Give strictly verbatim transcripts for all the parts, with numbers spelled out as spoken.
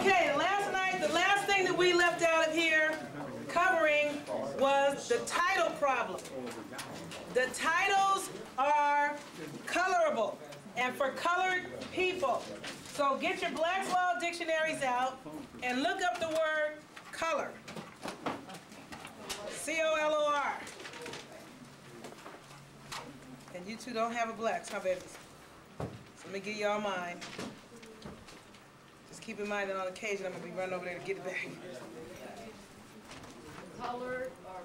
Okay, last night, the last thing that we left out of here covering was the title problem. The titles are colorable and for colored people. So get your Black's Law dictionaries out and look up the word color. C O L O R. And you two don't have a Black's, huh, babies? So let me give y'all mine. Just keep in mind that on occasion I'm going to be running over there to get it back. Colored or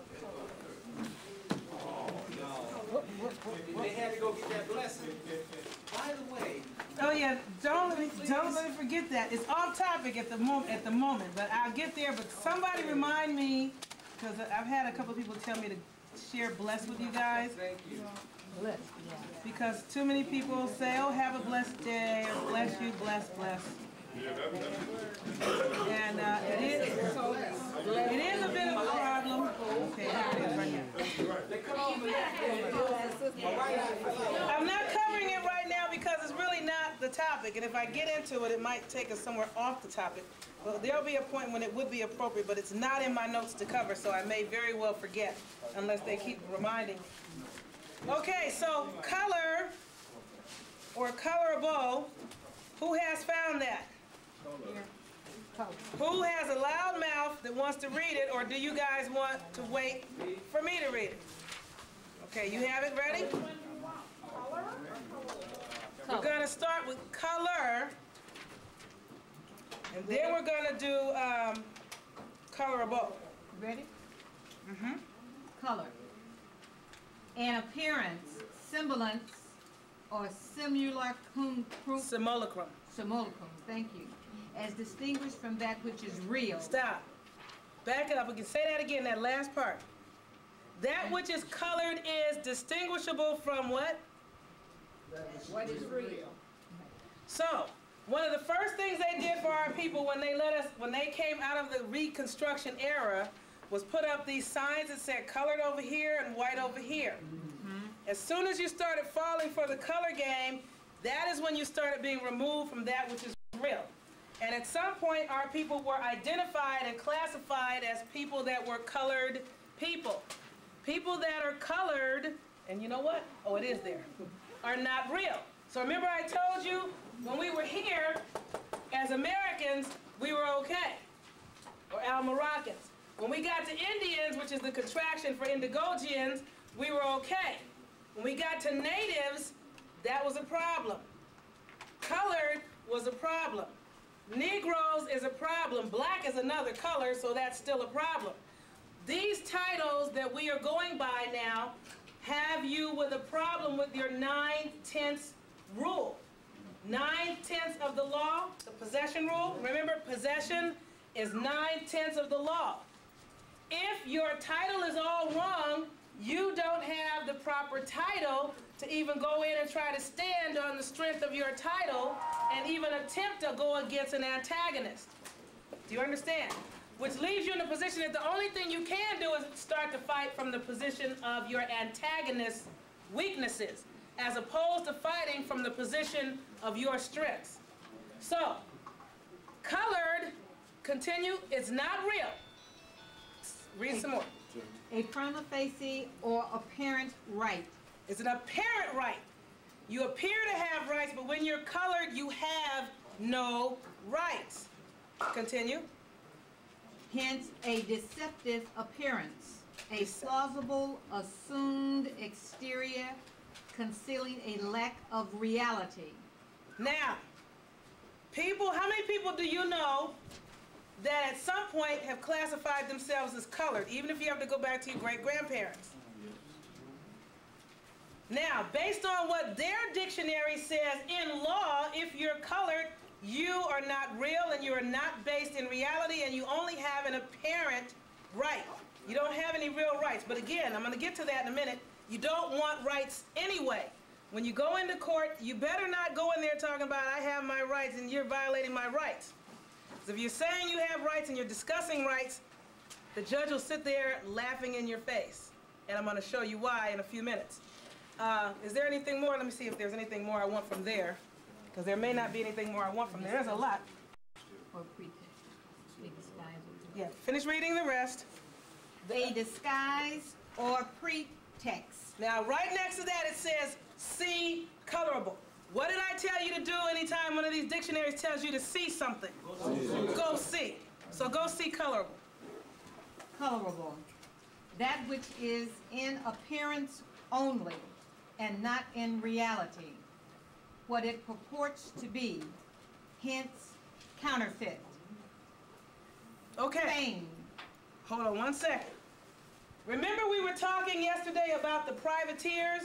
colored? They had to go get that blessing. By the way. Oh yeah, don't let me, don't let me forget that. It's off topic at the moment. At the moment, but I'll get there. But somebody remind me, because I've had a couple of people tell me to share bless with you guys. Thank you. Bless. Because too many people say, "Oh, have a blessed day," or "Bless you, bless, bless." And uh, it is it is a bit of a problem. Okay, here it is right here. I'm not covering it right now because it's really not the topic, and if I get into it, it might take us somewhere off the topic. Well, there'll be a point when it would be appropriate, but it's not in my notes to cover, so I may very well forget unless they keep reminding me. Okay, so color or colorable, who has found that? Who has a loud mouth that wants to read it, or do you guys want to wait for me to read it? Okay, you have it ready? We're going to start with color, and then we're going to do um, colorable. Ready? Mm-hmm. Color. An appearance, semblance, or simulacrum. Simulacrum. Simulacrum, thank you. As distinguished from that which is real. Stop. Back it up. We can say that again, that last part. That which is colored is distinguishable from what? What is real. So, one of the first things they did for our people when they let us, when they came out of the Reconstruction era, was put up these signs that said colored over here and white over here. Mm-hmm. As soon as you started falling for the color game, that is when you started being removed from that which is real. And at some point, our people were identified and classified as people that were colored people. People that are colored, and you know what? Oh, it is there, are not real. So remember I told you, when we were here, as Americans, we were okay, or Al-Moroccans. When we got to Indians, which is the contraction for Indigogians, we were okay. When we got to natives, that was a problem. Colored was a problem. Negroes is a problem. Black is another color, so that's still a problem. These titles that we are going by now have you with a problem with your nine-tenths rule. Nine-tenths of the law, the possession rule. Remember, possession is nine-tenths of the law. If your title is all wrong, you don't have the proper title to even go in and try to stand on the strength of your title and even attempt to go against an antagonist. Do you understand? Which leaves you in a position that the only thing you can do is start to fight from the position of your antagonist's weaknesses, as opposed to fighting from the position of your strengths. So, colored, continue, it's not real. Read some more. A prima facie or apparent right. It's an apparent right. You appear to have rights, but when you're colored, you have no rights. Continue. Hence, a deceptive appearance, a deceptive. Plausible, assumed exterior, concealing a lack of reality. Now, people, how many people do you know that at some point have classified themselves as colored, even if you have to go back to your great-grandparents? Now, based on what their dictionary says, in law, if you're colored, you are not real and you are not based in reality and you only have an apparent right. You don't have any real rights. But again, I'm going to get to that in a minute. You don't want rights anyway. When you go into court, you better not go in there talking about, I have my rights and you're violating my rights. Because if you're saying you have rights and you're discussing rights, the judge will sit there laughing in your face. And I'm going to show you why in a few minutes. Uh, is there anything more? Let me see if there's anything more I want from there, because there may not be anything more I want from there. There's a lot. for pretext. They disguise it. Yeah. Finish reading the rest. They disguise or pretext. Now, right next to that, it says, see colorable. What did I tell you to do anytime one of these dictionaries tells you to see something? Go see. Go see. So go see colorable. Colorable. That which is in appearance only and not in reality. What it purports to be, hence counterfeit. Okay. Fame. Hold on one second. Remember we were talking yesterday about the privateers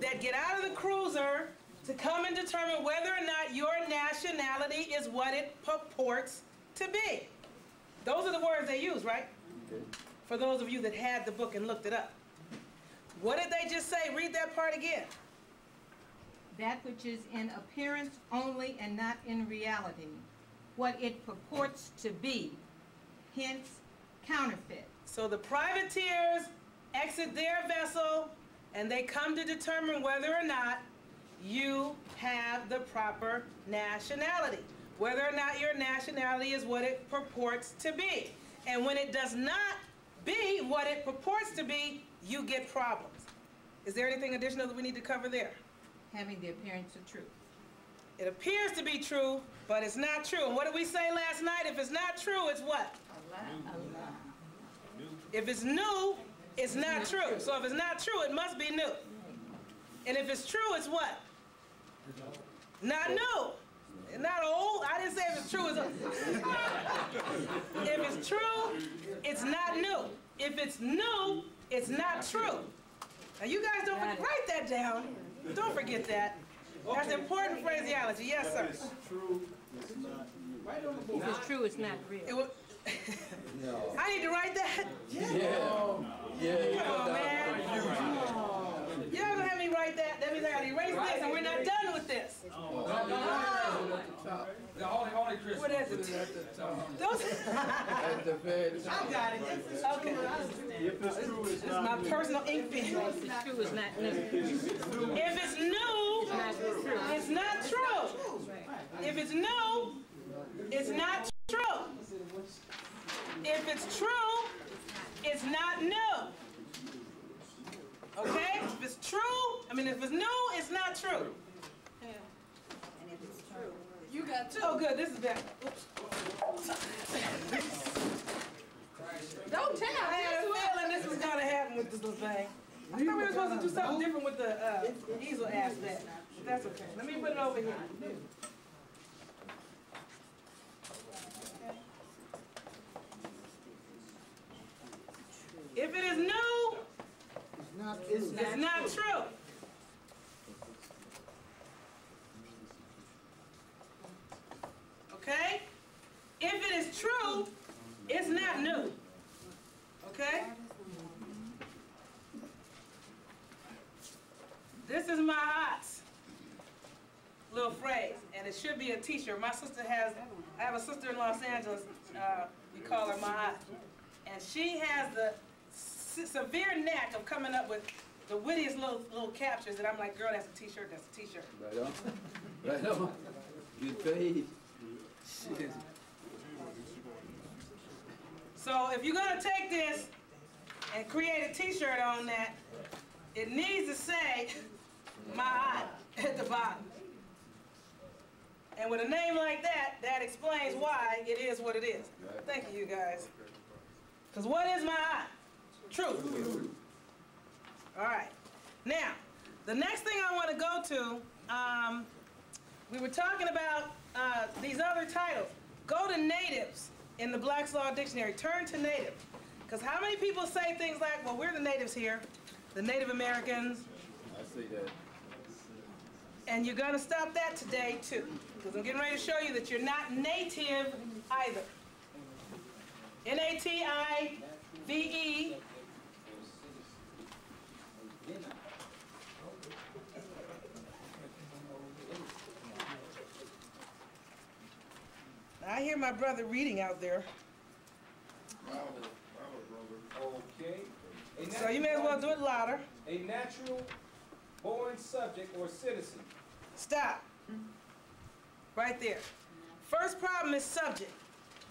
that get out of the cruiser to come and determine whether or not your nationality is what it purports to be. Those are the words they use, right? Okay. For those of you that had the book and looked it up. What did they just say? Read that part again. That which is in appearance only and not in reality. What it purports to be, hence counterfeit. So the privateers exit their vessel and they come to determine whether or not you have the proper nationality, whether or not your nationality is what it purports to be. And when it does not be what it purports to be, you get problems. Is there anything additional that we need to cover there? Having the appearance of truth. It appears to be true, but it's not true. And what did we say last night? If it's not true, it's what? A lie. A lie. If it's new, it's not true. So if it's not true, it must be new. And if it's true, it's what? Not new. Not old. I didn't say if it's true, it's old. If it's true, it's not new. If it's new, it's not true. Now you guys don't forget, write that down. Don't forget that. That's important phraseology. Yes, sir. If it's true, it's not new. If it's true, it's not real. It no. I need to write that? Yeah. Yeah. yeah. Come on, man. Y'all gonna have me write that? That means I gotta erase this and we're not done with this. No. No. No. Only Christmas. What is it? At the very top. I got it. Okay. If it's true, it's not new. It's my personal ink pen. If it's true, it's not new. If it's new, it's not true. If it's new, it's not true. If it's true, it's not new. Okay? If it's true, I mean, if it's new, it's not true. Yeah. And if it's true, you got two. Oh, good. This is better. Oops. Don't tell. I had a feeling this was going to happen with this little thing. I thought we were supposed to do something different with the uh, easel aspect. But that's okay. Let me put it over here. If it is new, it's not true. It's not, it's not true. true. Okay? If it is true, it's not new. Okay? This is my hot's little phrase, and it should be a t-shirt. My sister has, I have a sister in Los Angeles, uh, we call her my hot, and she has the severe knack of coming up with the wittiest little little captures that I'm like, girl, that's a t-shirt, that's a t-shirt. Right on. Right on. Good page. Shit. So if you're going to take this and create a t-shirt on that, it needs to say my aunt at the bottom. And with a name like that, that explains why it is what it is. Thank you, you guys. Because what is my aunt? Truth. All right. Now, the next thing I want to go to, um, we were talking about uh, these other titles. Go to natives in the Black's Law Dictionary. Turn to native. Because how many people say things like, well, we're the natives here, the Native Americans. I see that. And you're going to stop that today, too. Because I'm getting ready to show you that you're not native either. N A T I V E. I hear my brother reading out there. Wow, brother. Okay. So you may as well do it louder. A natural born subject or citizen. Stop. Right there. First problem is subject.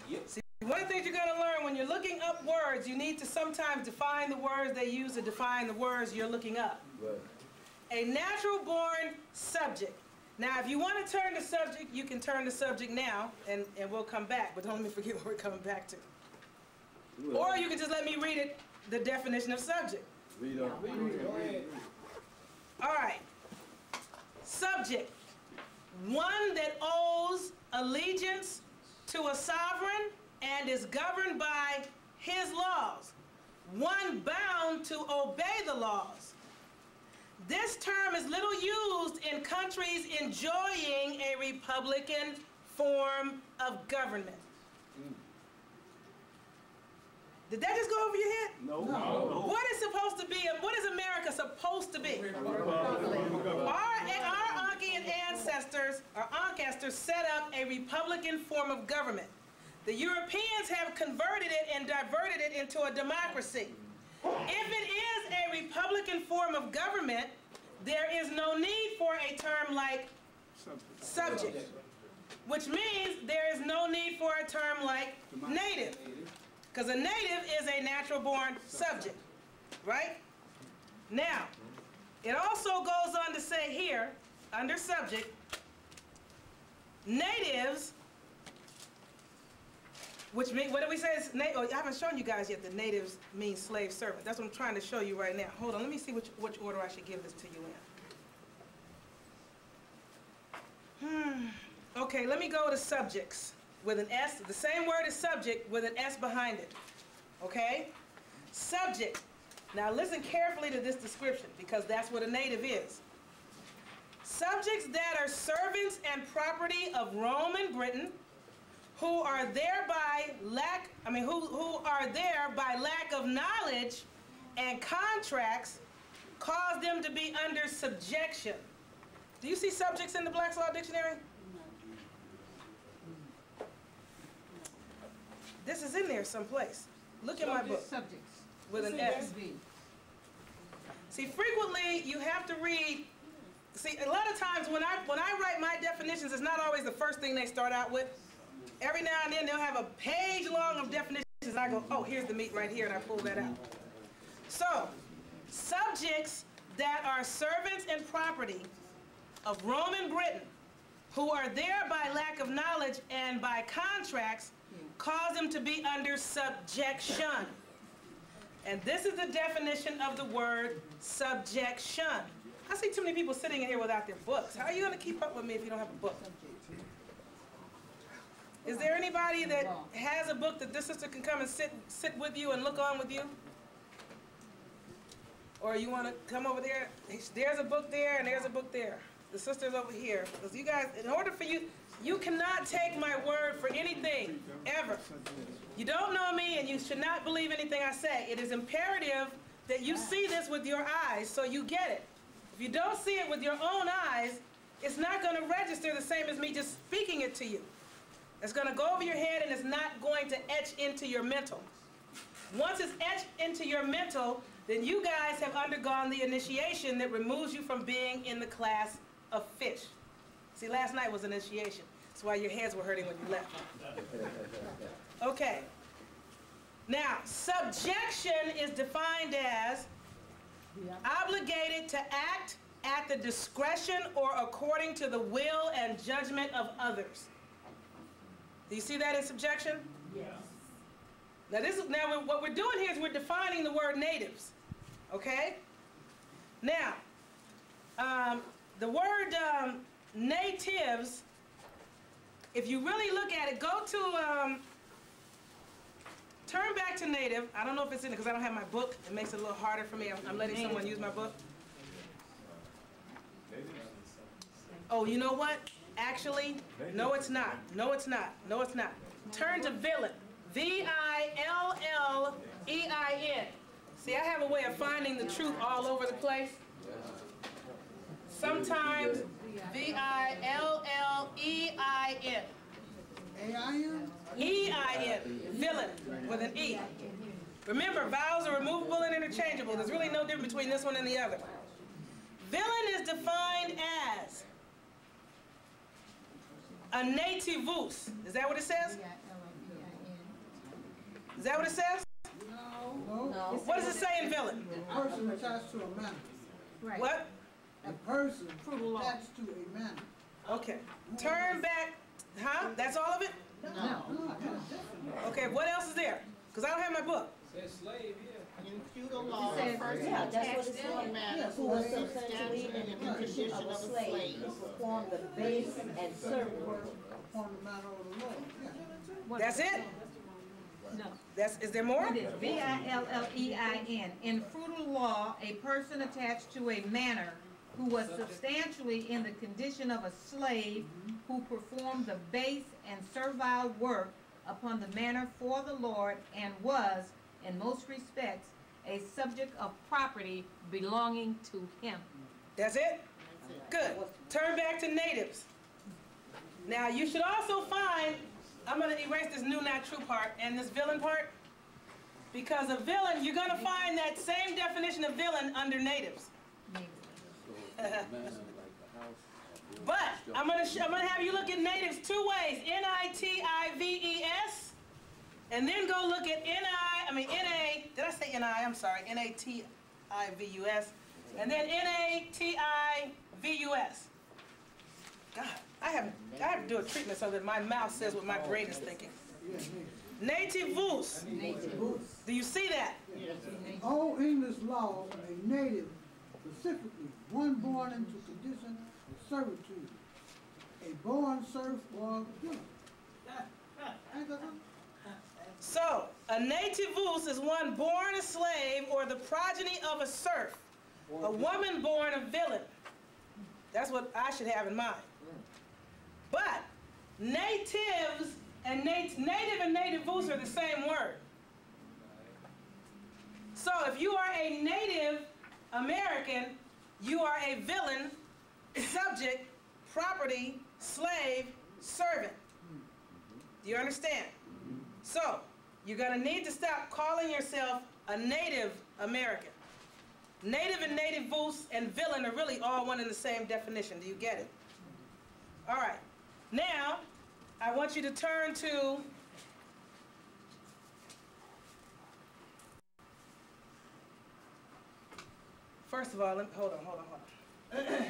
Yep. See, one of the things you're going to learn when you're looking up words, you need to sometimes define the words they use to define the words you're looking up. Right. A natural-born subject. Now, if you want to turn the subject, you can turn the subject now, and, and we'll come back. But don't let me forget what we're coming back to. Right. Or you can just let me read it, the definition of subject. Read on. Read, read, read, read. All right. Subject. One that owes allegiance to a sovereign and is governed by his laws. One bound to obey the laws. This term is little used in countries enjoying a republican form of government. Mm. Did that just go over your head? No. no. What is supposed to be? What is America supposed to be? Our, our Ankian ancestors, our ancestors, set up a republican form of government. The Europeans have converted it and diverted it into a democracy. If it is a republican form of government, there is no need for a term like subject, which means there is no need for a term like native. Because a native is a natural-born subject, right? Now, it also goes on to say here, under subject, natives, which mean, what do we say? Is oh, I haven't shown you guys yet that natives mean slave servant. That's what I'm trying to show you right now. Hold on, let me see which, which order I should give this to you in. Hmm. Okay, let me go to subjects. With an S, the same word as subject, with an S behind it, okay? Subject. Now listen carefully to this description, because that's what a native is. Subjects that are servants and property of Rome and Britain, who are thereby lack, I mean, who, who are there by lack of knowledge and contracts, cause them to be under subjection. Do you see subjects in the Black's Law Dictionary? This is in there someplace. Look at my book. Subjects. With an S. See, frequently you have to read. See, a lot of times when I when I write my definitions, it's not always the first thing they start out with. Every now and then they'll have a page long of definitions. I go, oh, here's the meat right here, and I pull that out. So, subjects that are servants and property of Rome and Britain, who are there by lack of knowledge and by contracts, cause them to be under subjection. And this is the definition of the word subjection. I see too many people sitting in here without their books. How are you going to keep up with me if you don't have a book? Is there anybody that has a book that this sister can come and sit, sit with you and look on with you? Or you want to come over there? There's a book there and there's a book there. The sister's over here. Because you guys, in order for you, you cannot take my word for anything, ever. You don't know me and you should not believe anything I say. It is imperative that you see this with your eyes so you get it. If you don't see it with your own eyes, it's not going to register the same as me just speaking it to you. It's going to go over your head and it's not going to etch into your mental. Once it's etched into your mental, then you guys have undergone the initiation that removes you from being in the class of fish. See, last night was initiation. That's why your heads were hurting when you left. Okay. Now, subjection is defined as obligated to act at the discretion or according to the will and judgment of others. Do you see that in subjection? Yes. Now, this is, now what we're doing here is we're defining the word natives. Okay? Now, um, the word... Um, natives, if you really look at it, go to, um, turn back to native. I don't know if it's in there because I don't have my book. It makes it a little harder for me. I'm, I'm letting someone use my book. Oh, you know what? Actually, no, it's not. No, it's not. No, it's not. Turn to villain. V I L L E I N. See, I have a way of finding the truth all over the place. Sometimes V I L L E I N. A I N? E I N. Villain with an E. Remember, vowels are removable and interchangeable. There's really no difference between this one and the other. Villain is defined as a nativus. Is that what it says? Is that what it says? No. no. no. What does it say in villain? A person attached to a man. Right. What? A person attached to a man. Okay. Turn back. Huh? That's all of it? No. Okay, what else is there? Because I don't have my book. It says slave, yeah. In feudal law, a person yeah, attached to a man who was substantially in the condition of a slave, who performed the base and servant work upon the matter of the law. That's it? No. That's, is there more? It is V I L L E I N. In feudal law, a person attached to a manor who was substantially in the condition of a slave, who performed the base and servile work upon the manor for the Lord, and was, in most respects, a subject of property belonging to him. That's it? That's it. Good. Turn back to natives. Now, you should also find, I'm going to erase this new not true part and this villain part, because a villain, you're going to find that same definition of villain under natives. But I'm going to I'm going to have you look at natives two ways: N I T I V E S, and then go look at N I I mean N A. Did I say N I? I'm sorry, N A T I V U S, and then N A T I V U S. God, I have I have to do a treatment so that my mouth says what my brain is thinking. Nativus. Nativus. Do you see that? In all English law, a native, specifically one born into condition of servitude, a born serf or given. So, a nativus is one born a slave or the progeny of a serf, a woman born a villain. That's what I should have in mind. But natives and nat native and nativus are the same word. So if you are a Native American, you are a villain, subject, property, slave, servant. Do you understand? So you're going to need to stop calling yourself a Native American. Native and nativus and villain are really all one and the same definition. Do you get it? All right. Now, I want you to turn to First of all, let me, hold on, hold on, hold on.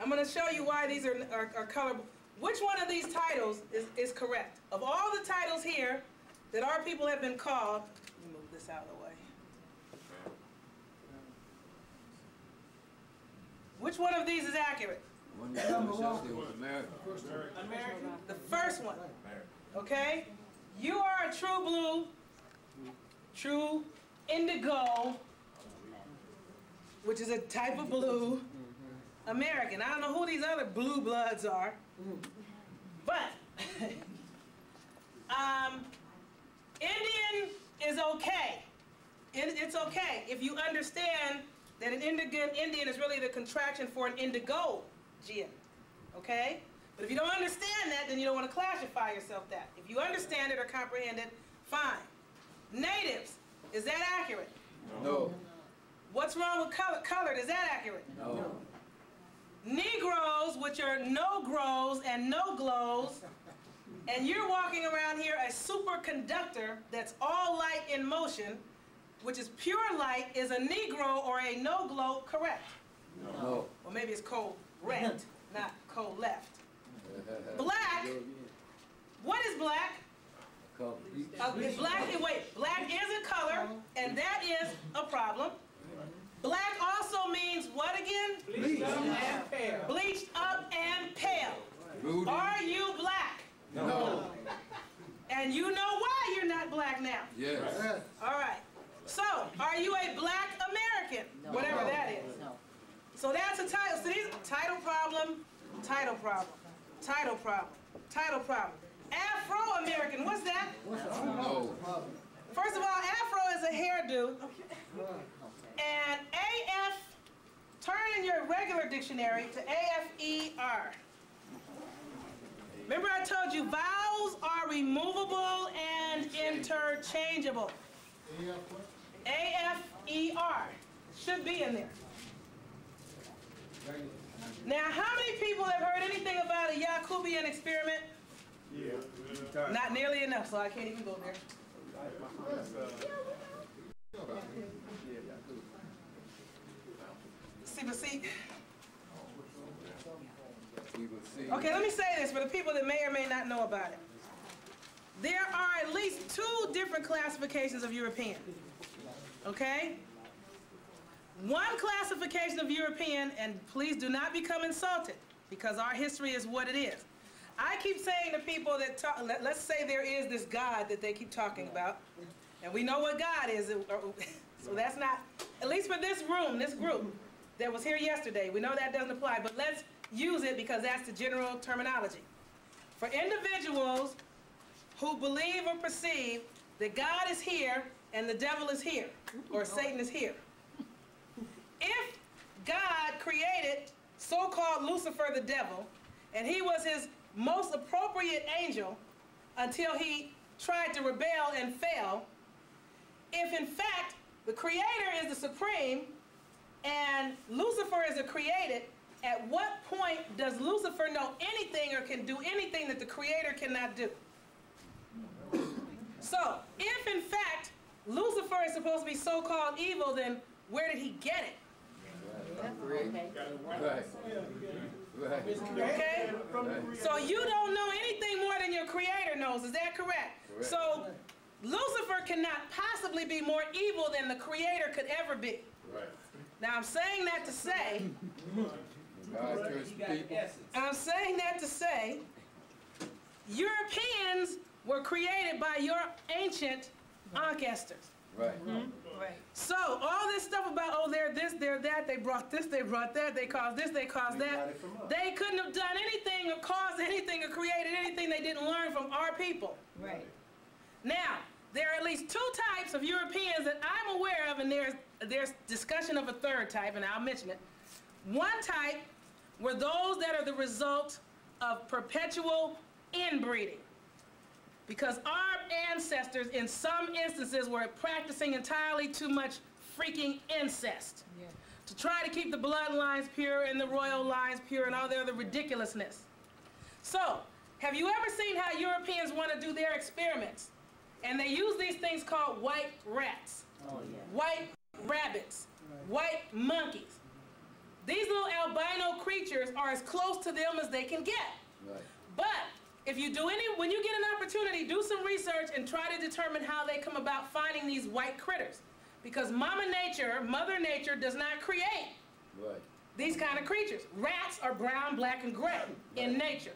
I'm going to show you why these are, are, are colorable. Which one of these titles is, is correct? Of all the titles here that our people have been called, let me move this out of the way. Which one of these is accurate? American. The first one. Okay? You are a true blue, true indigo, which is a type of blue American. I don't know who these other blue bloods are, but um, Indian is okay. It, it's okay if you understand that an indigo, Indian is really the contraction for an indigo gin, okay? But if you don't understand that, then you don't want to classify yourself that. If you understand it or comprehend it, fine. Natives, is that accurate? No. What's wrong with color? Colored, is that accurate? No. Negroes, which are no-grows and no-glows, and you're walking around here a superconductor that's all light in motion, which is pure light, is a Negro or a no-glow correct? No. no. Or maybe it's cold rent, not cold left. Black, what is black? Color. Uh, black, wait, black is a color, and that is a problem. Black also means what again? Bleached up and pale. Bleached up and pale. Rudy. Are you black? No. no. And you know why you're not black now? Yes. All right. So, are you a black American? No. Whatever that is. No. So that's a title. So these title problem, title problem, title problem, title problem. Afro-American, what's that? No. First of all, Afro is a hairdo. Okay. And A F, turn in your regular dictionary to A F E R. Remember I told you vowels are removable and interchangeable. A F E R should be in there. Now, how many people have heard anything about a Jacobian experiment? Yeah. Not nearly enough, so I can't even go there. See, but see. Okay, let me say this for the people that may or may not know about it. There are at least two different classifications of European. Okay? One classification of European, and please do not become insulted, because our history is what it is. I keep saying to people that talk, let, let's say there is this God that they keep talking about, and we know what God is, so that's not, at least for this room, this group that was here yesterday, we know that doesn't apply, but let's use it because that's the general terminology. For individuals who believe or perceive that God is here and the devil is here, or Satan is here. If God created so-called Lucifer the devil, and he was his most appropriate angel until he tried to rebel and fail, if in fact the creator is the supreme and Lucifer is a created, at what point does Lucifer know anything or can do anything that the creator cannot do? So, if in fact Lucifer is supposed to be so-called evil, then where did he get it? Okay. Okay? So you don't know anything more than your creator knows, is that correct? correct? So Lucifer cannot possibly be more evil than the creator could ever be. Right. Now I'm saying that to say, I'm saying that to say, Europeans were created by your ancient ancestors. Right. Mm-hmm. Right. So all this stuff about, oh, they're this, they're that, they brought this, they brought that, they caused this, they caused that. They couldn't have done anything or caused anything or created anything they didn't learn from our people. Right. Now, there are at least two types of Europeans that I'm aware of, and there's, there's discussion of a third type, and I'll mention it. One type were those that are the result of perpetual inbreeding. Because our ancestors, in some instances, were practicing entirely too much freaking incest. Yeah. To try to keep the bloodlines pure and the royal lines pure and all the other ridiculousness. So, have you ever seen how Europeans want to do their experiments? And they use these things called white rats, oh, yeah. white rabbits, right. white monkeys. These little albino creatures are as close to them as they can get. Right. But if you do any, when you get an opportunity, do some research and try to determine how they come about finding these white critters. Because Mama Nature, Mother Nature, does not create right. these kind of creatures. Rats are brown, black, and gray right. in nature.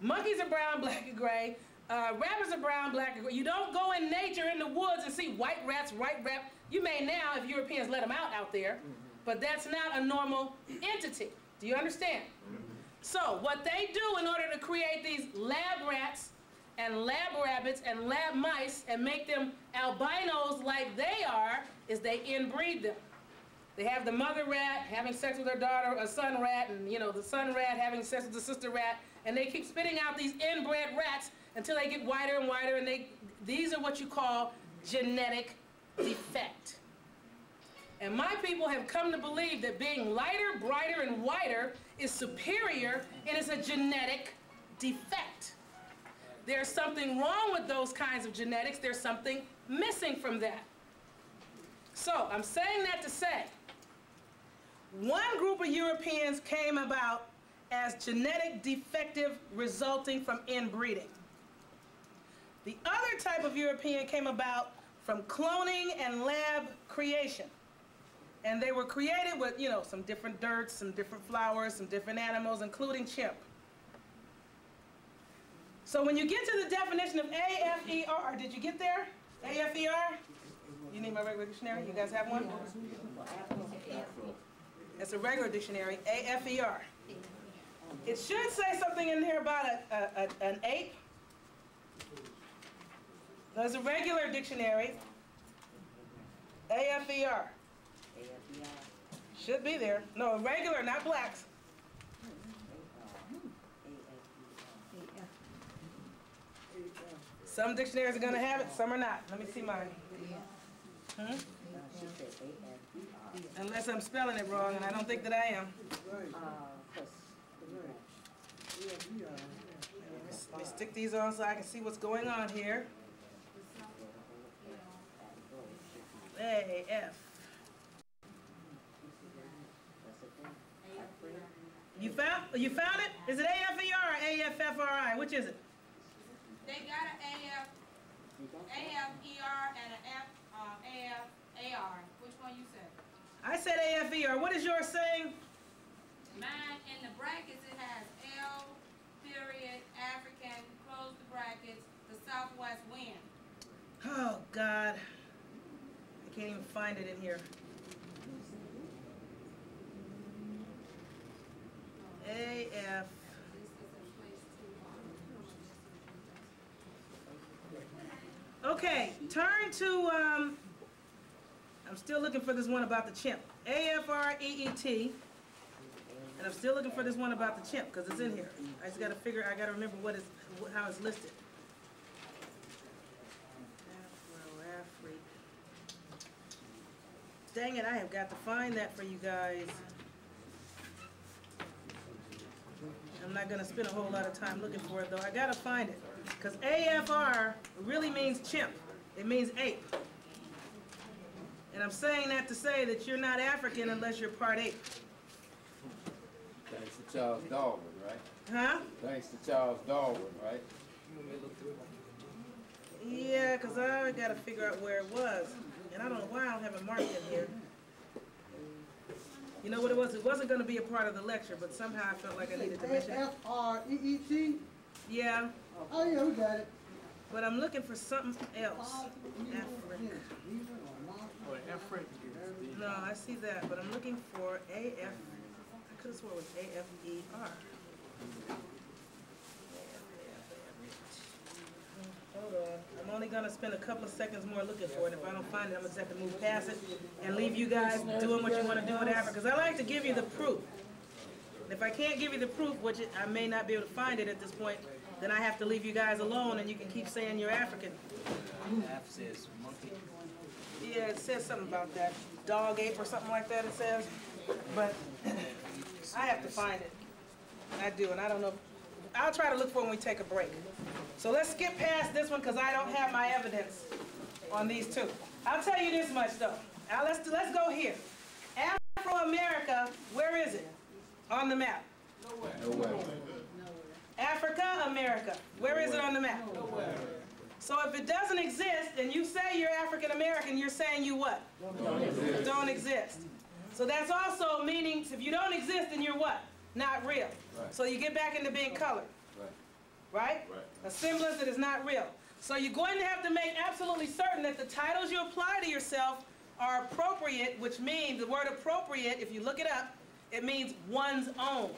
Monkeys are brown, black, and gray. Uh, rabbits are brown, black, and gray. You don't go in nature, in the woods, and see white rats, white rats. You may now, if Europeans let them out out there, mm-hmm. but that's not a normal entity. Do you understand? Mm-hmm. So what they do in order to create these lab rats and lab rabbits and lab mice and make them albinos like they are is they inbreed them. They have the mother rat having sex with her daughter, a son rat, and you know the son rat having sex with the sister rat, and they keep spitting out these inbred rats until they get whiter and whiter, and they these are what you call genetic defect. And my people have come to believe that being lighter, brighter, and whiter is superior, and it's a genetic defect. There's something wrong with those kinds of genetics. There's something missing from that. So I'm saying that to say, one group of Europeans came about as genetic defective resulting from inbreeding. The other type of European came about from cloning and lab creation. And they were created with, you know, some different dirts, some different flowers, some different animals, including chimp. So when you get to the definition of A F E R, did you get there? A F E R? You need my regular dictionary? You guys have one? It's a regular dictionary, A F E R. It should say something in there about a, a, an ape. There's a regular dictionary, A F E R. Should be there. No, regular, not blacks. Some dictionaries are going to have it, some are not. Let me see mine. Hmm? Unless I'm spelling it wrong, and I don't think that I am. Let me stick these on so I can see what's going on here. A F. You found, you found it? Is it A F E R or A F F R I? Which is it? They got an A F, A F E R and an F, um, A F A R. Which one you said? I said A F E R. What is yours saying? Mine, in the brackets, it has L, period, African, close the brackets, the southwest wind. Oh, God. I can't even find it in here. A F. Okay, turn to, um, I'm still looking for this one about the chimp. A F R E E T. And I'm still looking for this one about the chimp because it's in here. I just got to figure, I got to remember what is, how it's listed. Afro-Afri. Dang it, I have got to find that for you guys. I'm not going to spend a whole lot of time looking for it, though. I got to find it. Because A F R really means chimp. It means ape. And I'm saying that to say that you're not African unless you're part ape. Thanks to Charles Darwin, right? Huh? Thanks to Charles Darwin, right? Yeah, because I got to figure out where it was. And I don't know why I don't have it marked in here. You know what it was? It wasn't going to be a part of the lecture, but somehow I felt like I needed to mention it. A F R E E T? Yeah. Oh, yeah, we got it. But I'm looking for something else. Africa. No, I see that, but I'm looking for A F. I could have sworn it was A F E R. Hold on. I'm only going to spend a couple of seconds more looking for it. If I don't find it, I'm going to have to move past it and leave you guys doing what you want to do with Africa. Because I like to give you the proof. And if I can't give you the proof, which I may not be able to find it at this point, then I have to leave you guys alone and you can keep saying you're African. Af says monkey. Yeah, it says something about that. Dog ape or something like that it says. But I have to find it. I do, and I don't know. I'll try to look for it when we take a break. So let's skip past this one because I don't have my evidence on these two. I'll tell you this much though. Now let's, let's go here. Afro-America, where is it on the map? Nowhere. Nowhere. Africa, America, where Nowhere. is it on the map? Nowhere. So if it doesn't exist and you say you're African-American, you're saying you what? Don't, don't, exist. don't exist. So that's also meaning if you don't exist, then you're what? Not real. Right. So you get back into being colored. Right. Right? Right? A semblance that is not real. So you're going to have to make absolutely certain that the titles you apply to yourself are appropriate, which means the word appropriate, if you look it up, it means one's own.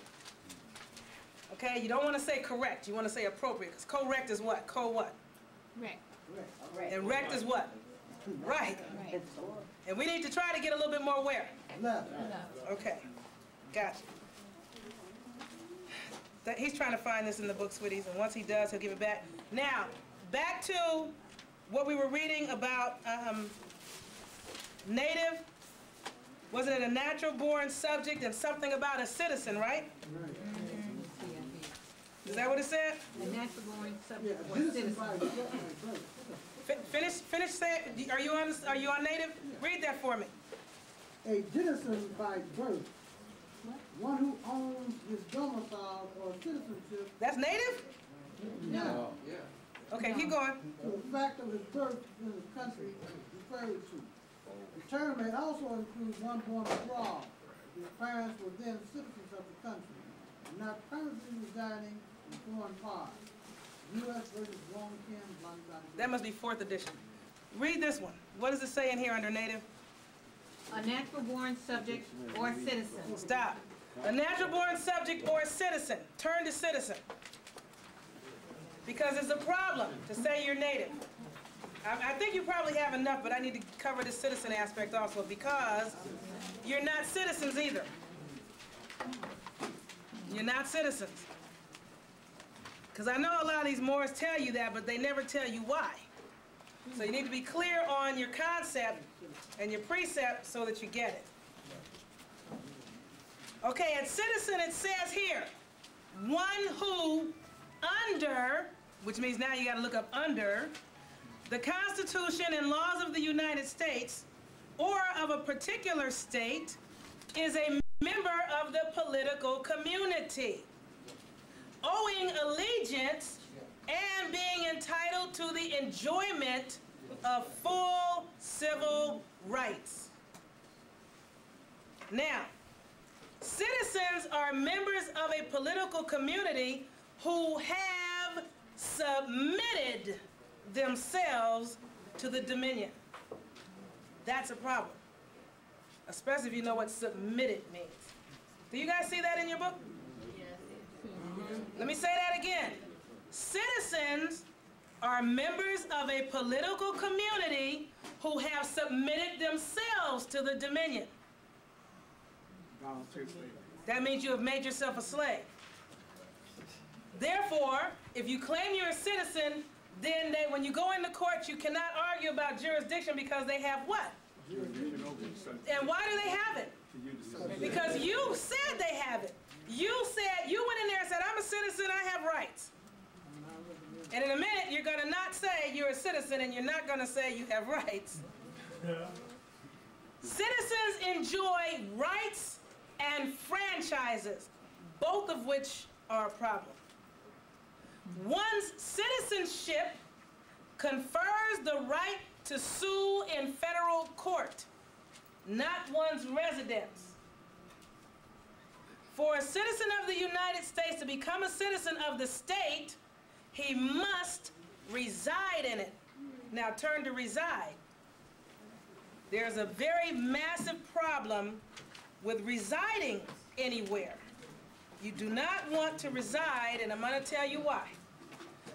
Okay? You don't want to say correct. You want to say appropriate. Because correct is what? Co what? Right. And rect is what? Right. Right. And we need to try to get a little bit more where? Left. Left. Okay. Gotcha. He's trying to find this in the book, sweeties, and once he does, he'll give it back. Now, back to what we were reading about um, native. Wasn't it a natural-born subject and something about a citizen, right? Right. Mm-hmm. Is that what it said? A natural-born subject yeah. or citizen. Finish, finish saying. Are you on? Are you on native? Yeah. Read that for me. A citizen by birth. One who owns his domicile or citizenship. That's native? No. Yeah. Okay, no. Keep going. The fact of his birth in his country referred to. The term may also include one born abroad. His parents were then citizens of the country, and not permanently residing in foreign parts. U S versus Long Ken, blah, blah, blah. That must be fourth edition. Read this one. What does it say in here under native? A natural-born subject or citizen. Stop. A natural-born subject or citizen. Turn to citizen. Because it's a problem to say you're native. I, I think you probably have enough, but I need to cover the citizen aspect also because you're not citizens either. You're not citizens. Because I know a lot of these Moors tell you that, but they never tell you why. So you need to be clear on your concept and your precept so that you get it. Okay, and citizen, it says here, one who under, which means now you gotta look up under, the Constitution and laws of the United States or of a particular state is a member of the political community, owing allegiance and being entitled to the enjoyment of full civil rights. Now, citizens are members of a political community who have submitted themselves to the dominion. That's a problem, especially if you know what submitted means. Do you guys see that in your book? Yes. Mm-hmm. Let me say that again. Citizens are members of a political community who have submitted themselves to the dominion. That means you have made yourself a slave. Therefore, if you claim you're a citizen, then they, when you go into court, you cannot argue about jurisdiction because they have what? And why do they have it? Because you said they have it. You said, you went in there and said, I'm a citizen, I have rights. And in a minute, you're going to not say you're a citizen and you're not going to say you have rights. Citizens enjoy rights and franchises, both of which are a problem. One's citizenship confers the right to sue in federal court, not one's residence. For a citizen of the United States to become a citizen of the state, he must reside in it. Now turn to reside. There's a very massive problem with residing anywhere. You do not want to reside, and I'm going to tell you why.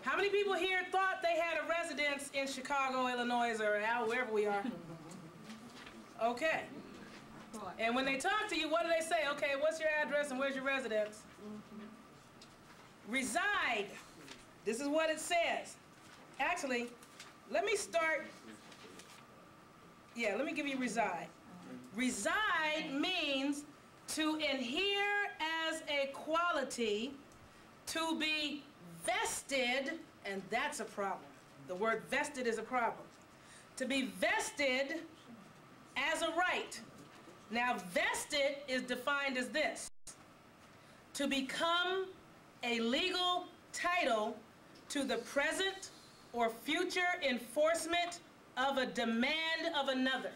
How many people here thought they had a residence in Chicago, Illinois, or wherever we are? Okay. And when they talk to you, what do they say? Okay, what's your address and where's your residence? Reside. This is what it says. Actually, let me start. Yeah, let me give you reside. Reside means to inhere as a quality, to be vested, and that's a problem. The word vested is a problem. To be vested as a right. Now, vested is defined as this: to become a legal title to the present or future enforcement of a demand of another.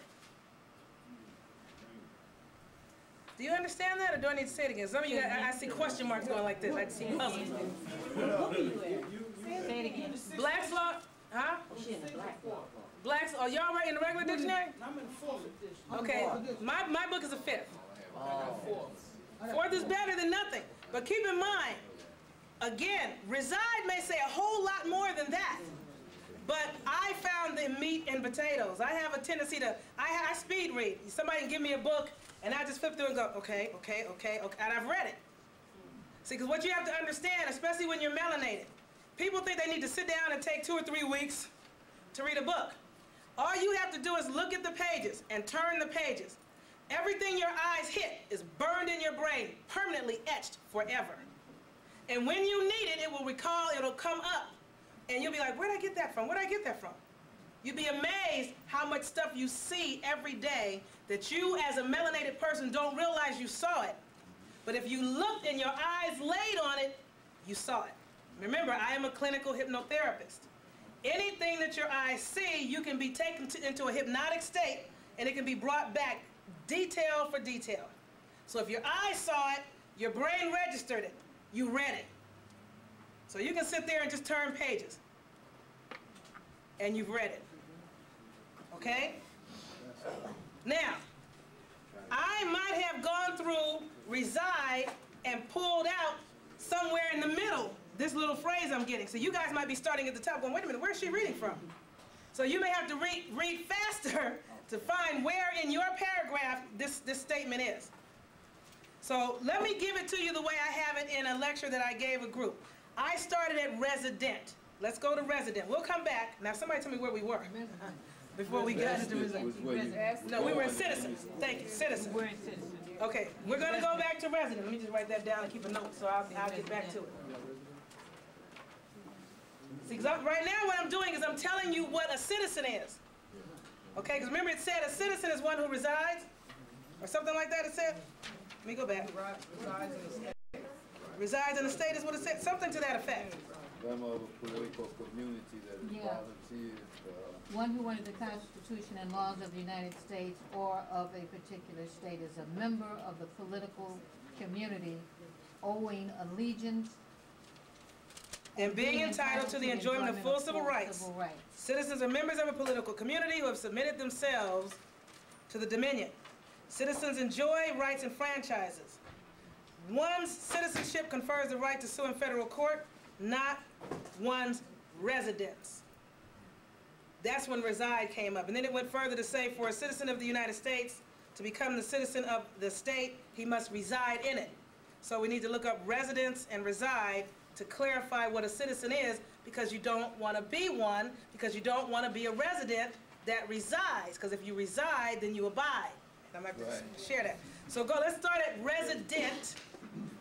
Do you understand that, or do I need to say it again? Some of you, I, I see question marks going like this. I see puzzles. Say it again. Black's Law, huh? Black's, oh, y'all right in the regular dictionary? I'm in fourth. Okay, my, my book is a fifth. Fourth is better than nothing, but keep in mind, again, reside may say a whole lot more than that. But I found the meat and potatoes. I have a tendency to, I, I speed read. Somebody can give me a book, and I just flip through and go, okay, okay, okay, okay, and I've read it. See, because what you have to understand, especially when you're melanated, people think they need to sit down and take two or three weeks to read a book. All you have to do is look at the pages and turn the pages. Everything your eyes hit is burned in your brain, permanently etched forever. And when you need it, it will recall, it'll come up. And you'll be like, where'd I get that from? Where'd I get that from? You'd be amazed how much stuff you see every day that you as a melanated person don't realize you saw it. But if you looked and your eyes laid on it, you saw it. Remember, I am a clinical hypnotherapist. Anything that your eyes see, you can be taken to, into a hypnotic state, and it can be brought back detail for detail. So if your eyes saw it, your brain registered it. You read it. So you can sit there and just turn pages, and you've read it, okay? Now, I might have gone through reside and pulled out somewhere in the middle this little phrase I'm getting. So you guys might be starting at the top going, wait a minute, where's she reading from? So you may have to read, read faster to find where in your paragraph this, this statement is. So let me give it to you the way I have it in a lecture that I gave a group. I started at resident. Let's go to resident. We'll come back. Now, somebody tell me where we were. Before we got into residence. No, we were citizens. Thank you, citizens. We're citizens. Okay, we're going to go back to residence. Let me just write that down and keep a note so I'll, I'll get back to it. See, because right now what I'm doing is I'm telling you what a citizen is. Okay, because remember it said a citizen is one who resides, or something like that it said? Let me go back. Resides in the state. Resides in the state is what it said, something to that effect. Member of a political community that is yeah. volunteers. Uh, One who under the Constitution and laws of the United States or of a particular state is a member of the political community owing allegiance and being, being entitled, entitled to the enjoyment, enjoyment of full, of full civil, rights. civil rights. Citizens are members of a political community who have submitted themselves to the dominion. Citizens enjoy rights and franchises. One's citizenship confers the right to sue in federal court, not one's residence. That's when reside came up. And then it went further to say, for a citizen of the United States to become the citizen of the state, he must reside in it. So we need to look up residence and reside to clarify what a citizen is, because you don't want to be one, because you don't want to be a resident that resides, because if you reside, then you abide. And I'm not going to share that. So go, let's start at resident,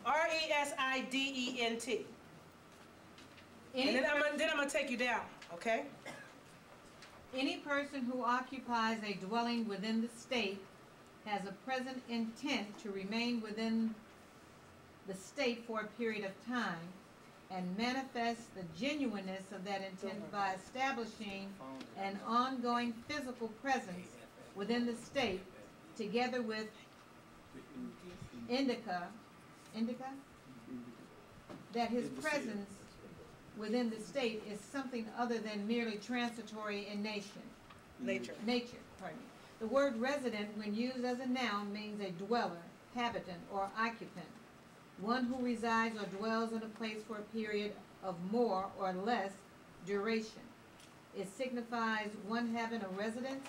R E S I D E N T. Any and then I'm, then I'm going to take you down, okay? Any person who occupies a dwelling within the state has a present intent to remain within the state for a period of time and manifests the genuineness of that intent by establishing an ongoing physical presence within the state together with indica, indica? that his presence within the state is something other than merely transitory in nation. Nature. Nature, pardon me. The word resident, when used as a noun, means a dweller, habitant, or occupant. One who resides or dwells in a place for a period of more or less duration. It signifies one having a residence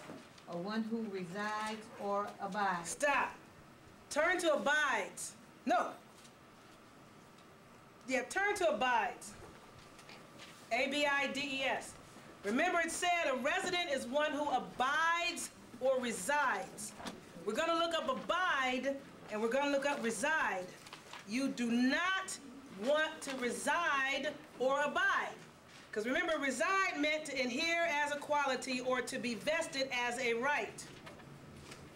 or one who resides or abides. Stop. Turn to abides. No. Yeah, turn to abides. A B I D E S. Remember it said a resident is one who abides or resides. We're going to look up abide and we're going to look up reside. You do not want to reside or abide. Because remember, reside meant to inhere as a quality or to be vested as a right.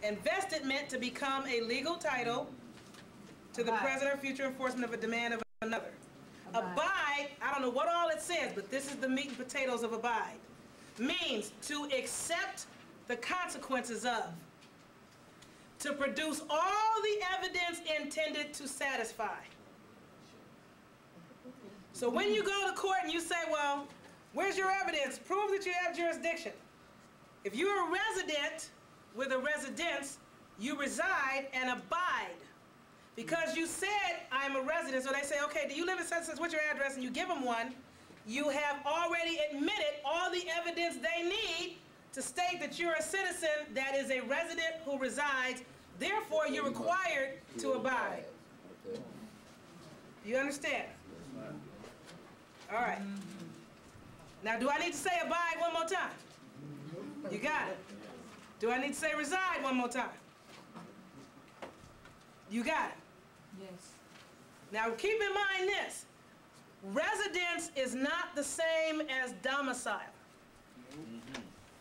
And vested meant to become a legal title to abide. The present or future enforcement of a demand of another. Abide. Abide, I don't know what all it says, but this is the meat and potatoes of abide. Means to accept the consequences of. To produce all the evidence intended to satisfy. So when you go to court and you say, well, where's your evidence? Prove that you have jurisdiction. If you're a resident with a residence, you reside and abide. Because you said, I'm a resident, so they say, okay, do you live in such and such, what's your address, and you give them one, you have already admitted all the evidence they need to state that you're a citizen that is a resident who resides, therefore you're required to abide. You understand? All right. Now, do I need to say abide one more time? You got it. Do I need to say reside one more time? You got it. Yes. Now keep in mind this, residence is not the same as domicile. Mm-hmm.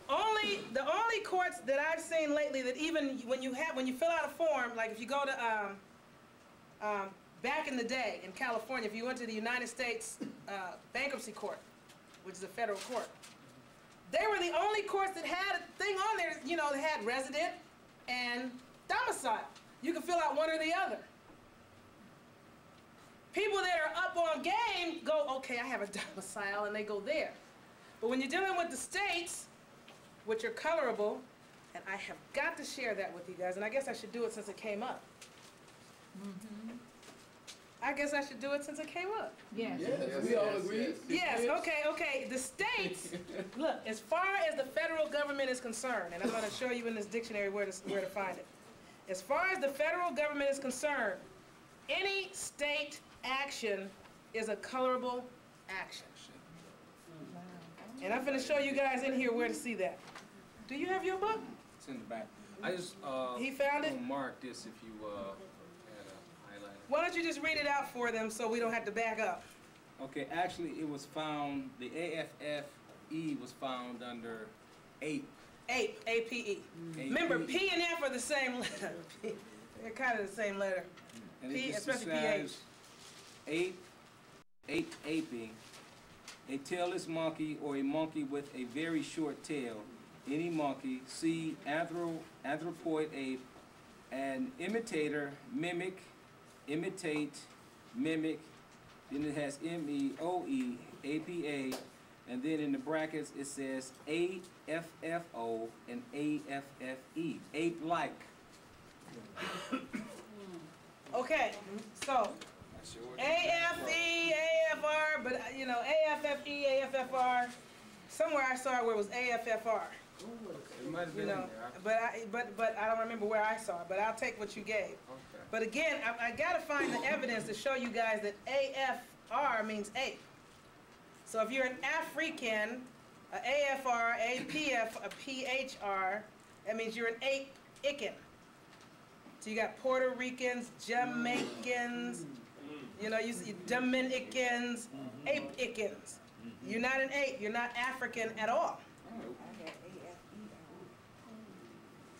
Only, the only courts that I've seen lately that even when you have, when you fill out a form, like if you go to, um, um, back in the day in California, if you went to the United States uh, Bankruptcy Court, which is a federal court, they were the only courts that had a thing on there, you know, that had resident and domicile. You can fill out one or the other. People that are up on game go, okay, I have a domicile, and they go there. But when you're dealing with the states, which are colorable, and I have got to share that with you guys, and I guess I should do it since it came up. Mm-hmm. I guess I should do it since it came up. Yes. Yes, yes we all agree. Yes, yes. yes, okay, okay. The states, look, as far as the federal government is concerned, and I'm going to show you in this dictionary where to, where to find it. As far as the federal government is concerned, any state action is a colorable action. And I'm going to show you guys in here where to see that. Do you have your book? It's in the back. I just uh, he found it. Mark this if you uh, had a highlight. Why don't you just read it out for them so we don't have to back up? Okay, actually, it was found. The A F F E was found under ape. Ape, A P E. Remember, P and F are the same letter. They're kind of the same letter. And P, especially P H. Ape, ape, aping. A tailless monkey or a monkey with a very short tail. Any monkey, see anthro, anthropoid ape, an imitator, mimic, imitate, mimic, then it has M E O E, A P A, and then in the brackets it says A F F O and A F F E, ape-like. Okay, so A F E, A F R, but you know, A F F E, A F F R, somewhere I saw where it was A F F R. It might have been you know, in there. But I, but, but I don't remember where I saw it, but I'll take what you gave. Okay. But again, I, I got to find the evidence to show you guys that A F R means ape. So if you're an African, a AFR, a PF, a PHR, that means you're an ape-ican. So you got Puerto Ricans, Jamaicans, you know, you see Dominicans, ape-icans. You're not an ape, you're not African at all.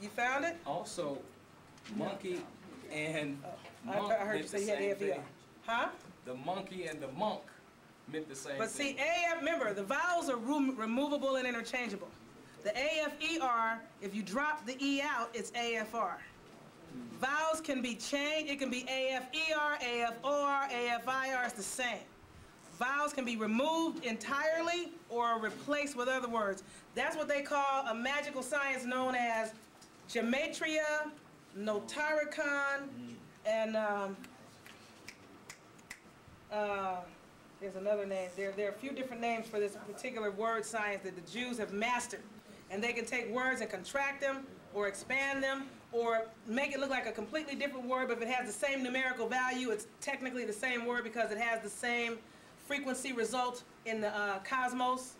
You found it? Also, monkey and oh, monk I heard you say you had A F E R. Huh? The monkey and the monk meant the same but thing. But see, A F, remember, the vowels are rem removable and interchangeable. The A F E R, if you drop the E out, it's A F R. Hmm. Vowels can be changed. It can be A F E R, A F O R, A F I R, it's the same. Vowels can be removed entirely or replaced with other words. That's what they call a magical science known as gematria, notaricon, and um, uh, there's another name. There, there are a few different names for this particular word science that the Jews have mastered. And they can take words and contract them or expand them or make it look like a completely different word, but if it has the same numerical value, it's technically the same word because it has the same frequency result in the uh, cosmos.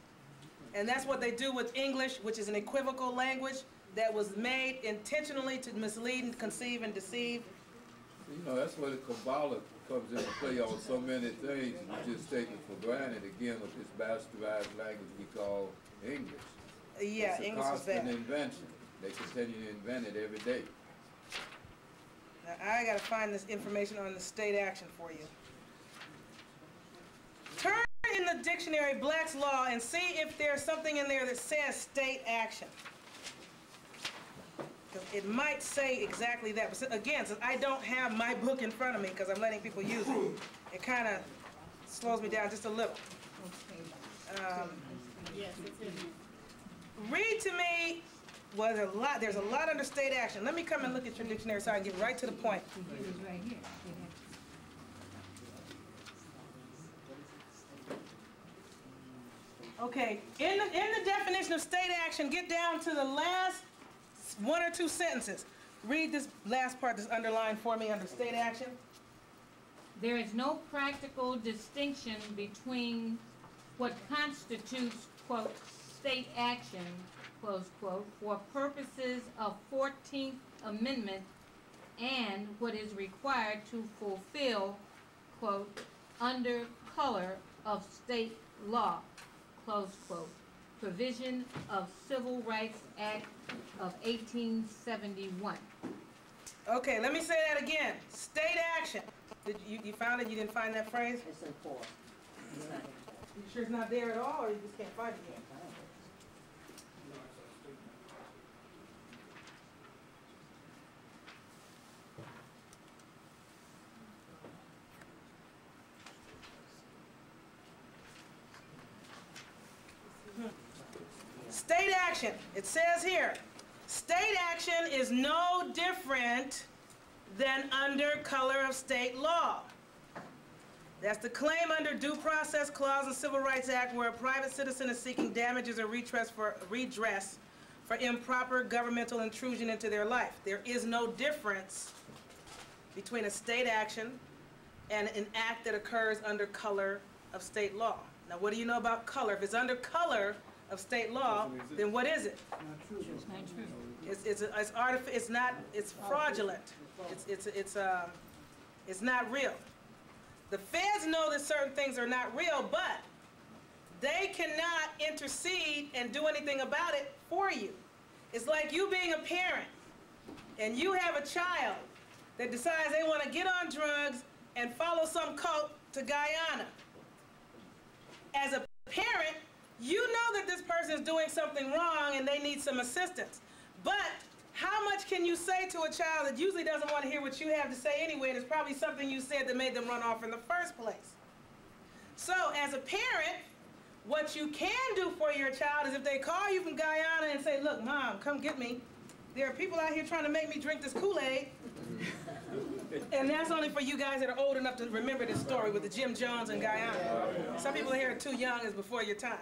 And that's what they do with English, which is an equivocal language that was made intentionally to mislead and conceive and deceive. You know, that's where the Kabbalah comes into play on so many things we just take it for granted again with this bastardized language we call English. Yeah, English is bad. It's a constant invention. They continue to invent it every day. Now, I got to find this information on the state action for you. Turn in the dictionary Black's Law and see if there's something in there that says state action. It might say exactly that. But again, since I don't have my book in front of me because I'm letting people use it, it kind of slows me down just a little. Um, read to me. Well, there's a lot. There's a lot under state action. Let me come and look at your dictionary so I can get right to the point. Right here. Okay. In the in the definition of state action, get down to the last one or two sentences. Read this last part that's underlined for me under state action. There is no practical distinction between what constitutes, quote, state action, close quote, for purposes of fourteenth Amendment and what is required to fulfill, quote, under color of state law, close quote, provision of Civil Rights Act of eighteen seventy-one. Okay, let me say that again. State action. Did you, you found it? You didn't find that phrase? It's in four. You sure it's not there at all, or you just can't find it yet? State action. It says here, state action is no different than under color of state law. That's the claim under Due Process Clause and Civil Rights Act where a private citizen is seeking damages or redress for, redress for improper governmental intrusion into their life. There is no difference between a state action and an act that occurs under color of state law. Now, what do you know about color? If it's under color, of state law, then what is it? It's not true. It's it's it's artific It's not. It's fraudulent. It's it's it's um. It's not real. The feds know that certain things are not real, but they cannot intercede and do anything about it for you. It's like you being a parent and you have a child that decides they want to get on drugs and follow some cult to Guyana. As a parent, you know that this person is doing something wrong and they need some assistance. But how much can you say to a child that usually doesn't want to hear what you have to say anyway, and it's probably something you said that made them run off in the first place? So as a parent, what you can do for your child is if they call you from Guyana and say, look, Mom, come get me. There are people out here trying to make me drink this Kool-Aid. And that's only for you guys that are old enough to remember this story with the Jim Jones in Guyana. Some people here are too young, it's before your time.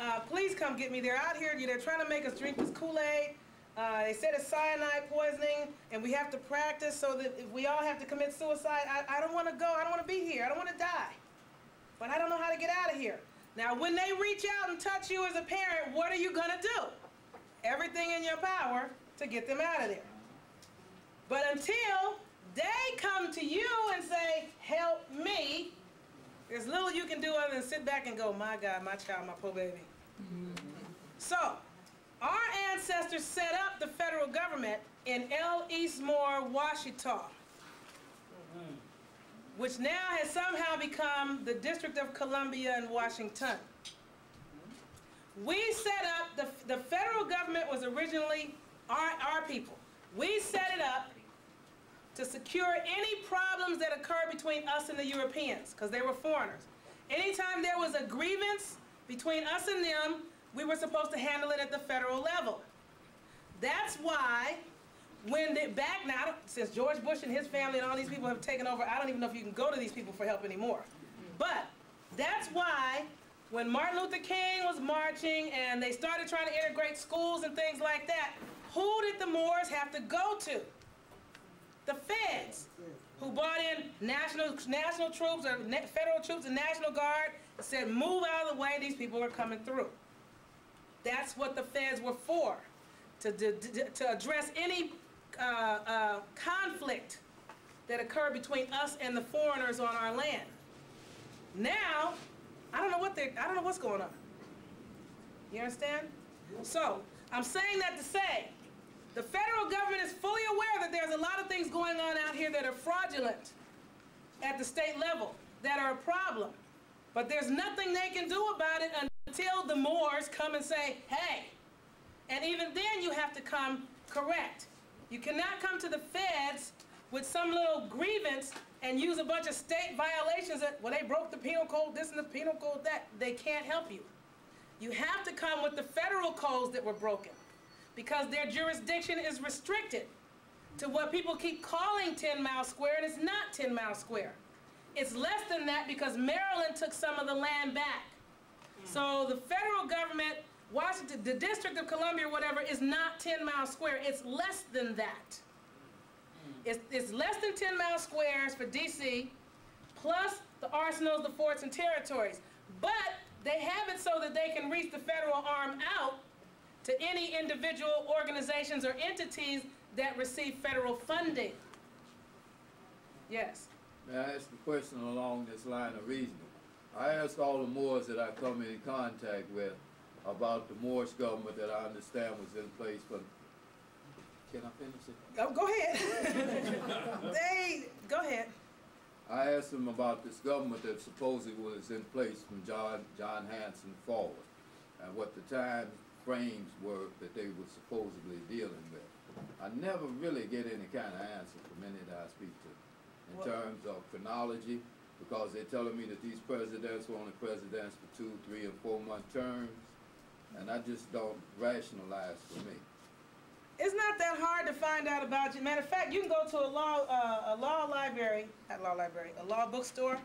Uh, please come get me. They're out here, they're trying to make us drink this Kool-Aid. Uh, they said it's cyanide poisoning, and we have to practice so that if we all have to commit suicide, I, I don't want to go, I don't want to be here, I don't want to die. But I don't know how to get out of here. Now, when they reach out and touch you as a parent, what are you going to do? Everything in your power to get them out of there. But until they come to you and say, help me, there's little you can do other than sit back and go, my God, my child, my poor baby. Mm-hmm. So, our ancestors set up the federal government in El Eastmore, Washington, which now has somehow become the District of Columbia in Washington. We set up, the, the federal government was originally our, our people. We set it up to secure any problems that occurred between us and the Europeans, because they were foreigners. Anytime there was a grievance between us and them, we were supposed to handle it at the federal level. That's why, when they, back now, since George Bush and his family and all these people have taken over, I don't even know if you can go to these people for help anymore. But that's why, when Martin Luther King was marching and they started trying to integrate schools and things like that, who did the Moors have to go to? The feds, who brought in national, national troops, or federal troops and National Guard, said, move out of the way, these people are coming through. That's what the feds were for, to, to, to address any uh, uh, conflict that occurred between us and the foreigners on our land. Now, I don't know what they, I don't know what's going on. You understand? So, I'm saying that to say, the federal government is fully aware that there's a lot of things going on out here that are fraudulent at the state level, that are a problem. But there's nothing they can do about it until until the Moors come and say, hey. And even then you have to come correct. You cannot come to the feds with some little grievance and use a bunch of state violations that, well, they broke the penal code, this and the penal code, that. They can't help you. You have to come with the federal codes that were broken, because their jurisdiction is restricted to what people keep calling ten mile square, and it's not ten mile square. It's less than that, because Maryland took some of the land back. So the federal government, Washington, the District of Columbia or whatever, is not ten mile square. It's less than that. It's, it's less than ten mile squares for D C, plus the arsenals, the forts, and territories. But they have it so that they can reach the federal arm out to any individual organizations or entities that receive federal funding. Yes? May I ask a question along this line of reasoning? I asked all the Moors that I come in contact with about the Moorish government that I understand was in place, but can I finish it? Oh, go ahead. they, go ahead. I asked them about this government that supposedly was in place from John, John Hanson forward, and what the time frames were that they were supposedly dealing with. I never really get any kind of answer from any that I speak to in what? terms of chronology, because they're telling me that these presidents were only presidents for two, three, and four-month terms, and I just don't rationalize for me. It's not that hard to find out about you. Matter of fact, you can go to a law, uh, a law library, not law library, a law bookstore.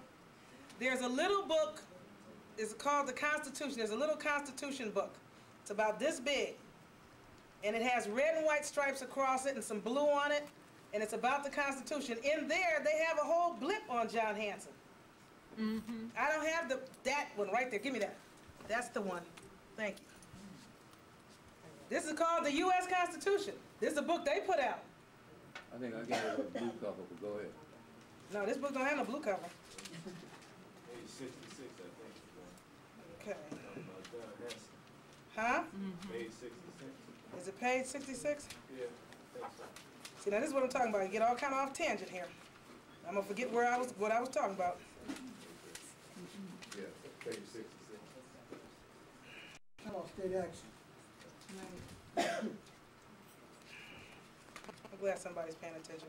There's a little book, it's called the Constitution. There's a little Constitution book. It's about this big, and it has red and white stripes across it and some blue on it, and it's about the Constitution. In there, they have a whole blip on John Hanson. Mm-hmm. I don't have the that one right there. Give me that. That's the one. Thank you. This is called the U S Constitution. This is a book they put out. I think I got a blue cover, but go ahead. No, this book don't have no blue cover. Page sixty-six, I think. Okay. Huh? Mm-hmm. Page sixty-six. Is it page sixty-six? Yeah, I think so. See, now this is what I'm talking about. You get all kind of off tangent here. I'm gonna forget where I was, what I was talking about. Yeah, page sixty-six. How state action? Right. I'm glad somebody's paying attention.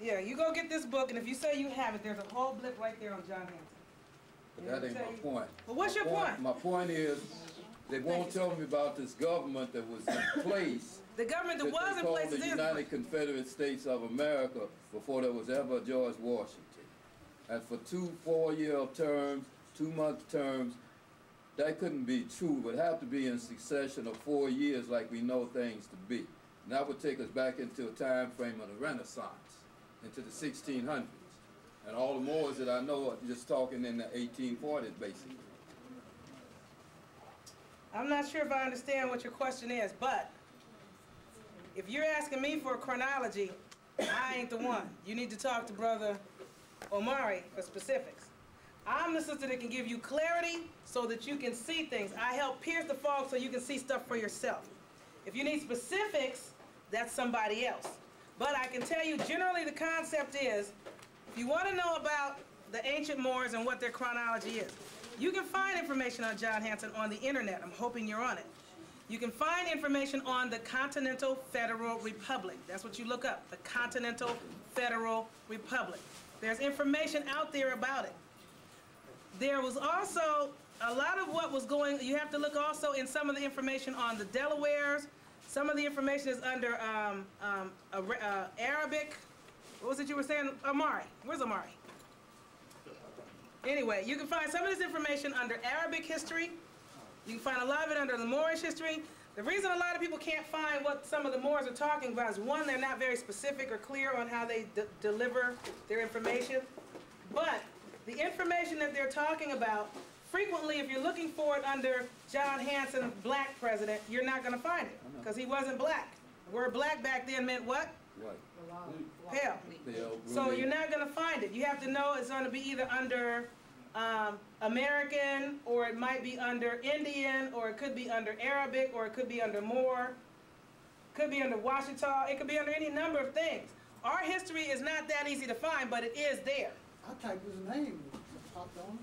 Yeah, you go get this book, and if you say you have it, there's a whole blip right there on John Hanson. But that ain't my point. Well, what's your point? My point is, they won't tell me about this government that was in place. The government that was in place is the United Confederate States of America before there was ever George Washington. And for two four-year terms, two-month terms, that couldn't be true, but have to be in succession of four years like we know things to be. And that would take us back into a time frame of the Renaissance, into the sixteen hundreds. And all the Moors that I know are just talking in the eighteen forties, basically. I'm not sure if I understand what your question is, but if you're asking me for a chronology, I ain't the one. You need to talk to Brother Omari for specifics. I'm the sister that can give you clarity so that you can see things. I help pierce the fog so you can see stuff for yourself. If you need specifics, that's somebody else. But I can tell you generally the concept is, if you want to know about the ancient Moors and what their chronology is, you can find information on John Hanson on the internet. I'm hoping you're on it. You can find information on the Continental Federal Republic. That's what you look up, the Continental Federal Republic. There's information out there about it. There was also a lot of what was going, you have to look also in some of the information on the Delawares. Some of the information is under um, um, a, uh, Arabic. What was it you were saying, Omari? Where's Omari? Anyway, you can find some of this information under Arabic history. You can find a lot of it under the Moorish history. The reason a lot of people can't find what some of the Moors are talking about is, one, they're not very specific or clear on how they d deliver their information. But the information that they're talking about, frequently, if you're looking for it under John Hanson, black president, you're not going to find it because he wasn't black. The word black back then meant what? White. Pale. So you're not going to find it. You have to know it's going to be either under um, American, or it might be under Indian, or it could be under Arabic, or it could be under Moor, could be under Washita, it could be under any number of things. Our history is not that easy to find, but it is there. I typed his name. Popped on.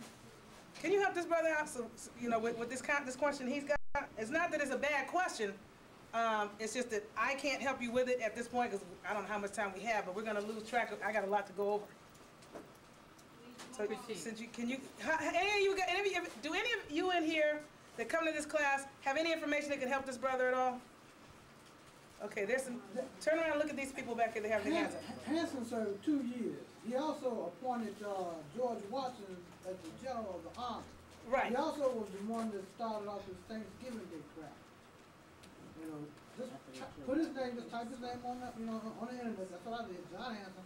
Can you help this brother out? So, you know, with, with this this question he's got. It's not that it's a bad question. Um, it's just that I can't help you with it at this point because I don't know how much time we have, but we're going to lose track of. I got a lot to go over. So, since you can you, how, any of you got, any of you, do any of you in here that come to this class have any information that can help this brother at all? Okay, there's some. Turn around and look at these people back here. They have their hands up. Hanson served two years. He also appointed uh, George Washington as the general of the army. Right. He also was the one that started off his Thanksgiving Day crap. You know, just put his name, just type his name on the, you know, on the internet. That's what I did. John Hanson.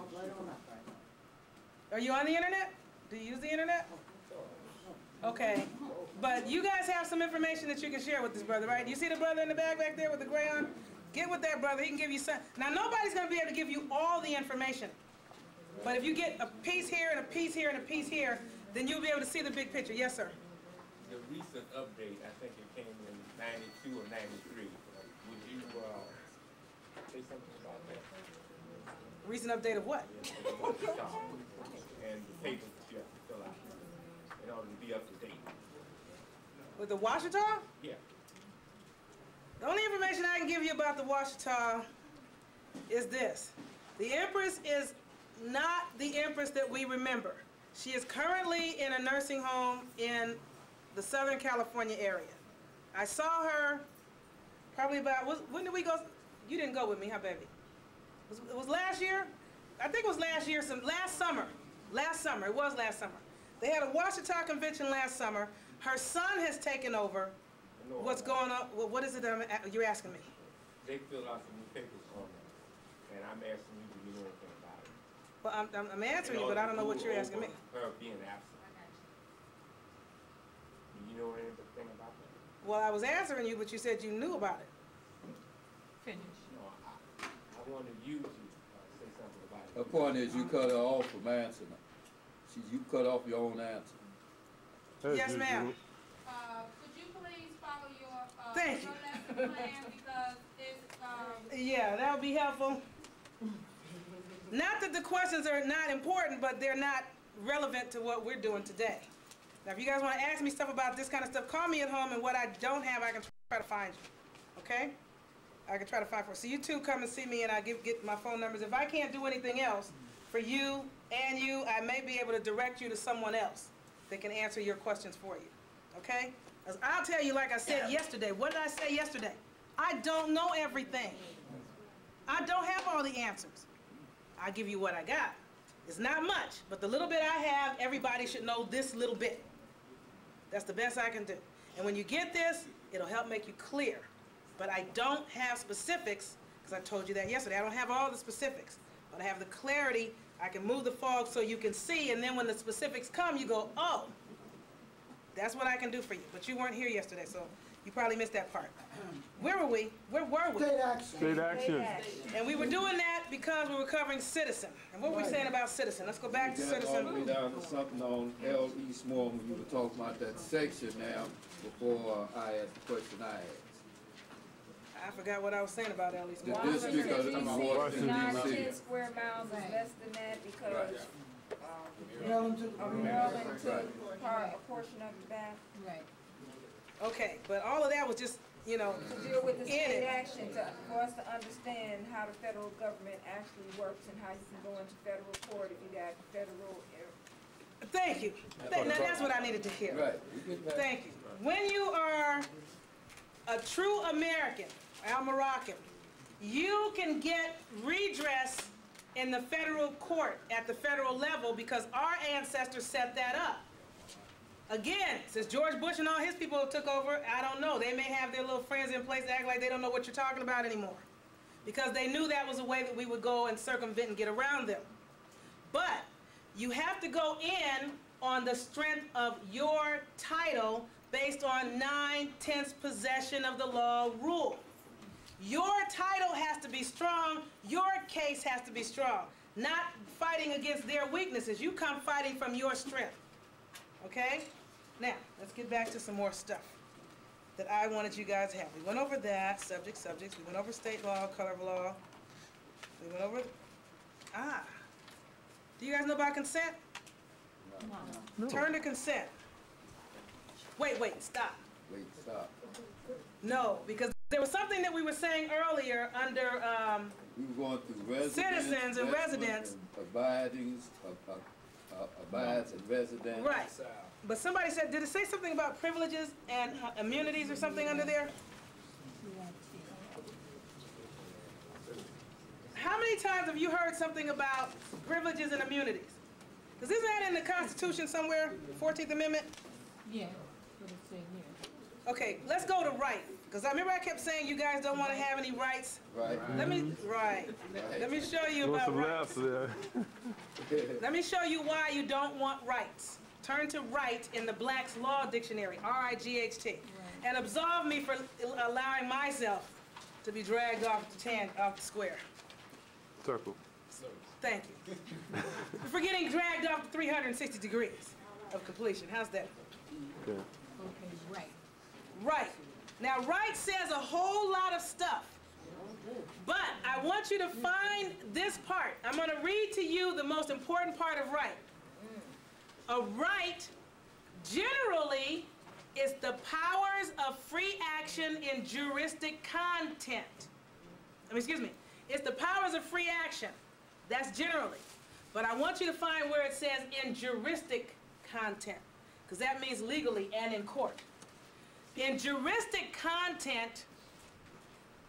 I'm right on that right now. Are you on the internet? Do you use the internet? Okay. But you guys have some information that you can share with this brother, right? You see the brother in the bag back there with the gray on? Get with that brother. He can give you some. Now, nobody's going to be able to give you all the information. But if you get a piece here and a piece here and a piece here, then you'll be able to see the big picture. Yes, sir? The recent update, I think it came in ninety-two or ninety-three. Would you uh, say something about that? Recent update of what? And the papers that you have to fill out in order to be up to date. With the Washita? Yeah. The only information I can give you about the Washita is this. The Empress is not the Empress that we remember. She is currently in a nursing home in the Southern California area. I saw her probably about, when did we go? You didn't go with me, huh, baby? It was, it was last year? I think it was last year, some last summer. Last summer, it was last summer. They had a Washita convention last summer. Her son has taken over. No, what's going on? Well, what is it that I'm, you're asking me? They filled out some new papers on that, and I'm asking you if you know anything about it. Well, I'm, I'm, I'm answering you, you know, but I don't know what you're asking me. Her being absent. Do you know anything Well, I was answering you, but you said you knew about it. Finish. No, I, I wanted you to uh, say something about it. Her point is you cut her off from answering. She, you cut off your own answer. Hey, yes, ma'am. Uh, could you please follow your, uh, Thank your you. lesson plan because it's... Um, yeah, that would be helpful. Not that the questions are not important, but they're not relevant to what we're doing today. Now, if you guys want to ask me stuff about this kind of stuff, call me at home, and what I don't have, I can try to find you. Okay? I can try to find for you. So you two come and see me, and I give get my phone numbers. If I can't do anything else for you and you, I may be able to direct you to someone else that can answer your questions for you. Okay? As I'll tell you, like I said yesterday. What did I say yesterday? I don't know everything. I don't have all the answers. I give you what I got. It's not much, but the little bit I have, everybody should know this little bit. That's the best I can do. And when you get this, it'll help make you clear. But I don't have specifics, because I told you that yesterday. I don't have all the specifics, but I have the clarity. I can move the fog so you can see, and then when the specifics come, you go, oh, that's what I can do for you. But you weren't here yesterday, so you probably missed that part. Where were we? Where were we? State action. State action. And we were doing that because we were covering citizen. And what were we saying about citizen? Let's go back to citizen. All the way down to something on L. E. Small when you were talking about that section now before I asked the question I asked. I forgot what I was saying about L. E. Small. The district of nine square miles is less than that because Maryland took part a portion of the back. Right. Okay, but all of that was just, you know, to deal with the state action to, for us to understand how the federal government actually works and how you can go into federal court if you got federal. Thank you. Now that's what I needed to hear. Right. Thank you. When you are a true American, I'm Moroccan, you can get redress in the federal court at the federal level because our ancestors set that up. Again, since George Bush and all his people took over, I don't know. They may have their little friends in place that act like they don't know what you're talking about anymore because they knew that was a way that we would go and circumvent and get around them. But you have to go in on the strength of your title based on nine-tenths possession of the law rule. Your title has to be strong. Your case has to be strong, not fighting against their weaknesses. You come fighting from your strength. Okay? Now, let's get back to some more stuff that I wanted you guys to have. We went over that, subject, subjects. We went over state law, color of law. We went over, ah. Do you guys know about consent? No. no. Turn to consent. Wait, wait, stop. Wait, stop. No, because there was something that we were saying earlier under um, we were going through residence, citizens and residents. And abidings, abidings. Uh, abides and residence. Right. But somebody said, did it say something about privileges and uh, immunities or something under there? How many times have you heard something about privileges and immunities? Because isn't that in the Constitution somewhere, fourteenth Amendment? Yeah. Okay, let's go to right. Because I remember I kept saying you guys don't want to have any rights. Right. Let me right. right. Let me show you about rights. Let me show you why you don't want rights. Turn to right in the Black's Law Dictionary, R I G H T, right. And absolve me for allowing myself to be dragged off the tan off the square. Circle. Thank you. For getting dragged off the three hundred sixty degrees of completion. How's that? Okay. Okay. Right. Right. Now, right says a whole lot of stuff, but I want you to find this part. I'm going to read to you the most important part of right. A right generally is the powers of free action in juristic content. I mean, excuse me. It's the powers of free action. That's generally. But I want you to find where it says in juristic content, because that means legally and in court. In juristic content,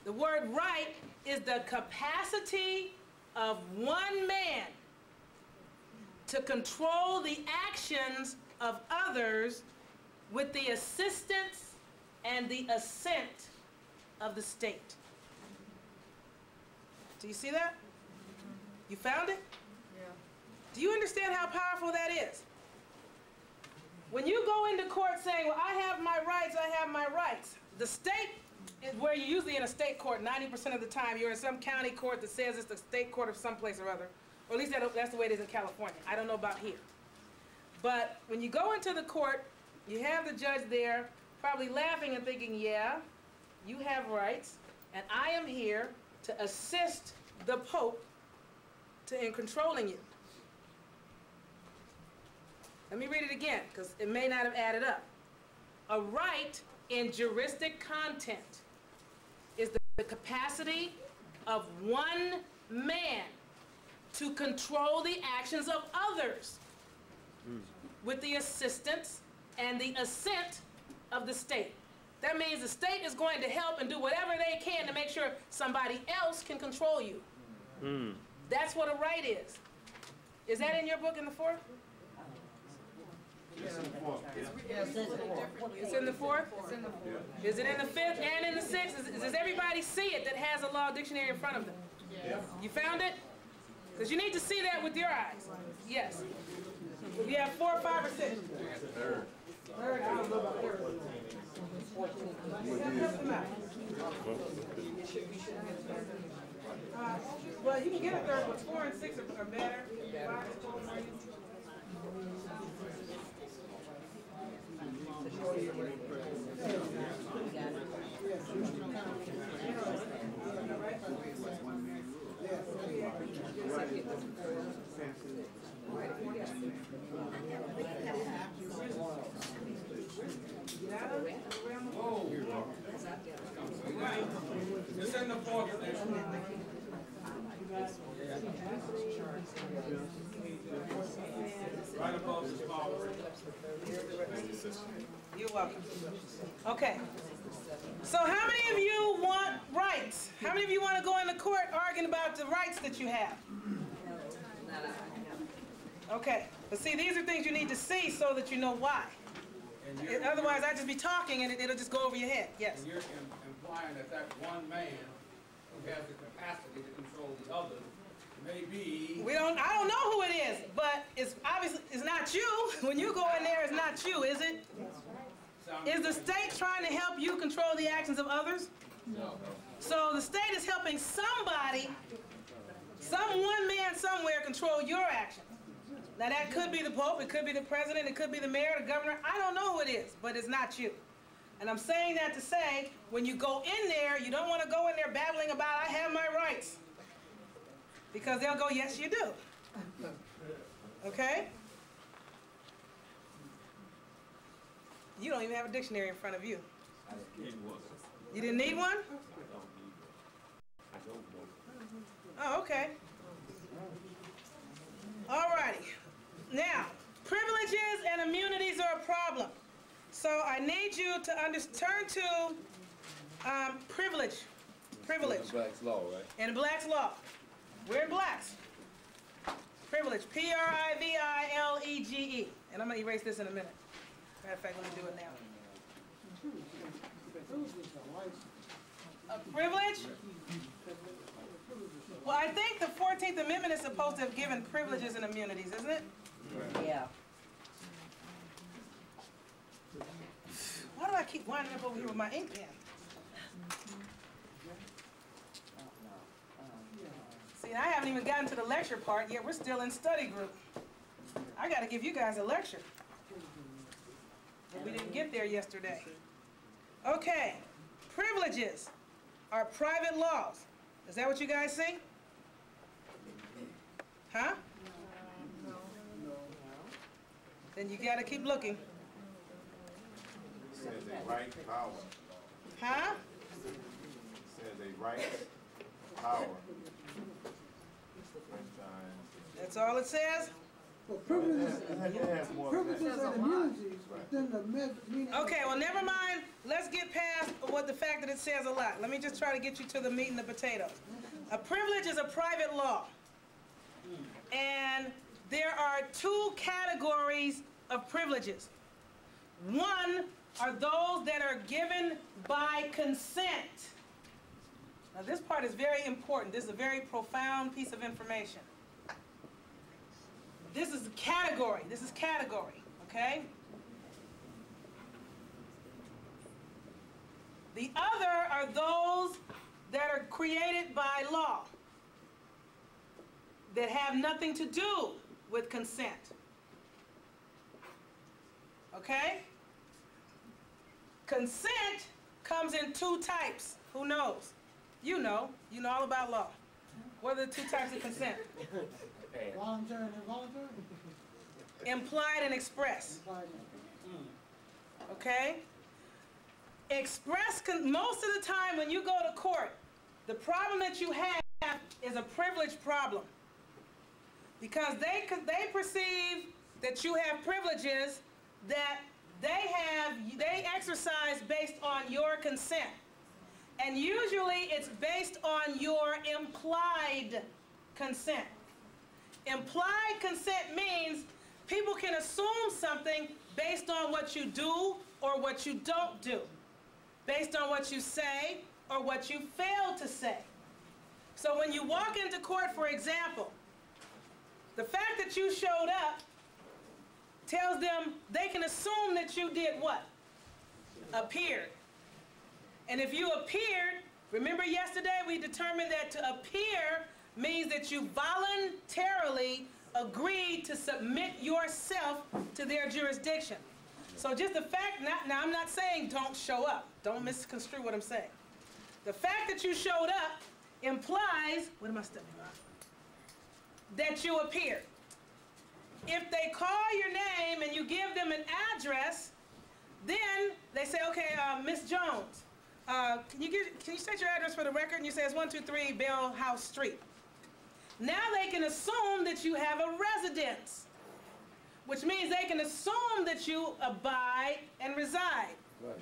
the word right is the capacity of one man to control the actions of others with the assistance and the assent of the state. Do you see that? You found it? Yeah. Do you understand how powerful that is? When you go into court saying, well, I have my rights, I have my rights, the state is where you're usually in a state court ninety percent of the time. You're in some county court that says it's the state court of someplace or other. Or at least that, that's the way it is in California. I don't know about here. But when you go into the court, you have the judge there probably laughing and thinking, yeah, you have rights, and I am here to assist the Pope to, in controlling you. Let me read it again, because it may not have added up. A right in juristic content is the capacity of one man to control the actions of others mm. with the assistance and the assent of the state. That means the state is going to help and do whatever they can to make sure somebody else can control you. Mm. That's what a right is. Is that in your book in the fourth? It's in the fourth. It's in the fourth? It's in the fourth. Is it in the fifth and in the sixth? Is, does everybody see it that has a law dictionary in front of them? Yes. You found it? Because you need to see that with your eyes. Yes. We have four, five, or six. Third. Third. I don't know about third. Uh, well, you can get a third one. Four and six are, are better. Five is four more. Oh, it's in the fourth. Right above the small. You're welcome. Okay. So how many of you want rights? How many of you want to go into court arguing about the rights that you have? Okay. But see, these are things you need to see so that you know why. It, otherwise, I'd just be talking and it, it'll just go over your head. Yes. And you're im implying that that one man who has the capacity to control the other may be. We don't. I don't know who it is, but it's obviously it's not you. When you go in there, it's not you, is it? Is the state trying to help you control the actions of others? No. So the state is helping somebody, some one man somewhere, control your actions. Now that could be the Pope, it could be the President, it could be the Mayor, the Governor, I don't know who it is, but it's not you. And I'm saying that to say, when you go in there, you don't want to go in there babbling about, I have my rights. Because they'll go, yes you do. Okay? You don't even have a dictionary in front of you. I didn't need one. You didn't need one? I don't need one. I don't know. Oh, okay. Alrighty. Now, privileges and immunities are a problem. So I need you to under turn to um, privilege. Privilege. In Black's Law, right? In Black's Law. We're in Black's. Privilege. P R I V I L E G E. -E. And I'm going to erase this in a minute. Matter of fact, let me do it now. A privilege? Well, I think the fourteenth Amendment is supposed to have given privileges and immunities, isn't it? Yeah. Why do I keep winding up over here with my ink pen? See, I haven't even gotten to the lecture part yet. We're still in study group. I got to give you guys a lecture. But we didn't get there yesterday. Okay. Privileges are private laws. Is that what you guys see? Huh? No. No. Then you gotta keep looking. Says a right power. Huh? Says a right power. That's all it says? Well, privileges and immunities within the meaning. Okay, well, never mind. Let's get past what the fact that it says a lot. Let me just try to get you to the meat and the potatoes. A privilege is a private law. And there are two categories of privileges. One are those that are given by consent. Now, this part is very important. This is a very profound piece of information. This is a category. This is category, okay? The other are those that are created by law, that have nothing to do with consent. Okay? Consent comes in two types. Who knows? You know. You know all about law. What are the two types of consent? Voluntary and involuntary. Implied and express. Okay? Express, con most of the time when you go to court, the problem that you have is a privilege problem. Because they, they perceive that you have privileges that they have, they exercise based on your consent. And usually it's based on your implied consent. Implied consent means people can assume something based on what you do or what you don't do, based on what you say or what you fail to say. So when you walk into court, for example, the fact that you showed up tells them they can assume that you did what? Appeared. And if you appeared, remember yesterday we determined that to appear means that you voluntarily agreed to submit yourself to their jurisdiction. So just the fact, not, now I'm not saying don't show up. Don't misconstrue what I'm saying. The fact that you showed up implies, what am I stepping on? That you appeared. If they call your name and you give them an address, then they say, okay, uh, Miss Jones, uh, can, you give, can you state your address for the record? And you say it's one two three Bell House Street. Now they can assume that you have a residence, which means they can assume that you abide and reside. Right.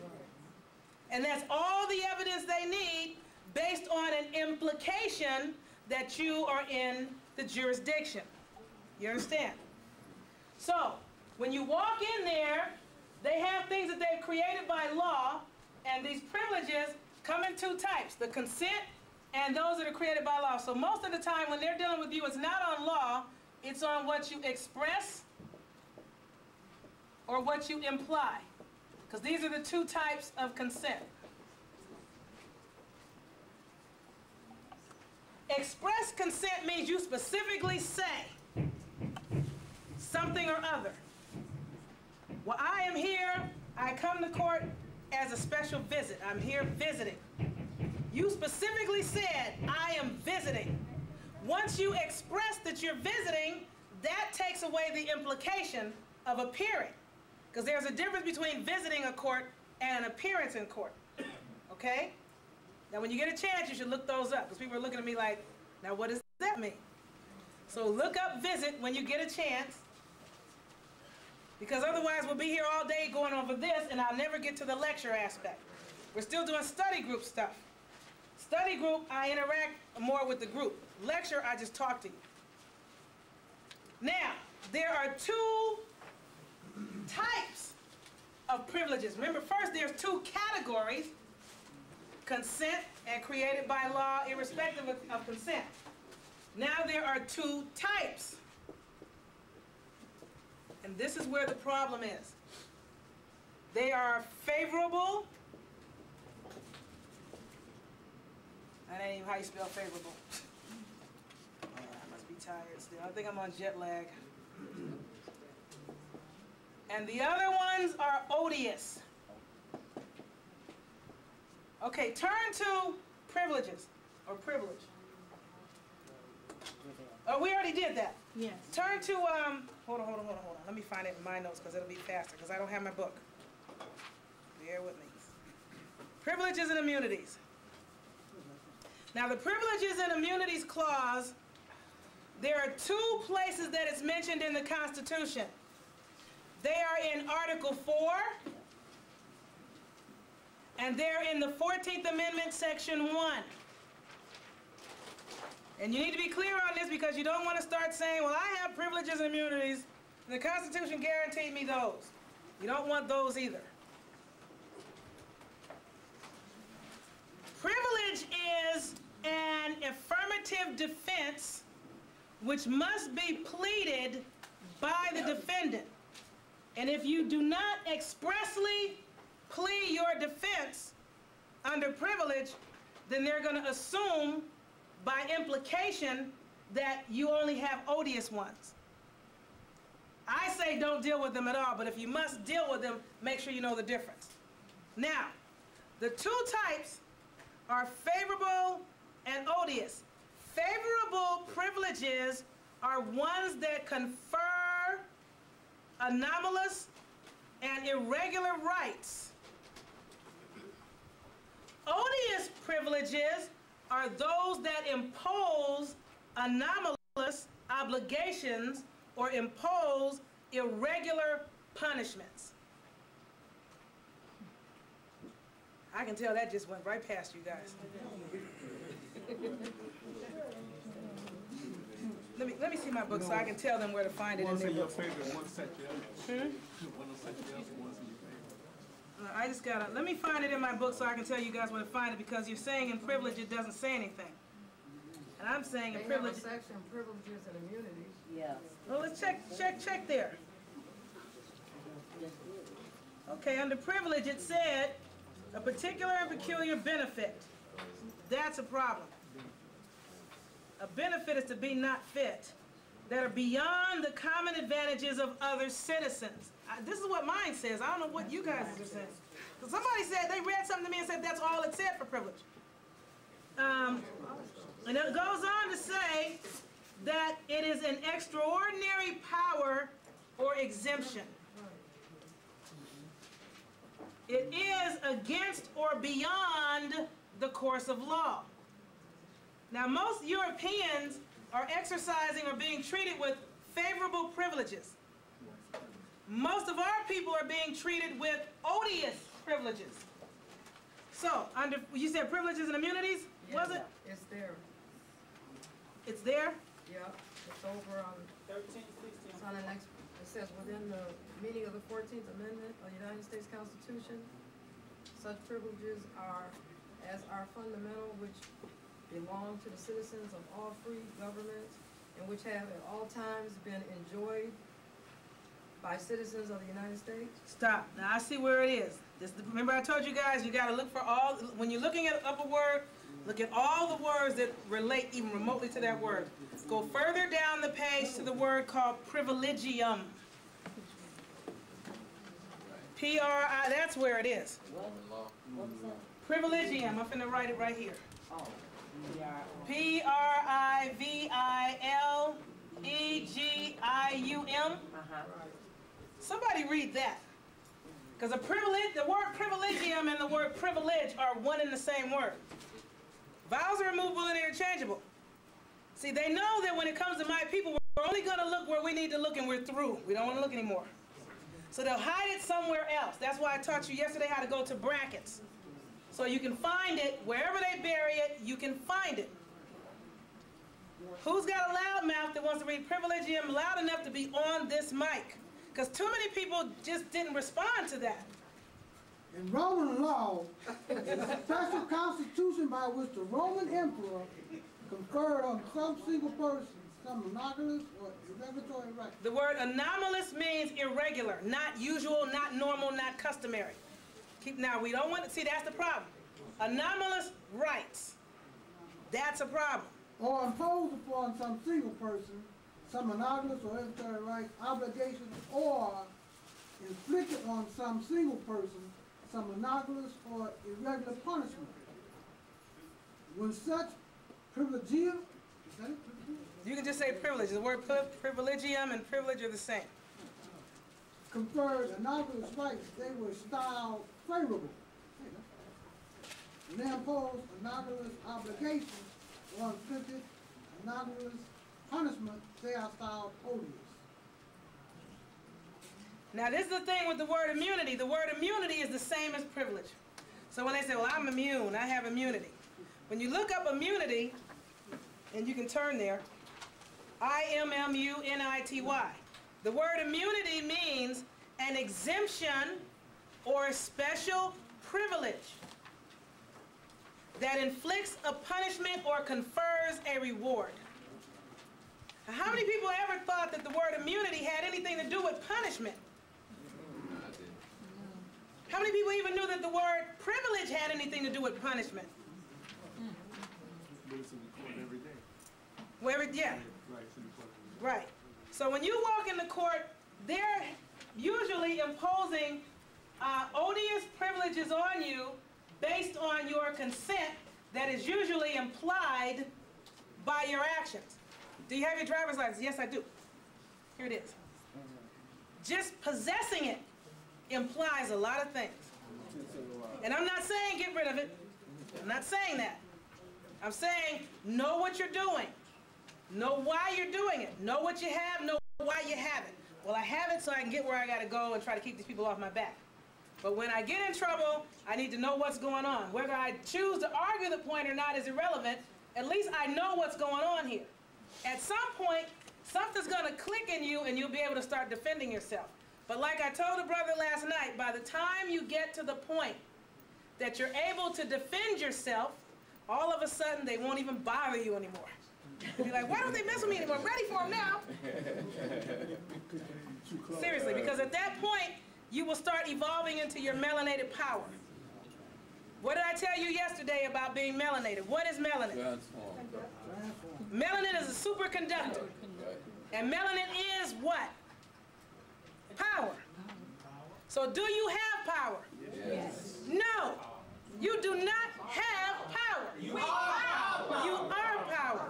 And that's all the evidence they need based on an implication that you are in the jurisdiction. You understand? So, when you walk in there, they have things that they've created by law, and these privileges come in two types, the consent and those that are created by law. So most of the time when they're dealing with you, it's not on law, it's on what you express or what you imply, because these are the two types of consent. Express consent means you specifically say something or other. Well, I am here, I come to court as a special visit. I'm here visiting. You specifically said, I am visiting. Once you express that you're visiting, that takes away the implication of appearing. Because there's a difference between visiting a court and an appearance in court. Okay? Now, when you get a chance, you should look those up. Because people are looking at me like, now what does that mean? So look up visit when you get a chance. Because otherwise we'll be here all day going over this and I'll never get to the lecture aspect. We're still doing study group stuff. Study group, I interact more with the group. Lecture, I just talk to you. Now, there are two types of privileges. Remember, first there's two categories, consent and created by law, irrespective of, of consent. Now there are two types. And this is where the problem is. They are favorable. That ain't even how you spell favorable. Oh, I must be tired still. I think I'm on jet lag. And the other ones are odious. Okay, turn to privileges or privilege. Oh, we already did that. Yes. Turn to, um, hold on, hold on, hold on, hold on. Let me find it in my notes because it'll be faster because I don't have my book. Bear with me. Privileges and immunities. Now, the Privileges and Immunities Clause, there are two places that it's mentioned in the Constitution. They are in Article four, and they're in the fourteenth Amendment, Section one. And you need to be clear on this because you don't want to start saying, well, I have privileges and immunities, and the Constitution guaranteed me those. You don't want those either. Privilege is an affirmative defense which must be pleaded by the defendant. And if you do not expressly plead your defense, under privilege, then they're going to assume by implication that you only have odious ones. I say don't deal with them at all, but if you must deal with them, make sure you know the difference. Now, the two types are favorable and odious. Favorable privileges are ones that confer anomalous and irregular rights. Odious privileges are those that impose anomalous obligations or impose irregular punishments. I can tell that just went right past you guys. Let me, let me see my book, you know, so I can tell them where to find it. One's in your favorite, one's set your other. Hmm? One's set your other, one's in your favorite. I just gotta, let me find it in my book so I can tell you guys where to find it, because you're saying in privilege it doesn't say anything. And I'm saying in privilege. They have a section, privileges and immunities. Yeah. Well, let's check, check, check there. Okay, under privilege it said a particular and peculiar benefit. That's a problem. A benefit is to be not fit, that are beyond the common advantages of other citizens. I, this is what mine says. I don't know what you guys are saying. Because somebody said, they read something to me and said that's all it said for privilege. Um, and it goes on to say that it is an extraordinary power or exemption. It is against or beyond the course of law. Now, most Europeans are exercising or being treated with favorable privileges. Most of our people are being treated with odious privileges. So, under, you said privileges and immunities, yeah, was it? It's there. It's there? Yeah, it's over on thirteen sixteen. It's on the next, it says within the meaning of the fourteenth Amendment of the United States Constitution, such privileges are as are fundamental, which belong to the citizens of all free governments, and which have at all times been enjoyed by citizens of the United States. Stop. Now I see where it is. This, remember I told you guys, you gotta look for all, when you're looking at up a word, look at all the words that relate even remotely to that word. Go further down the page to the word called privilegium. P R I, that's where it is. What? What's that? Privilegium, I'm finna write it right here. Oh. P R I V I L E G I U M. Uh-huh. Somebody read that. Because the privilege, the word privilegium and the word privilege are one and the same word. Vowels are removable and interchangeable. See, they know that when it comes to my people, we're only going to look where we need to look and we're through. We don't want to look anymore. So they'll hide it somewhere else. That's why I taught you yesterday how to go to brackets. So you can find it, wherever they bury it, you can find it. Who's got a loud mouth that wants to read privilegium loud enough to be on this mic? Because too many people just didn't respond to that. In Roman law, there's a special constitution by which the Roman emperor conferred on some single person some anomalous or irregular rights. The word anomalous means irregular, not usual, not normal, not customary. Keep, now, we don't want to see, that's the problem. Anomalous rights. That's a problem. Or impose upon some single person some anomalous or hereditary rights, obligations, or inflicted on some single person some anomalous or irregular punishment. When such privilegium, is that it? You can just say privilege. The word privilegium and privilege are the same. Conferred anomalous rights, they were styled favorable. And they imposed anomalous obligations or inflicted anomalous punishment, they are styled odious. Now this is the thing with the word immunity. The word immunity is the same as privilege. So when they say, well, I'm immune, I have immunity. When you look up immunity, and you can turn there, I M M U N I T Y. The word immunity means an exemption or a special privilege that inflicts a punishment or confers a reward. Now, how many people ever thought that the word immunity had anything to do with punishment? I did. How many people even knew that the word privilege had anything to do with punishment? Mm-hmm. But it's in the court every day. Where it, yeah. Right, it's in the court every day. Right. So when you walk in the court, they're usually imposing uh, odious privileges on you based on your consent that is usually implied by your actions. Do you have your driver's license? Yes, I do. Here it is. Just possessing it implies a lot of things. And I'm not saying get rid of it. I'm not saying that. I'm saying know what you're doing. Know why you're doing it. Know what you have. Know why you have it. Well, I have it so I can get where I got to go and try to keep these people off my back. But when I get in trouble, I need to know what's going on. Whether I choose to argue the point or not is irrelevant. At least I know what's going on here. At some point, something's going to click in you and you'll be able to start defending yourself. But like I told a brother last night, by the time you get to the point that you're able to defend yourself, all of a sudden they won't even bother you anymore. You'll be like, why don't they mess with me anymore? I'm ready for them now. Seriously, because at that point, you will start evolving into your melanated power. What did I tell you yesterday about being melanated? What is melanin? Melanin is a superconductor. And melanin is what? Power. So do you have power? Yes. No. You do not have power. You we are power. You are power.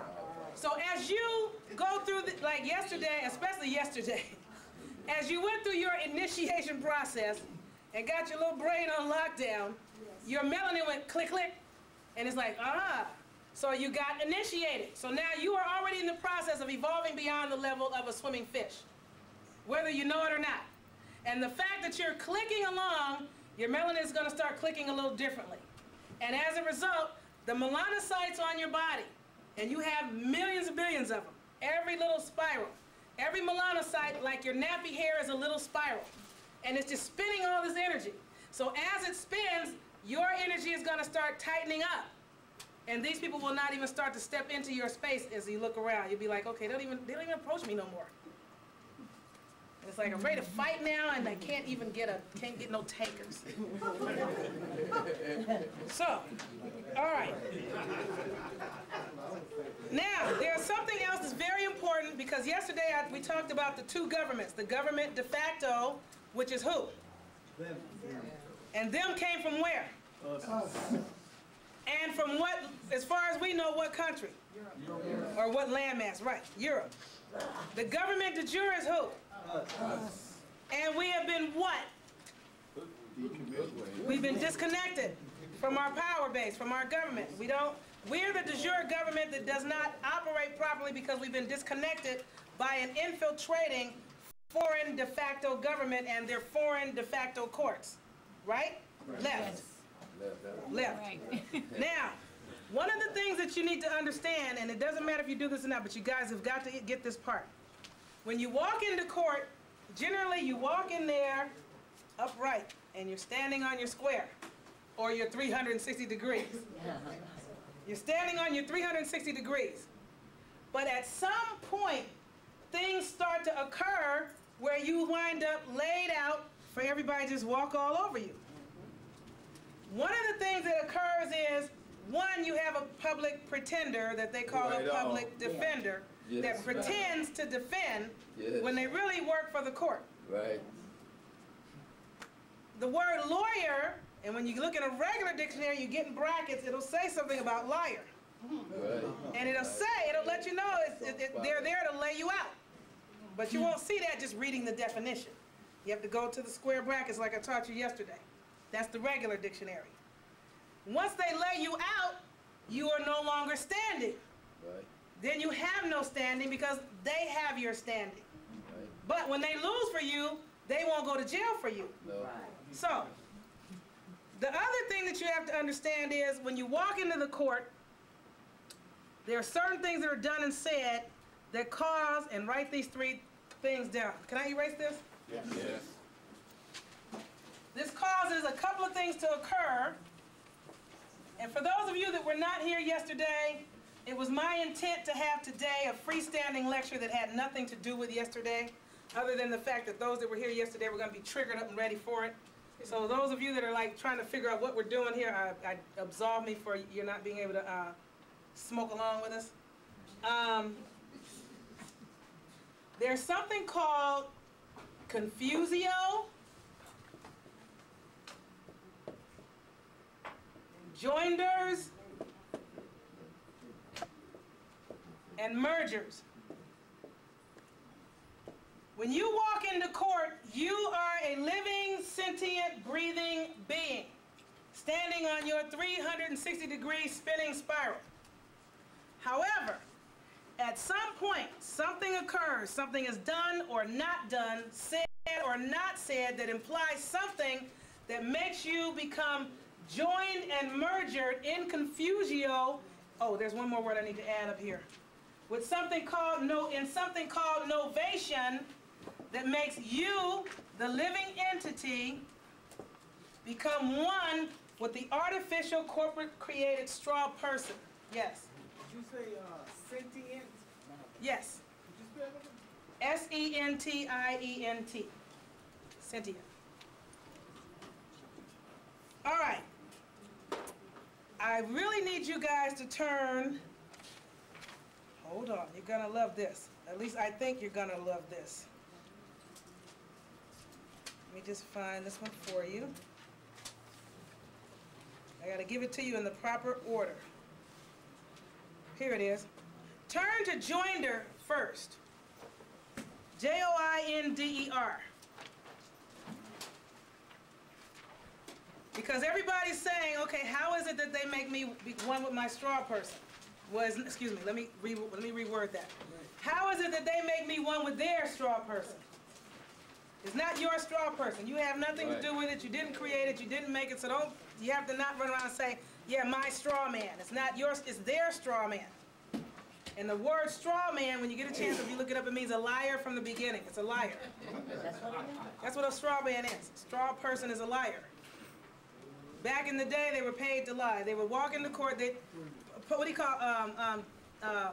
So as you go through, the, like yesterday, especially yesterday, as you went through your initiation process and got your little brain on lockdown, your melanin went click, click, and it's like, ah. So you got initiated. So now you are already in the process of evolving beyond the level of a swimming fish, whether you know it or not. And the fact that you're clicking along, your melanin is going to start clicking a little differently. And as a result, the melanocytes on your body, and you have millions and billions of them, every little spiral, every melanocyte, like your nappy hair, is a little spiral. And it's just spinning all this energy. So as it spins, your energy is going to start tightening up. And these people will not even start to step into your space as you look around. You'll be like, okay, they don't even, they don't even approach me no more. It's like I'm ready to fight now, and I can't even get a can't get no takers. So, all right. Now there's something else that's very important, because yesterday I, we talked about the two governments: the government de facto, which is who, them. And them came from where? Us. And from what, as far as we know, what country? Europe. Europe. Or what landmass? Right, Europe. The government de jure is who? Us. And we have been what? We've been disconnected from our power base, from our government. We don't, we're the de jure government that does not operate properly because we've been disconnected by an infiltrating foreign de facto government and their foreign de facto courts. Right? Right. Left. Yes. Left. Left. Right. Now, one of the things that you need to understand, and it doesn't matter if you do this or not, but you guys have got to get this part. When you walk into court, generally you walk in there upright, and you're standing on your square, or your three hundred sixty degrees. You're standing on your three hundred sixty degrees. But at some point, things start to occur where you wind up laid out for everybody to just walk all over you. One of the things that occurs is, one, you have a public pretender that they call right a public on. defender yeah. yes, that pretends right. to defend yes. when they really work for the court. Right. The word lawyer, and when you look in a regular dictionary, you get in brackets, it'll say something about liar. Right. And it'll say, it'll let you know it's, it, it, they're there to lay you out. But you won't see that just reading the definition. You have to go to the square brackets like I taught you yesterday. That's the regular dictionary. Once they lay you out, you are no longer standing. Right. Then you have no standing because they have your standing. Right. But when they lose for you, they won't go to jail for you. No. Right. So, the other thing that you have to understand is when you walk into the court, there are certain things that are done and said that cause, and write these three things down. Can I erase this? Yes. Yes. This causes a couple of things to occur. And for those of you that were not here yesterday, it was my intent to have today a freestanding lecture that had nothing to do with yesterday, other than the fact that those that were here yesterday were going to be triggered up and ready for it. So those of you that are like trying to figure out what we're doing here, I, I absolve me for you not being able to uh, smoke along with us. Um, there's something called Confusio, joinders, and mergers. When you walk into court, you are a living, sentient, breathing being, standing on your three hundred sixty degree spinning spiral. However, at some point, something occurs, something is done or not done, said or not said, that implies something that makes you become joined and merged in confusio. Oh, there's one more word I need to add up here. With something called no, in something called novation, that makes you, the living entity, become one with the artificial corporate created straw person. Yes? Did you say uh, sentient? Yes. Did you spell that? S E N T I E N T. Sentient. All right. I really need you guys to turn. Hold on. You're going to love this. At least I think you're going to love this. Let me just find this one for you. I got to give it to you in the proper order. Here it is. Turn to joinder first. J O I N D E R. Because everybody's saying, okay, how is it that they make me be one with my straw person? Was, excuse me, let me, re let me reword that. How is it that they make me one with their straw person? It's not your straw person. You have nothing right. to do with it. You didn't create it. You didn't make it. So don't. You have to not run around and say, "Yeah, my straw man." It's not yours. It's their straw man. And the word straw man, when you get a chance, if you look it up, it means a liar from the beginning. It's a liar. That's what, That's what a straw man is. Straw person is a liar. Back in the day, they were paid to lie. They would walk into court. They, what do you call um, um, um,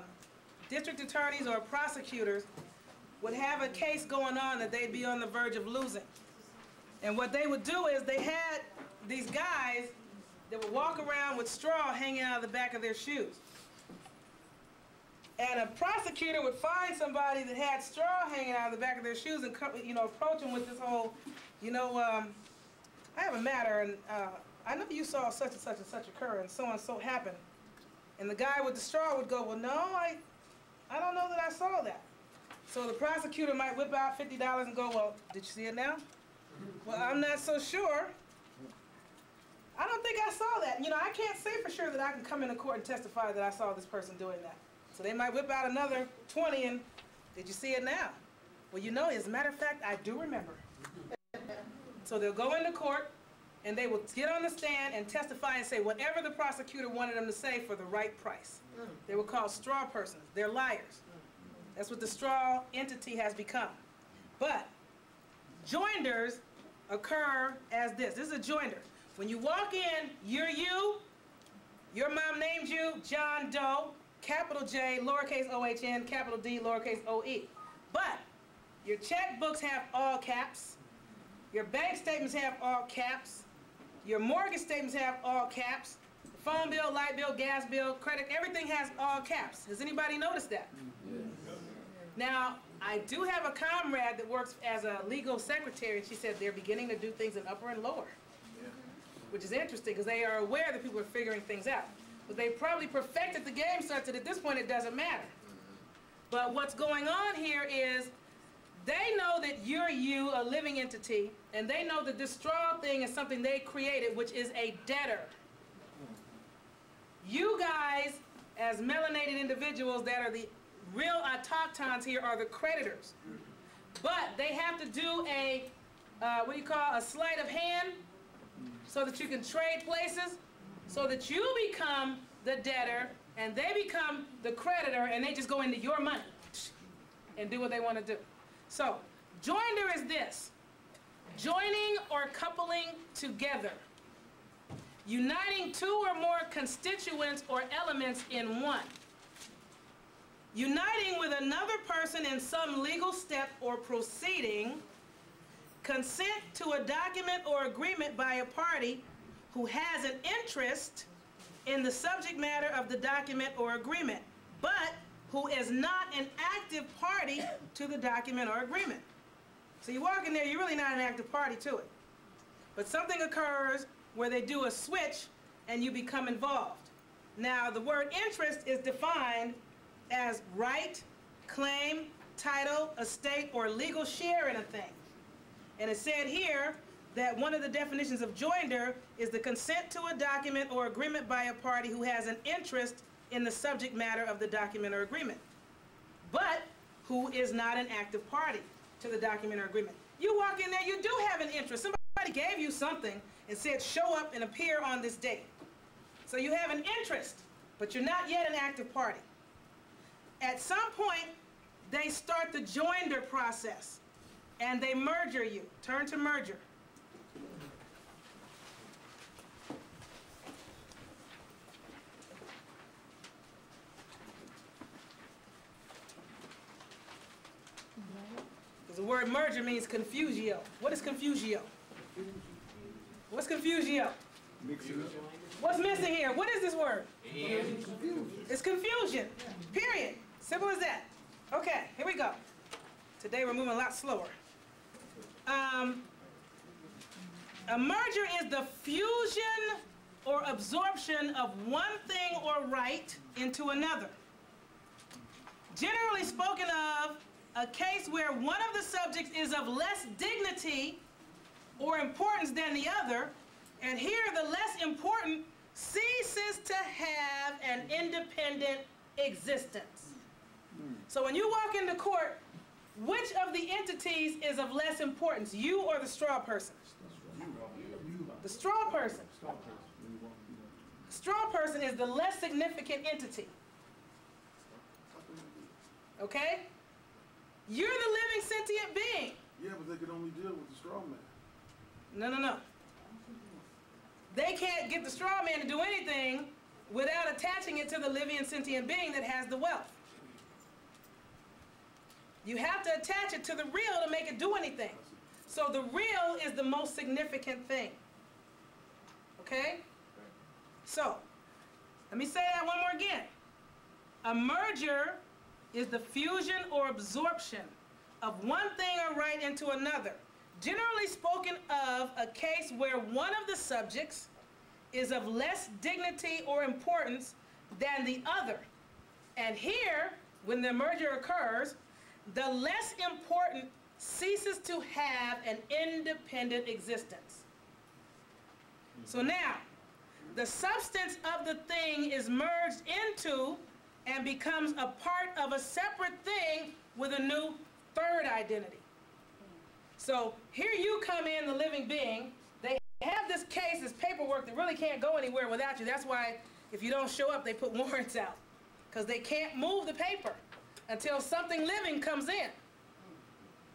district attorneys or prosecutors would have a case going on that they'd be on the verge of losing. And what they would do is they had these guys that would walk around with straw hanging out of the back of their shoes. And a prosecutor would find somebody that had straw hanging out of the back of their shoes and come, you know, approach them with this whole, you know, um, I have a matter, and uh, I know you saw such and such and such occur, and so and so happened. And the guy with the straw would go, well, no, I, I don't know that I saw that. So the prosecutor might whip out fifty dollars and go, well, did you see it now? Well, I'm not so sure. I don't think I saw that. You know, I can't say for sure that I can come into court and testify that I saw this person doing that. So they might whip out another twenty and, did you see it now? Well, you know, as a matter of fact, I do remember. So they'll go into court and they will get on the stand and testify and say whatever the prosecutor wanted them to say for the right price. They were called straw persons. They're liars. That's what the straw entity has become. But joinders occur as this. This is a joinder. When you walk in, you're you. Your mom named you John Doe, capital J, lowercase O H N, capital D, lowercase O E. But your checkbooks have all caps. Your bank statements have all caps. Your mortgage statements have all caps. The phone bill, light bill, gas bill, credit, everything has all caps. Has anybody noticed that? Yes. Now, I do have a comrade that works as a legal secretary, and she said they're beginning to do things in upper and lower, yeah. Which is interesting because they are aware that people are figuring things out. But they probably perfected the game such that at this point it doesn't matter. But what's going on here is they know that you're you, a living entity, and they know that this straw thing is something they created, which is a debtor. You guys, as melanated individuals that are the real autochtons here, are the creditors. But they have to do a, uh, what do you call, a sleight of hand so that you can trade places, so that you become the debtor and they become the creditor and they just go into your money and do what they want to do. So, joinder is this, joining or coupling together, uniting two or more constituents or elements in one. Uniting with another person in some legal step or proceeding, consent to a document or agreement by a party who has an interest in the subject matter of the document or agreement, but who is not an active party to the document or agreement. So you walk in there, you're really not an active party to it. But something occurs where they do a switch and you become involved. Now, the word interest is defined as right, claim, title, estate, or legal share in a thing. And it said here that one of the definitions of joinder is the consent to a document or agreement by a party who has an interest in the subject matter of the document or agreement, but who is not an active party to the document or agreement. You walk in there, you do have an interest. Somebody gave you something and said, show up and appear on this date. So you have an interest, but you're not yet an active party. At some point, they start the joinder process, and they merger you. Turn to merger. Because the word merger means confusio. What is confusio? What's confusio? What's missing here? What is this word? It's confusion. Period. Simple as that. Okay, here we go. Today we're moving a lot slower. Um, a merger is the fusion or absorption of one thing or right into another. Generally spoken of, a case where one of the subjects is of less dignity or importance than the other, and here the less important ceases to have an independent existence. So when you walk into court, which of the entities is of less importance, you or the straw person? The straw person. The straw person is the less significant entity. Okay? You're the living sentient being. Yeah, but they can only deal with the straw man. No, no, no. They can't get the straw man to do anything without attaching it to the living sentient being that has the wealth. You have to attach it to the real to make it do anything. So the real is the most significant thing. Okay? So, let me say that one more again. A merger is the fusion or absorption of one thing or right into another. Generally spoken of a case where one of the subjects is of less dignity or importance than the other. And here, when the merger occurs, the less important ceases to have an independent existence. So now, the substance of the thing is merged into and becomes a part of a separate thing with a new third identity. So here you come in, the living being. They have this case, this paperwork that really can't go anywhere without you. That's why if you don't show up, they put warrants out, because they can't move the paper until something living comes in.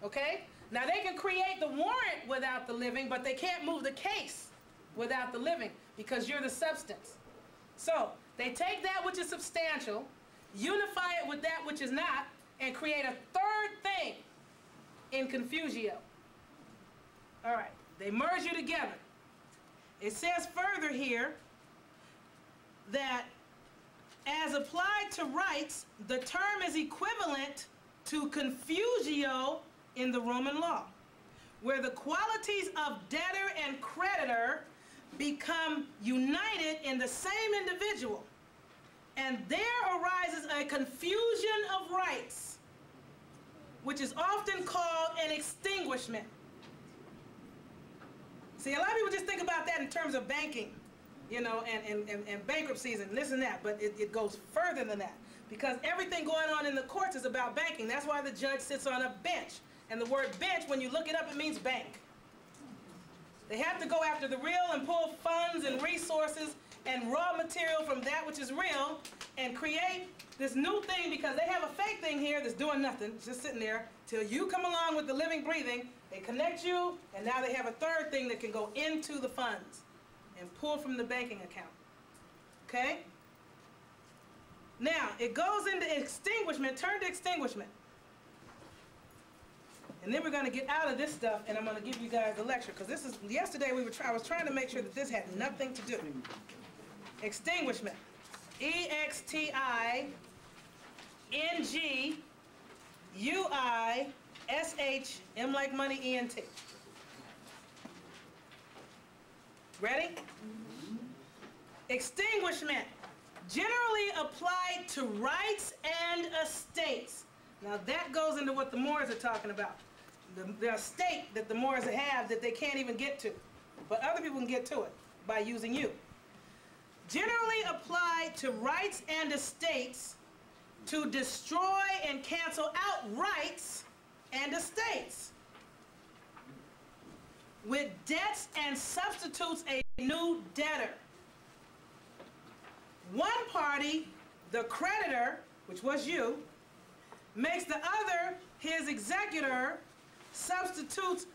Okay? Now they can create the warrant without the living, but they can't move the case without the living, because you're the substance. So they take that which is substantial, unify it with that which is not, and create a third thing in confusio. All right, they merge you together. It says further here that as applied to rights, the term is equivalent to confusio in the Roman law, where the qualities of debtor and creditor become united in the same individual, and there arises a confusion of rights, which is often called an extinguishment. See, a lot of people just think about that in terms of banking, you know, and, and, and bankruptcies and this and that, but it, it goes further than that, because everything going on in the courts is about banking. That's why the judge sits on a bench, and the word bench, when you look it up, it means bank. They have to go after the real and pull funds and resources and raw material from that which is real and create this new thing, because they have a fake thing here that's doing nothing, just sitting there, till you come along with the living, breathing, they connect you, and now they have a third thing that can go into the funds and pull from the banking account. Okay? Now, it goes into extinguishment. Turn to extinguishment. And then we're going to get out of this stuff, and I'm going to give you guys a lecture, because this is, yesterday we were try, I was trying to make sure that this had nothing to do. Extinguishment. E X T I N G U I S H, M like money, E N T. Ready? Extinguishment. Generally applied to rights and estates. Now that goes into what the Moors are talking about. The, the estate that the Moors have that they can't even get to. But other people can get to it by using you. Generally applied to rights and estates to destroy and cancel out rights and estates. With debts and substitutes a new debtor. One party, the creditor, which was you, makes the other his executor, substitutes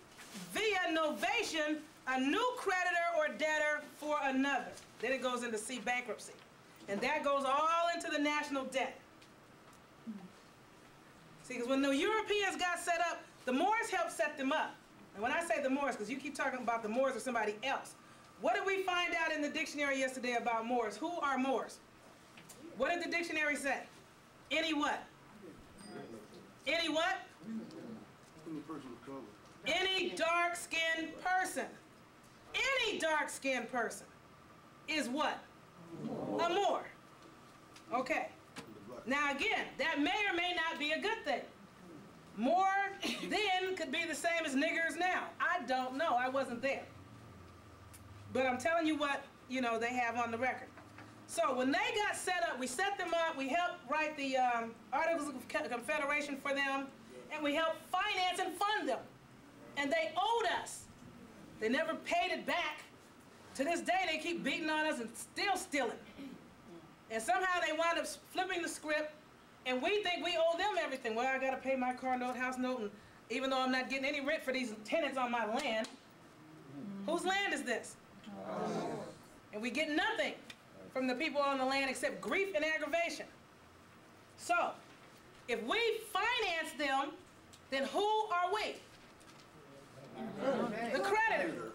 via novation a new creditor or debtor for another. Then it goes into C, bankruptcy. And that goes all into the national debt. See, because when the Europeans got set up, the Moors helped set them up. And when I say the Moors, because you keep talking about the Moors or somebody else, what did we find out in the dictionary yesterday about Moors? Who are Moors? What did the dictionary say? Any what? Any what? Any dark-skinned person. Any dark-skinned person is what? A Moor. Okay. Now again, that may or may not be a good thing. Moor then could be the same as niggers now. I don't know. I wasn't there. But I'm telling you what, you know, they have on the record. So when they got set up, we set them up, we helped write the um, Articles of Confederation for them, and we helped finance and fund them. And they owed us. They never paid it back. To this day, they keep beating on us and still stealing. And somehow they wound up flipping the script, and we think we owe them everything. Well, I got to pay my car note, house note, and even though I'm not getting any rent for these tenants on my land. Mm-hmm. Whose land is this? Oh. And we get nothing from the people on the land except grief and aggravation. So, if we finance them, then who are we? The creditor.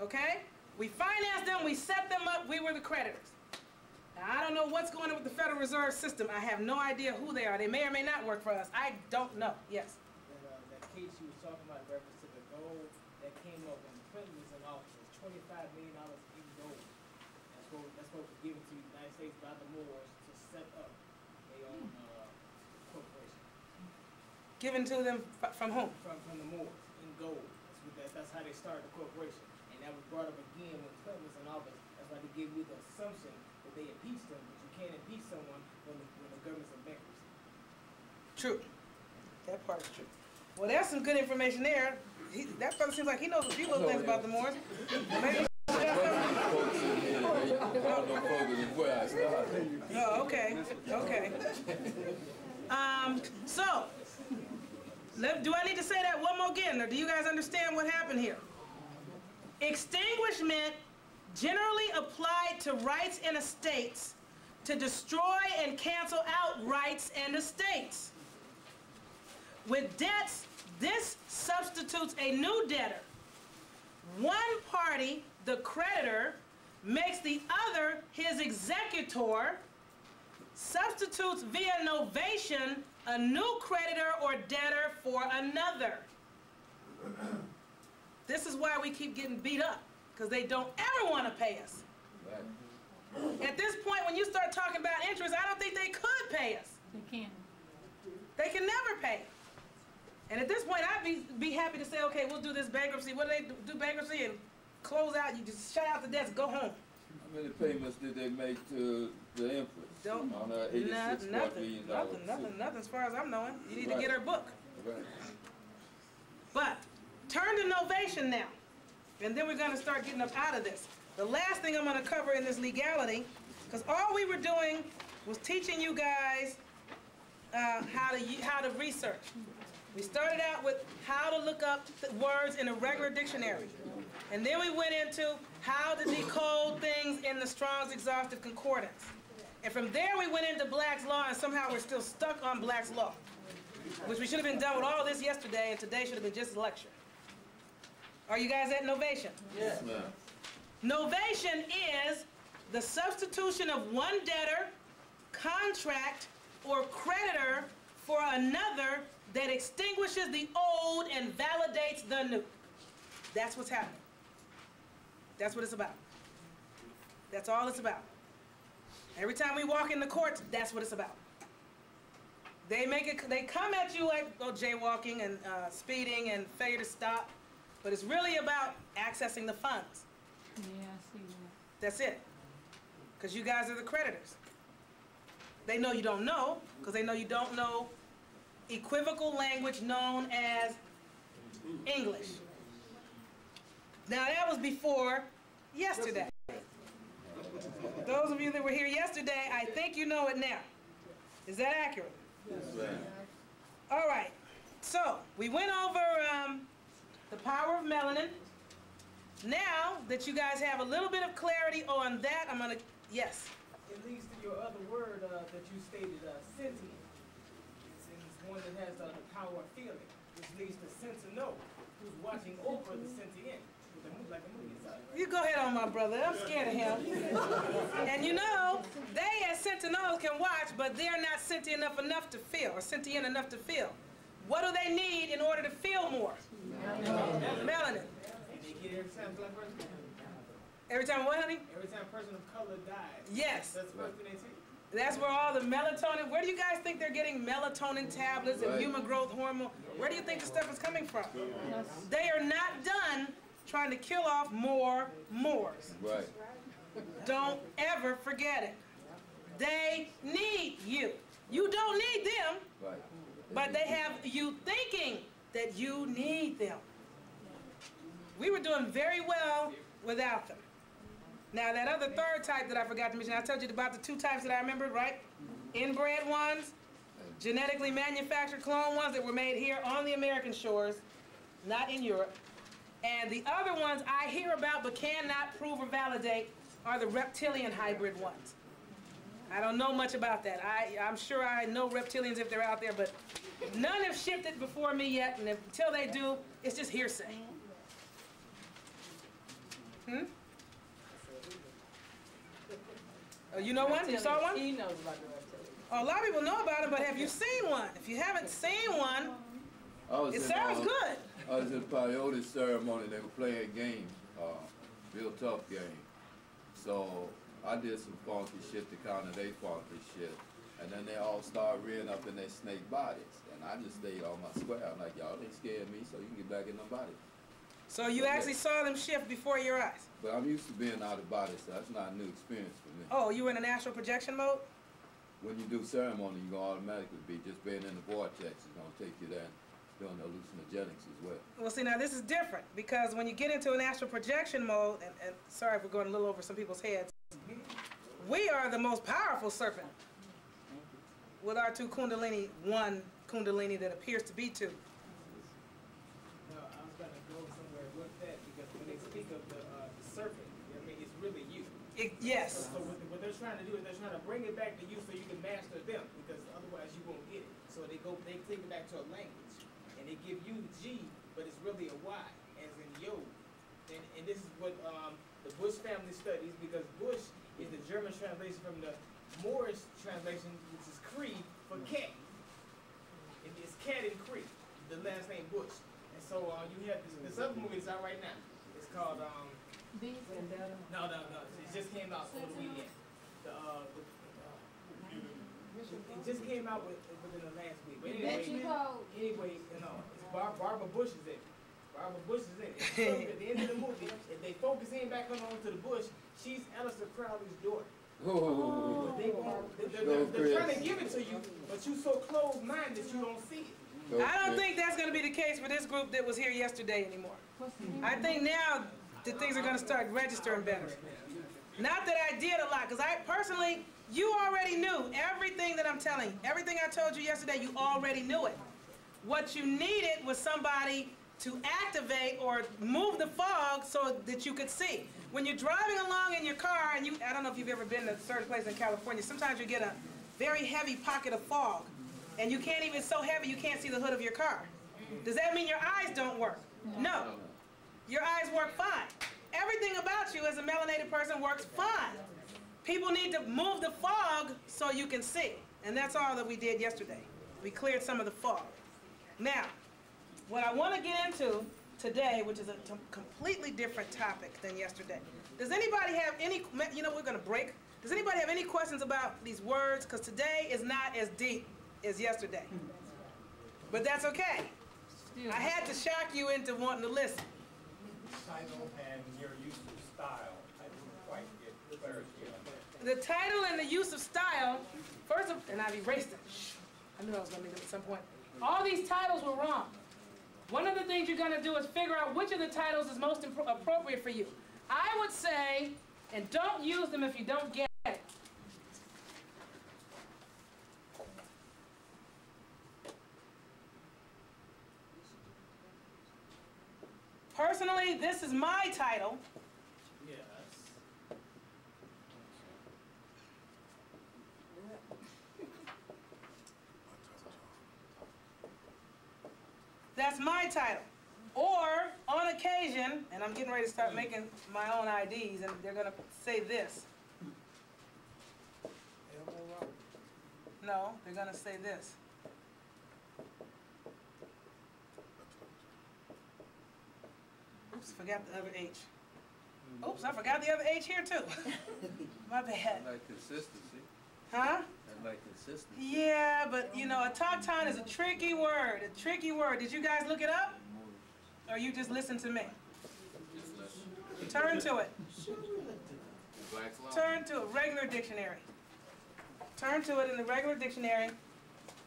Okay? We financed them, we set them up, we were the creditors. Now, I don't know what's going on with the Federal Reserve System. I have no idea who they are. They may or may not work for us. I don't know. Yes? And, uh, that case you were talking about in reference to the gold that came up in prisons and offices, twenty-five million dollars in gold. That's what, that's what was given to the United States by the Moors to set up their own uh, corporation. Given to them from whom? From, from the Moors in gold. That's, what, that, that's how they started the corporation. And that was brought up again when Clinton was in office. That's why they gave you the assumption that they impeached them, but you can't impeach someone when the, when the government's in bankruptcy. True. That part is true. Well, there's some good information there. He, that brother seems like he knows a few little things about the Moors. Maybe oh, okay, okay. Um, so, let, do I need to say that one more again, or do you guys understand what happened here? Extinguishment generally applied to rights and estates to destroy and cancel out rights and estates. With debts, this substitutes a new debtor. One party, the creditor, makes the other his executor, substitutes via novation a new creditor or debtor for another. This is why we keep getting beat up, because they don't ever want to pay us. Right. At this point, when you start talking about interest, I don't think they could pay us. They can. They can never pay. And at this point, I'd be, be happy to say, okay, we'll do this bankruptcy. What do they do, do bankruptcy and close out? You just shut out the debts, go home. How many payments did they make to the empress? Don't, on her eighty-six point three million dollars? Nothing, nothing, nothing, nothing, as far as I'm knowing. You need right. to get her book. Right. But turn to novation now, and then we're going to start getting up out of this. The last thing I'm going to cover in this legality, because all we were doing was teaching you guys uh, how to how to research. We started out with how to look up words in a regular dictionary. And then we went into how to decode things in the Strong's Exhaustive Concordance. And from there we went into Black's Law, and somehow we're still stuck on Black's Law. which we should have been done with all this yesterday, and today should have been just a lecture. Are you guys at novation? Yes, ma'am. Novation is the substitution of one debtor, contract, or creditor for another that extinguishes the old and validates the new. That's what's happening. That's what it's about. That's all it's about. Every time we walk in the courts, that's what it's about. They make it. They come at you like oh, jaywalking and uh, speeding and failure to stop, but it's really about accessing the funds. Yeah, I see that. That's it. Because you guys are the creditors. They know you don't know, because they know you don't know equivocal language known as English. Now that was before yesterday. Those of you that were here yesterday, I think you know it now. Is that accurate? Yes, ma'am. All right. So we went over um, the power of melanin. Now that you guys have a little bit of clarity on that, I'm gonna yes. It leads to your other word uh, that you stated, uh, sentient. It's one that has uh, the power of feeling, which leads to sentinel, who's watching over the sentient. Like a movie inside, right? You go ahead on my brother. I'm scared of him. And you know, they as sentinels can watch, but they're not sentient enough enough to feel, or sentient enough to feel. What do they need in order to feel more? Melanin. Melanin. Melanin. They get every time black person. Every time what, honey? Every time a person of color dies. Yes. That's the first thing they see. That's where all the melatonin. Where do you guys think they're getting melatonin tablets and human growth hormone? Where do you think the stuff is coming from? They are not done trying to kill off more Moors. Right. Don't ever forget it. They need you. You don't need them, right. But they have you thinking that you need them. We were doing very well without them. Now that other third type that I forgot to mention, I told you about the two types that I remembered, right? Inbred ones, genetically manufactured clone ones that were made here on the American shores, not in Europe. And the other ones I hear about but cannot prove or validate are the reptilian hybrid ones. I don't know much about that. I, I'm sure I know reptilians if they're out there, but none have shipped it before me yet, and if, until they do, it's just hearsay. Hmm? Oh, you know one? You saw one? He knows about the reptilians. Oh, a lot of people know about it, but have you seen one? If you haven't seen one, it sounds good. I was at a peyote ceremony. They were playing games, uh, real tough game. So I did some funky shit to counter they funky shit. And then they all started rearing up in their snake bodies. And I just stayed on my square. I'm like, y'all ain't scared me, so you can get back in them bodies. So you but actually saw them shift before your eyes? But I'm used to being out of body, so that's not a new experience for me. Oh, you were in an astral projection mode? When you do ceremony, you're going to automatically be just being in the vortex. It's going to take you there. Doing hallucinogenics as well. Well, see, now this is different because when you get into an astral projection mode, and, and sorry if we're going a little over some people's heads, we are the most powerful serpent with our two kundalini, one kundalini that appears to be two. No, I was going to go somewhere with that because when they speak of the, uh, the serpent, I mean, it's really you. It, yes. So, so what, what they're trying to do is they're trying to bring it back to you so you can master them because otherwise you won't get it. So they go, they take it back to a language. And they give you G, but it's really a Y, as in yo. And, and this is what um, the Bush family studies, because Bush is the German translation from the Moorish translation, which is Cree for cat. It is cat in Cree, the last name Bush. And so uh, you have this, this other movie that's out right now. It's called. Um, no, no, no. It just came out over the weekend. The, uh, the, It just came out with, within the last week. But anyway, anyway, you know, it's Bar Barbara Bush is in it. Barbara Bush is in it. So at the end of the movie, if they focus in back on to the Bush, she's Aleister Crowley's daughter. Oh. They, they're, they're, they're trying to give it to you, but you so closed-minded that you don't see it. I don't think that's going to be the case for this group that was here yesterday anymore. I think now that things are going to start registering better. Not that I did a lot, because I personally, you already knew everything that I'm telling you. Everything I told you yesterday, you already knew it. What you needed was somebody to activate or move the fog so that you could see. When you're driving along in your car, and you, I don't know if you've ever been to certain places in California, sometimes you get a very heavy pocket of fog. and you can't even, so heavy you can't see the hood of your car. Does that mean your eyes don't work? No. Your eyes work fine. Everything about you as a melanated person works fine. People need to move the fog so you can see. And that's all that we did yesterday. We cleared some of the fog. Now, what I want to get into today, which is a completely different topic than yesterday. Does anybody have any, you know, we're going to break. Does anybody have any questions about these words? Because today is not as deep as yesterday. But that's okay. I had to shock you into wanting to listen. Title and your use of style. I didn't quite get clarity on that. The title and the use of style, first of, and I've erased it. I knew I was going to do it at some point. All these titles were wrong. One of the things you're going to do is figure out which of the titles is most appropriate for you. I would say, and don't use them if you don't get it. Personally, this is my title. Yes. That's my title. Or, on occasion, and I'm getting ready to start making my own I Ds, and they're going to say this. No, they're going to say this. Oops, forgot the other H. Oops, I forgot the other H here too. My bad. I like consistency. Huh? I like consistency. Yeah, but you know, autochthon is a tricky word. A tricky word. Did you guys look it up? Or you just listen to me? Just listen. Turn to it. Black's Law. Turn to a regular dictionary. Turn to it in the regular dictionary.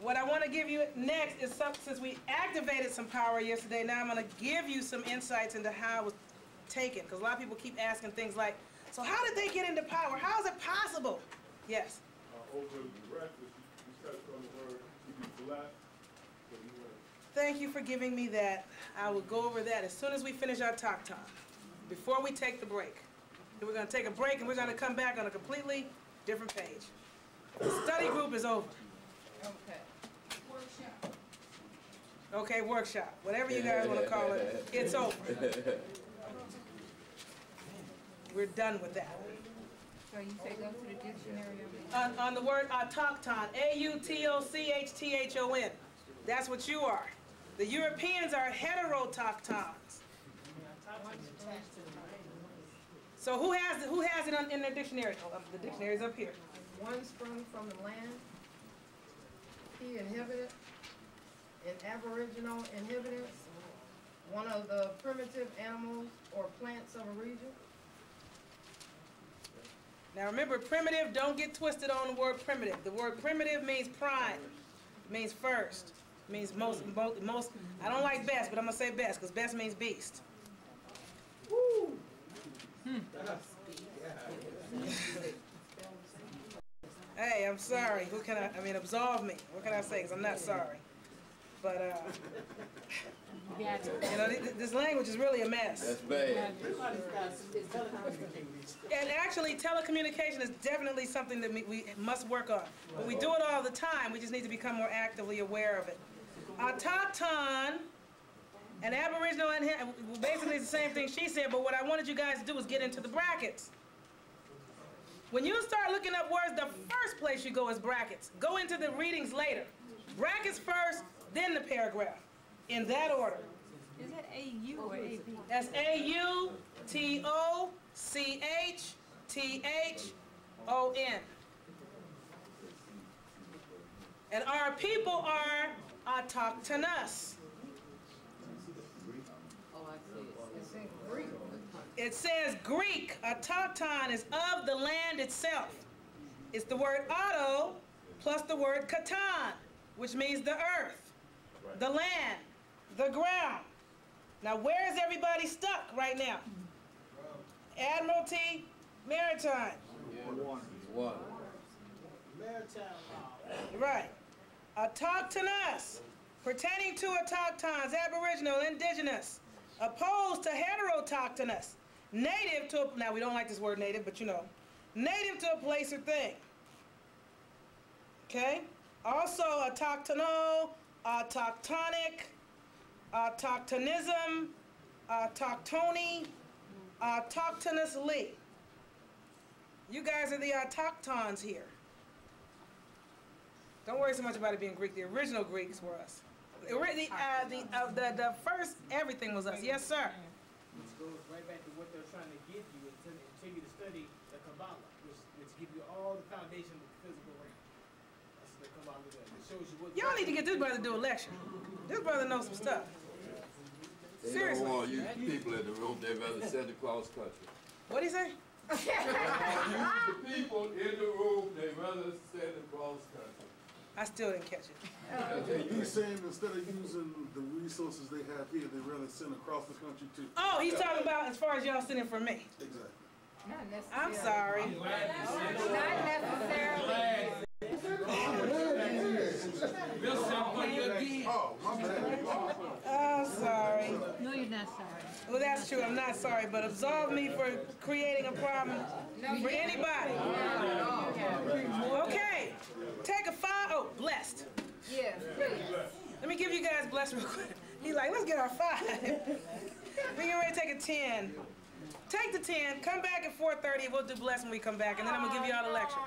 What I want to give you next is, some, since we activated some power yesterday, now I'm going to give you some insights into how it was taken. Because a lot of people keep asking things like, so how did they get into power? How is it possible? Yes? Uh, over the reference, you touched on the word to be black. Thank you for giving me that. I will go over that as soon as we finish our talk time, before we take the break. Then we're going to take a break, and we're going to come back on a completely different page. The study group is over. Okay. Workshop. Okay, workshop. Whatever you guys want to call it, it's over. We're done with that. So you say go to the dictionary. On, on the word autochthon, A U T O C H T H O N. That's what you are. The Europeans are heterotochtons. So who has, who has it on, in their dictionary? Oh, the dictionary's up here. One sprung from the land. Inhabitant, an aboriginal inhabitant, one of the primitive animals or plants of a region. Now remember, primitive, don't get twisted on the word primitive. The word primitive means prime, means first, means most, most, I don't like best, but I'm going to say best, because best means beast. Woo! Hmm. Hey, I'm sorry. Who can I, I mean, absolve me. What can I say? Because I'm not sorry. But, uh, you know, th this language is really a mess. That's bad. And actually, telecommunication is definitely something that we, we must work on. But we do it all the time. We just need to become more actively aware of it. Autochthon and Aboriginal, basically it's the same thing she said, but what I wanted you guys to do was get into the brackets. When you start looking up words, the first place you go is brackets. Go into the readings later. Brackets first, then the paragraph. In that order. Is that A U or A B? That's A U T O C H T H O N. And our people are autochthonous. Oh, I see. It's in Greek. It says Greek, autochthon is of the land itself. It's the word auto plus the word katan, which means the earth, the land, the ground. Now where is everybody stuck right now? Admiralty, maritime. Water. Maritime law. Right. Autochthonous, pertaining to autochthons, aboriginal, indigenous. Opposed to heterotochthonous. Native to a, now we don't like this word native, but you know. Native to a place or thing. Okay? Also, autochtonal, autochtonic, autochtonism, autochtony, autochtonously. You guys are the autochtons here. Don't worry so much about it being Greek. The original Greeks were us. The, uh, the, uh, the, the first, everything was us. Yes, sir. Which goes right back to what they're trying to give you and tell, and tell you to study the Kabbalah, which, which gives you all the foundation of the physical realm. That's the Kabbalah does. It shows you what. Y'all need to get this brother to do a lecture. This brother knows some stuff. They Seriously. All you people in the room, they'd rather Santa Claus country. What'd he say? The people in the room, they'd rather Santa Claus country. I still didn't catch it. He's saying instead of using the resources they have here, they rather send across the country to. Oh, he's talking about as far as y'all sending for me. Exactly. Not necessarily. I'm sorry. I'm not necessarily. Oh, my bad. I'm sorry. No, you're not sorry. Well, that's true. I'm not sorry, but absolve me for creating a problem for anybody. Okay. Take a five. Oh, blessed. Yeah. Let me give you guys blessed real quick. He's like, let's get our five. We get ready to take a ten. Take the ten. Come back at four thirty. We'll do blessed when we come back, and then I'm gonna give you all the lecture.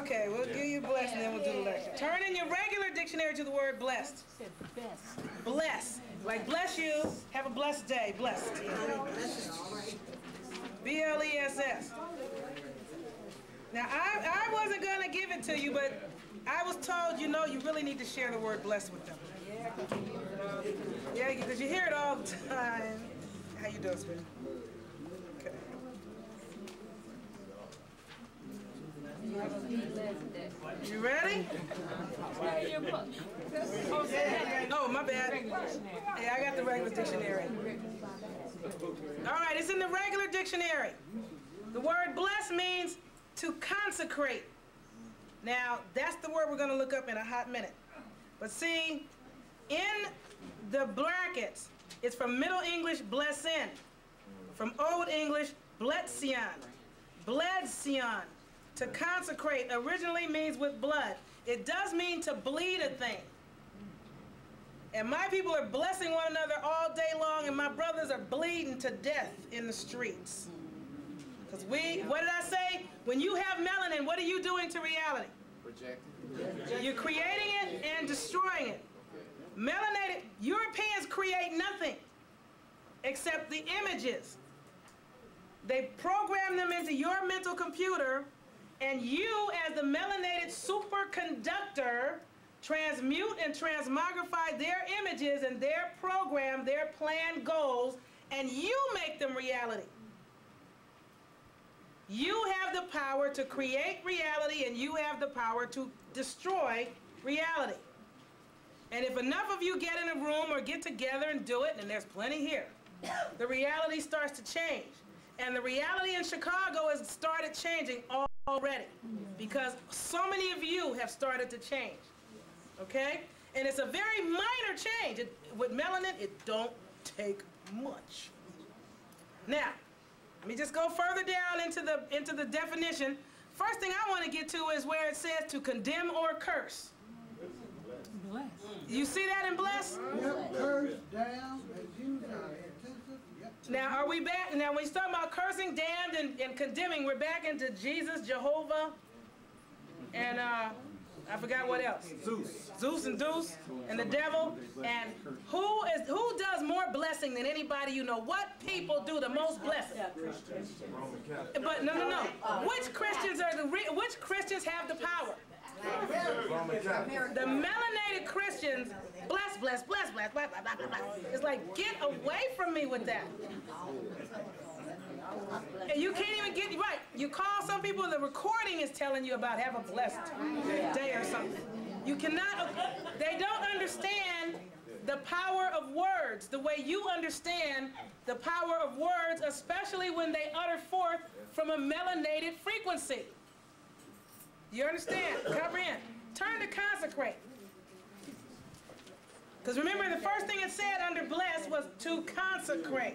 Okay, we'll give you blessed, and then we'll do the lecture. Turn in your regular dictionary to the word blessed. Blessed. Blessed. Like bless you. Have a blessed day. Blessed. B L E S S. Now, I, I wasn't going to give it to you, but I was told, you know, you really need to share the word blessed with them. Yeah, because you hear it all the time. How you doing, Spirit? Okay. You ready? Oh, my bad. Yeah, I got the regular dictionary. All right, it's in the regular dictionary. The word blessed means to consecrate. Now, that's the word we're going to look up in a hot minute. But see, in the brackets, it's from Middle English, blessin, from Old English, bletsion, bledsion. To consecrate originally means with blood. It does mean to bleed a thing. And my people are blessing one another all day long, and my brothers are bleeding to death in the streets. Because we, what did I say? When you have melanin, what are you doing to reality? Rejecting. You're creating it and destroying it. Melanated, Europeans create nothing except the images. They program them into your mental computer, and you, as the melanated superconductor, transmute and transmogrify their images and their program, their planned goals, and you make them reality. You have the power to create reality, and you have the power to destroy reality. And if enough of you get in a room or get together and do it, and there's plenty here, the reality starts to change. And the reality in Chicago has started changing already because so many of you have started to change. Okay? And it's a very minor change. It, with melanin, it don't take much. Now, let me just go further down into the, into the definition. First thing I want to get to is where it says to condemn or curse. Bless. You see that in bless? Yep. Curse, damn, yep. Now, are we back? Now, when you talk about cursing, damned, and, and condemning, we're back into Jesus, Jehovah, and uh, I forgot what else. Zeus. Zeus and Deuce and the devil. And who is who does more blessing than anybody you know? What people do the most blessing? But no, no, no. Which Christians are the re which Christians have the power? The melanated Christians bless, bless, bless, bless, bless, blah, blah, blah, blah. It's like, get away from me with that. And you can't even get right. You call some people, the recording is telling you about have a blessed day or something. You cannot, they don't understand the power of words the way you understand the power of words, especially when they utter forth from a melanated frequency. You understand? Comprehend. Turn to consecrate. Because remember, the first thing it said under blessed was to consecrate.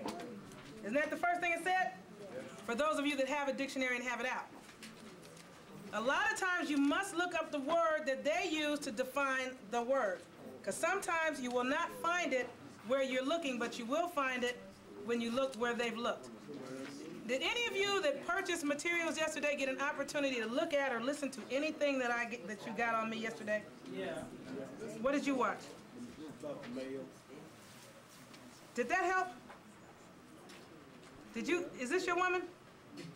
Isn't that the first thing it said? For those of you that have a dictionary and have it out. A lot of times you must look up the word that they use to define the word, because sometimes you will not find it where you're looking, but you will find it when you look where they've looked. Did any of you that purchased materials yesterday get an opportunity to look at or listen to anything that I get, that you got on me yesterday? Yeah. What did you watch? Did that help? Did you? Is this your woman?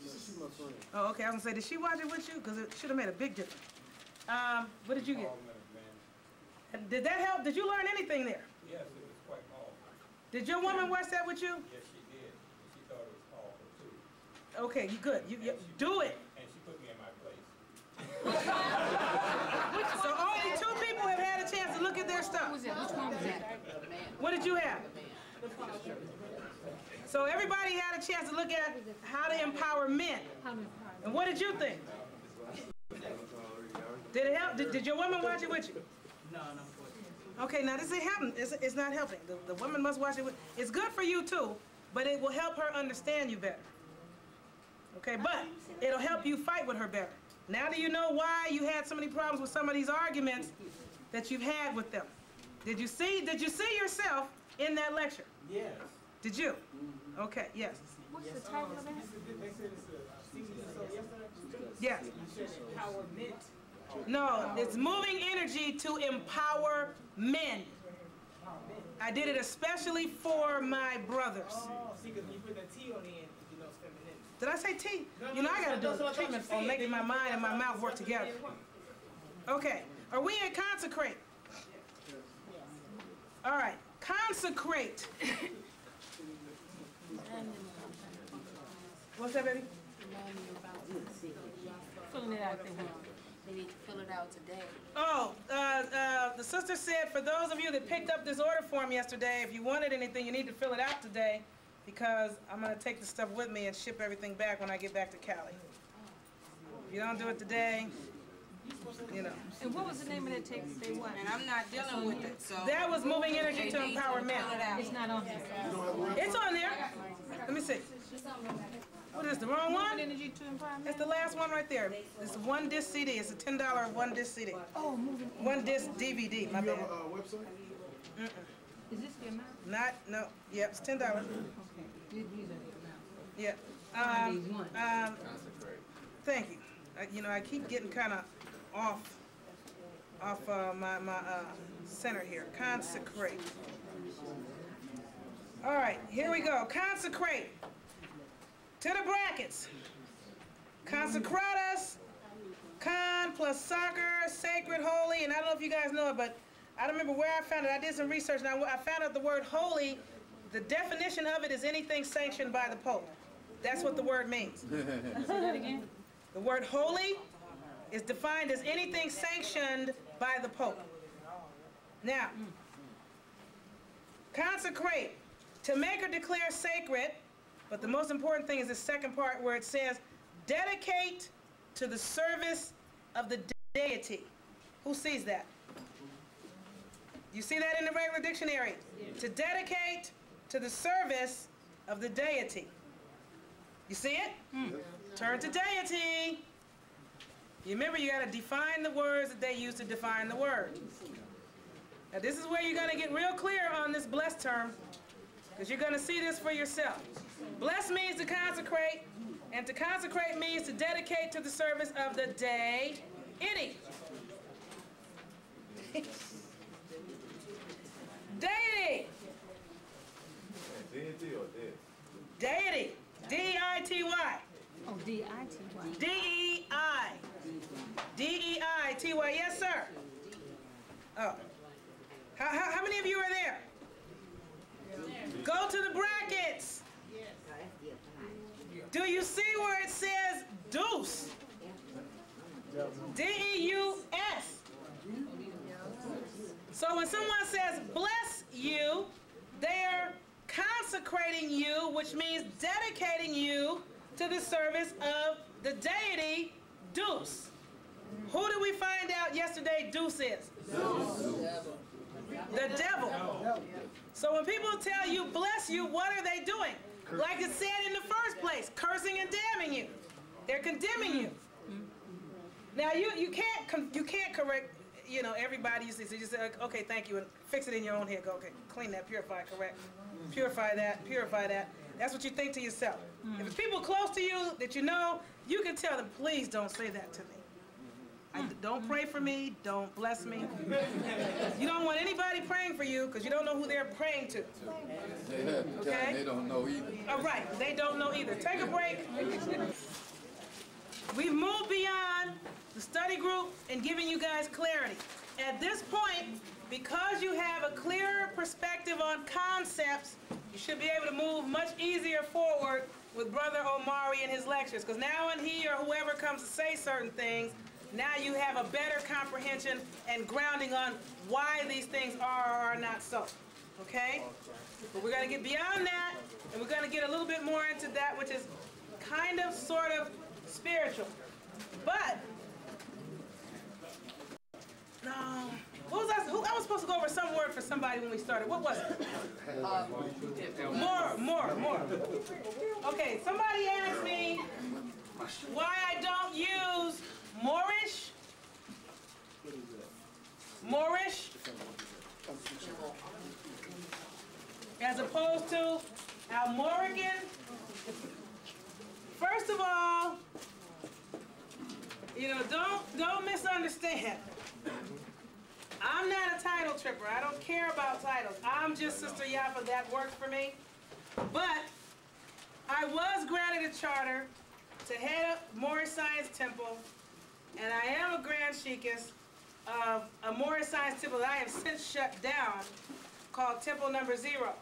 She's my friend. Oh, okay. I was gonna say, did she watch it with you? Because it should have made a big difference. Um, what did you get? And did that help? Did you learn anything there? Yes, it was quite powerful. Did your woman watch that with you? Yes, she did. She thought it was powerful too. Okay, you good. You, you do it. And she put me in my place. So only two people have had a chance to look at their stuff. What was it? Which one was that? What did you have? So everybody had a chance to look at how to empower men. And what did you think? Did it help? Did, did your woman watch it with you? No, no. Okay, now this ain't happening. It's, it's not helping. The, the woman must watch it with. It's good for you too, but it will help her understand you better. Okay, but it'll help you fight with her better. Now do you know why you had so many problems with some of these arguments that you've had with them? Did you see? Did you see yourself in that lecture? Yes. Did you? Mm-hmm. Okay, yes. What's yes. the title um, of that? Yes. Empowerment. No, it's moving energy to empower men. I did it especially for my brothers. Oh, see, because you put that T on the end, you know, it's feminine. Did I say T? No, you know, no, I got to no, do no, a treatment on making my mind and my mouth work together. Okay, are we at consecrate? Yes. All right, consecrate. What's that, baby? Filling it out. They need to fill it out today. Oh, uh, uh, the sister said, for those of you that picked up this order form yesterday, if you wanted anything, you need to fill it out today, because I'm going to take the stuff with me and ship everything back when I get back to Cali. If you don't do it today, you know. And what was the name of that text they won? And I'm not dealing with it, so. That was moving energy to empower men. It's not on there. It's on there. Let me see. What is the wrong one? Energy to empower men. That's the last one right there. It's one disc C D. It's a ten dollar one disc C D. Oh, moving. One disc D V D. My bad. Website? Mm-mm. Is this the amount? Not no. Yep, it's ten dollars. Okay. These are the amount. Yeah. Um. Um. Thank you. I, you know, I keep getting kind of off, off uh, my, my uh, center here. Consecrate. All right, here we go. Consecrate. To the brackets. Consecratus. Con plus soccer, sacred, holy. And I don't know if you guys know it, but I don't remember where I found it. I did some research, and I, I found out the word holy, the definition of it is anything sanctioned by the Pope. That's what the word means. Say that again. The word holy is defined as anything sanctioned by the Pope. Now, consecrate, to make or declare sacred, but the most important thing is the second part where it says, dedicate to the service of the deity. Who sees that? You see that in the regular dictionary? Yeah. To dedicate to the service of the deity. You see it? Mm. Turn to deity. You remember, you got to define the words that they use to define the word. Now, this is where you're going to get real clear on this blessed term, because you're going to see this for yourself. Blessed means to consecrate, and to consecrate means to dedicate to the service of the deity. Deity. Deity or deity? Deity. D E I T Y. Oh, D I T Y. D E I. D E I T Y. Yes, sir. Oh. How, how, how many of you are there? Go to the brackets. Do you see where it says deuce? D E U S. So when someone says bless you, they're consecrating you, which means dedicating you to the service of the deity, Deuce. Who did we find out yesterday Deuce is? Deuce. The devil. So when people tell you, bless you, what are they doing? Like it said in the first place, cursing and damning you. They're condemning you. Now you you can't you can't correct you know everybody. You see, so you say okay, thank you, and fix it in your own head. Go okay, clean that, purify, correct, purify that, purify that. That's what you think to yourself. Mm. If it's people close to you that you know, you can tell them, please don't say that to me. I, don't pray for me. Don't bless me. You don't want anybody praying for you because you don't know who they're praying to. Okay? They don't know either. All right. They don't know either. Take a break. We've moved beyond the study group and giving you guys clarity. At this point, because you have a clearer perspective on concepts, you should be able to move much easier forward with Brother Omari and his lectures. Because now when he or whoever comes to say certain things, now you have a better comprehension and grounding on why these things are or are not so. Okay? But we're going to get beyond that, and we're going to get a little bit more into that which is kind of, sort of spiritual. But, no. What was I, who, I was supposed to go over some word for somebody when we started. What was it? Uh, more, more, more. Okay, somebody asked me why I don't use Moorish? Moorish? As opposed to Almorican? First of all, you know, don't, don't misunderstand. I'm not a title tripper. I don't care about titles. I'm just Sister Yapa. That works for me. But I was granted a charter to head up Moorish Science Temple. And I am a Grand Sheikess of a Moorish Science Temple that I have since shut down called Temple Number Zero.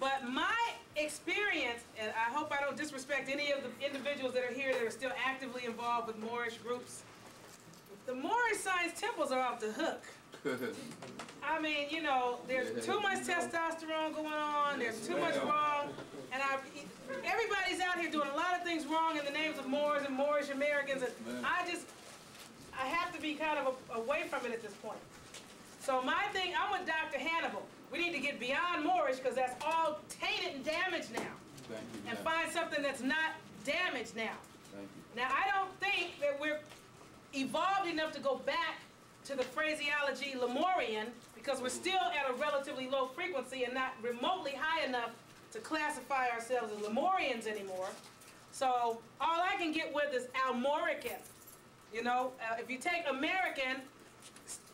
But my experience, and I hope I don't disrespect any of the individuals that are here that are still actively involved with Moorish groups, the Moorish Science Temples are off the hook. I mean, you know, there's too much testosterone going on, there's too much wrong, and I, everybody's out here doing a lot of things wrong in the names of Moors and Moorish Americans, and I just, I have to be kind of a, away from it at this point. So my thing, I'm with Doctor Hannibal. We need to get beyond Moorish because that's all tainted and damaged now. Thank you, and find something that's not damaged now. Thank you. Now, I don't think that we're evolved enough to go back to the phraseology Lemurian, because we're still at a relatively low frequency and not remotely high enough to classify ourselves as Lemurians anymore. So all I can get with is Almorican. You know, uh, if you take American,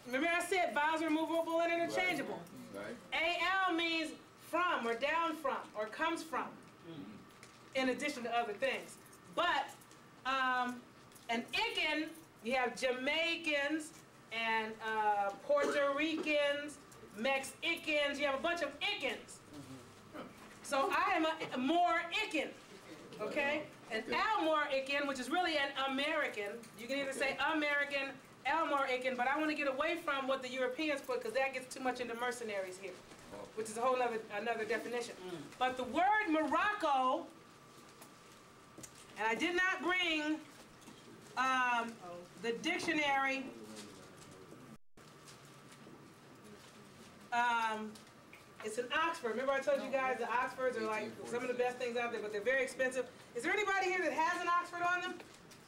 remember I said vowels are removable and interchangeable. Right. Right. A L means from or down from or comes from, mm. in addition to other things. But um, an Ican, you have Jamaicans, and uh, Puerto Ricans, Mexicans, you have a bunch of Icans. So I am a, a more Ican, okay? An Almorican, which is really an American. You can either say American, Almorican, but I want to get away from what the Europeans put because that gets too much into mercenaries here, which is a whole other, another definition. But the word Morocco, and I did not bring um, the dictionary. Um, it's in Oxford. Remember I told you guys the Oxfords are like some of the best things out there, but they're very expensive. Is there anybody here that has an Oxford on them?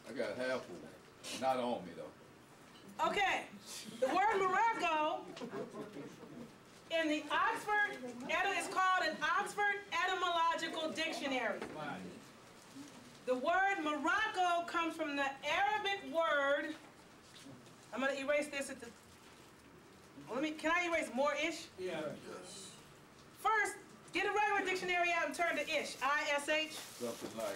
I got half of them. Not on me, though. Okay. The word Morocco in the Oxford, it's called an Oxford Etymological Dictionary. The word Morocco comes from the Arabic word. I'm going to erase this at the... Let me, can I erase more-ish? Yeah. Yes. First, get a regular dictionary out and turn to ish. I S H? Something like.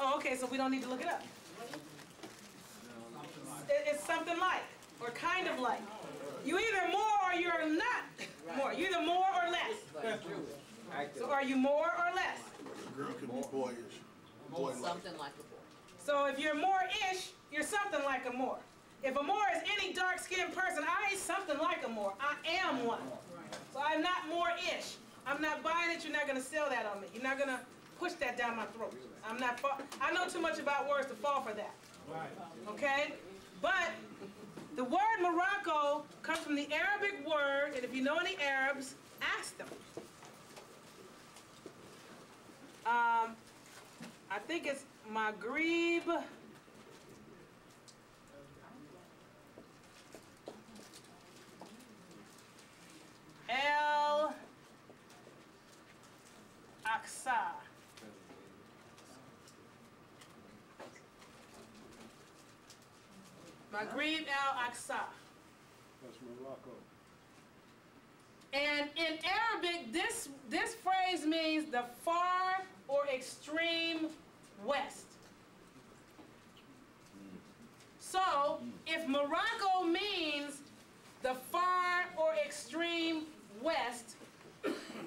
Oh, okay, so we don't need to look it up. Something like. It's something like, or kind of like. You either more or you're not more. You're either more or less. So are you more or less? A girl can be boyish. Something like a boy. So if you're more-ish, you're something like a more. If a Moor is any dark-skinned person, I ain't something like a Moor. I am one. So I'm not Moor-ish. I'm not buying it. You're not going to sell that on me. You're not going to push that down my throat. I'm not. Fa I know too much about words to fall for that. Okay? But the word Morocco comes from the Arabic word, and if you know any Arabs, ask them. Um, I think it's Maghreb. Maghrib al-Aqsa. That's Morocco. And in Arabic, this, this phrase means the far or extreme west. So, if Morocco means the far or extreme west,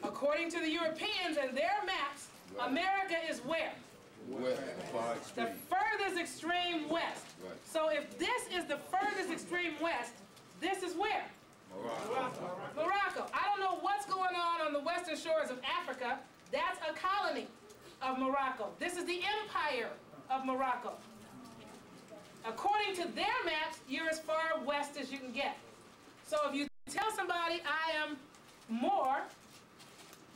according to the Europeans and their maps, right. America is where? West. The furthest extreme west. Right. So if this is the furthest extreme west, this is where? Morocco. Morocco. I don't know what's going on on the western shores of Africa. That's a colony of Morocco. This is the empire of Morocco. According to their maps, you're as far west as you can get. So if you tell somebody I am Moor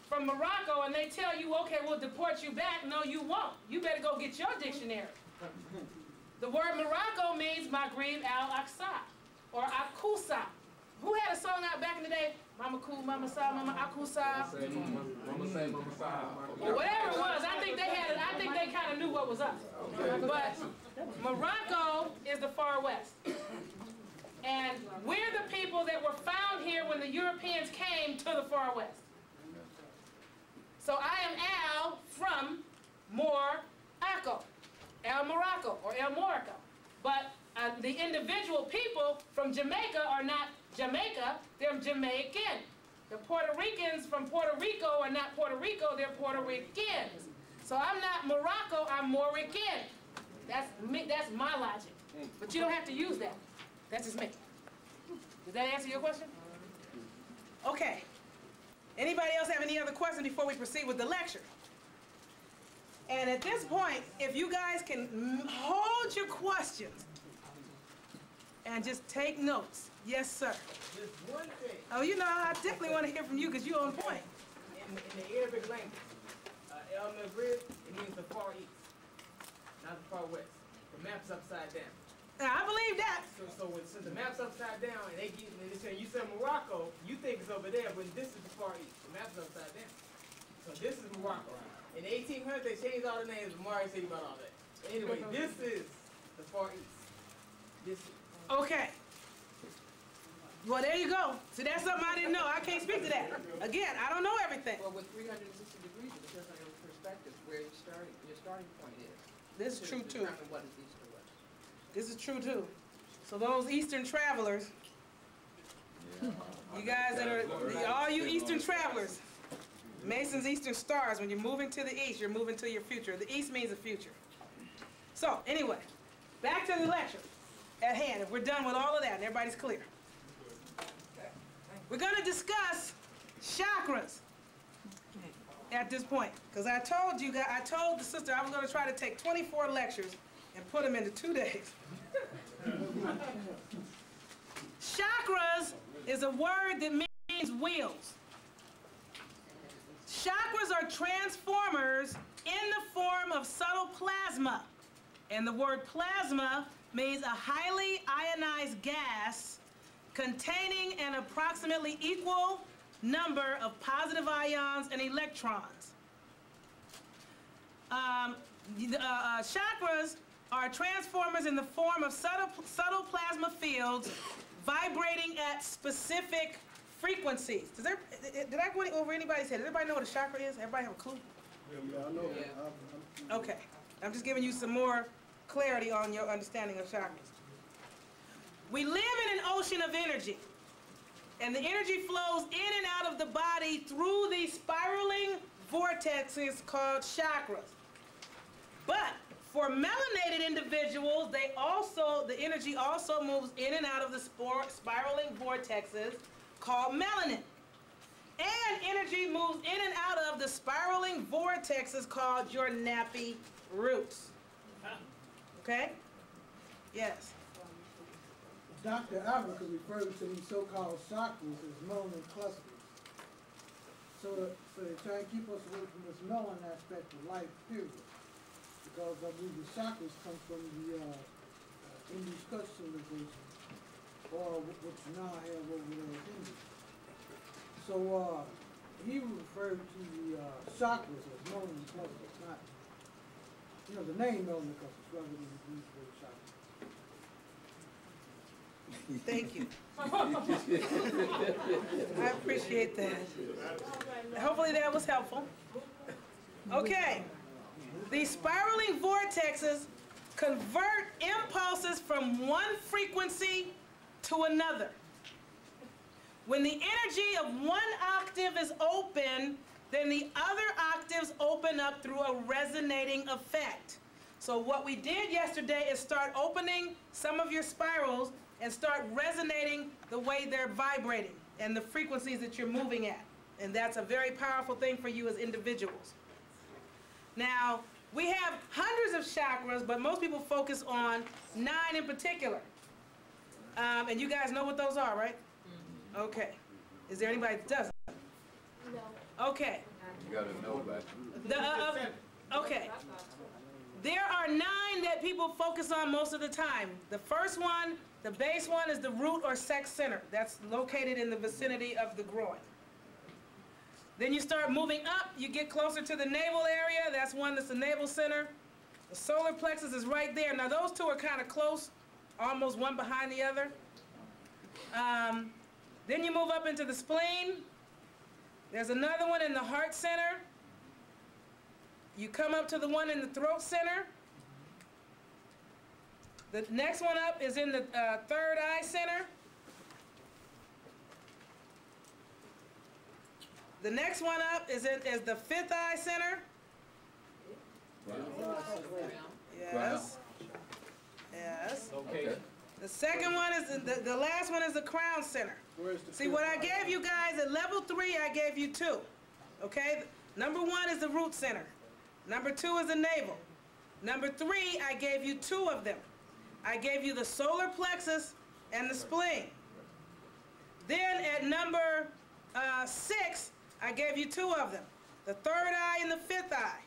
from Morocco and they tell you, okay, we'll deport you back, no you won't. You better go get your dictionary. The word Morocco means Maghrib al-Aqsa or Akusa. Who had a song out back in the day? Mama Cool, Mama Sa, Mama Akusa. Mama Say, Mama Sa. Or whatever it was, I think they had it, I think they kind of knew what was up. But Morocco is the far west. And we're the people that were found here when the Europeans came to the far west. So I am Al from Morocco, El Morocco or El Morocco. But uh, the individual people from Jamaica are not Jamaica, they're Jamaican. The Puerto Ricans from Puerto Rico are not Puerto Rico, they're Puerto Ricans. So I'm not Morocco, I'm Morican. That's me, that's my logic. But you don't have to use that. That's just me. Does that answer your question? Okay. Anybody else have any other questions before we proceed with the lecture? And at this point, if you guys can hold your questions and just take notes. Yes, sir. Just one thing. Oh, you know, I definitely want to hear from you because you're on point. In, in the Arabic language, uh, El Maghrib, it means the far east, not the far west. The map's upside down. Now, I believe that. So, so when, since the map's upside down and they get, and they say you said Morocco, you think it's over there, but this is the far east. The map's upside down. So this is Morocco. In the eighteen hundreds, they changed all the names. Omari said about all that. But anyway, this is the far east. This is. Okay. Well, there you go. So that's something I didn't know. I can't speak to that. Again, I don't know everything. Well, with three hundred sixty degrees, it depends on your perspective, where you're starting, your starting point is. This is true too. What is east or west? This is true too. So those Eastern travelers, yeah, you guys that are, all you Eastern travelers, Mason's Eastern stars, when you're moving to the East, you're moving to your future. The East means the future. So anyway, back to the lecture at hand. If we're done with all of that and everybody's clear. We're gonna discuss chakras at this point. Because I told you guys, I told the sister I was gonna try to take twenty-four lectures and put them into two days. Chakras is a word that means wheels. Chakras are transformers in the form of subtle plasma. And the word plasma means a highly ionized gas containing an approximately equal number of positive ions and electrons. Um, uh, uh, chakras are transformers in the form of subtle, subtle plasma fields vibrating at specific frequencies. Does there, did I go over anybody's head? Does everybody know what a chakra is? Everybody have a clue? Yeah, yeah I know. Yeah. I'm, I'm, okay. I'm just giving you some more clarity on your understanding of chakras. We live in an ocean of energy, and the energy flows in and out of the body through these spiraling vortexes called chakras. But for melanated individuals, they also, the energy also moves in and out of the spiraling vortexes called melanin. And energy moves in and out of the spiraling vortexes called your nappy roots. Okay? Yes. Doctor Africa refers to these so-called chakras as melanin clusters. So, to, so they try to keep us away from this melanin aspect of life, period. Because I believe the chakras come from the uh, Hindu specialization, or what you now have over there in India. So uh, he referred to the uh, chakras as melanin clusters, not, you know, the name melanin clusters rather than the Greek word chakras. Thank you. I appreciate that. Hopefully that was helpful. Okay. These spiraling vortexes convert impulses from one frequency to another. When the energy of one octave is open, then the other octaves open up through a resonating effect. So what we did yesterday is start opening some of your spirals and start resonating the way they're vibrating and the frequencies that you're moving at. And that's a very powerful thing for you as individuals. Now, we have hundreds of chakras, but most people focus on nine in particular. Um, and you guys know what those are, right? Okay. Is there anybody that doesn't? No. Okay. You gotta know about it. The, uh, okay. There are nine that people focus on most of the time. The first one, the base one, is the root or sex center. That's located in the vicinity of the groin. Then you start moving up. You get closer to the navel area. That's one that's the navel center. The solar plexus is right there. Now, those two are kind of close, almost one behind the other. Um, then you move up into the spleen. There's another one in the heart center. You come up to the one in the throat center. The next one up is in the uh, third eye center. The next one up is in is the fifth eye center. Wow. Yes. Wow. Yes. Okay. The second one is the, the, the last one is the crown center. Where's the See what I gave you guys at level three, I gave you two. Okay. Number one is the root center. Number two is the navel. Number three, I gave you two of them. I gave you the solar plexus and the spleen. Then at number uh, six, I gave you two of them. The third eye and the fifth eye.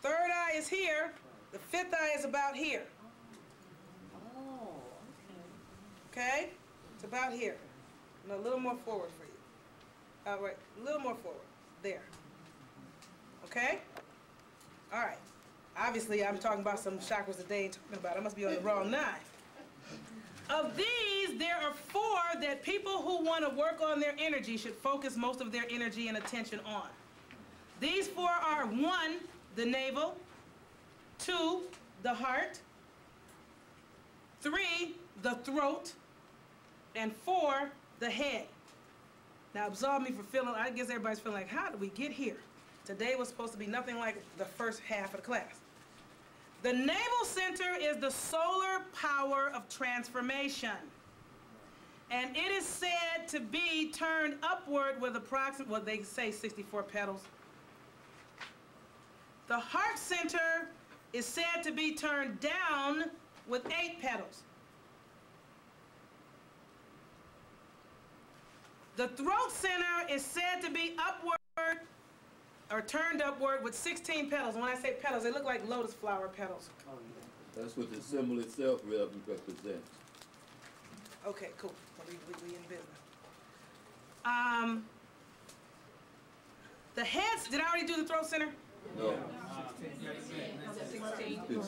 Third eye is here. The fifth eye is about here. Oh, okay. Okay? It's about here. And a little more forward for you. All right, a little more forward. There. Okay? All right. Obviously, I'm talking about some chakras that they ain't talking about. I must be on the wrong nine. Of these, there are four that people who want to work on their energy should focus most of their energy and attention on. These four are one, the navel, two, the heart, three, the throat, and four, the head. Now, absolve me for feeling, I guess everybody's feeling like, how did we get here? Today was supposed to be nothing like the first half of the class. The navel center is the solar power of transformation. And it is said to be turned upward with approximately, well, they say sixty-four petals. The heart center is said to be turned down with eight petals. The throat center is said to be upward or turned upward with sixteen petals. And when I say petals, they look like lotus flower petals. Oh, yeah. That's what the symbol itself represents. Okay, cool. We, we, we in business. Um, the heads, did I already do the throat center? No.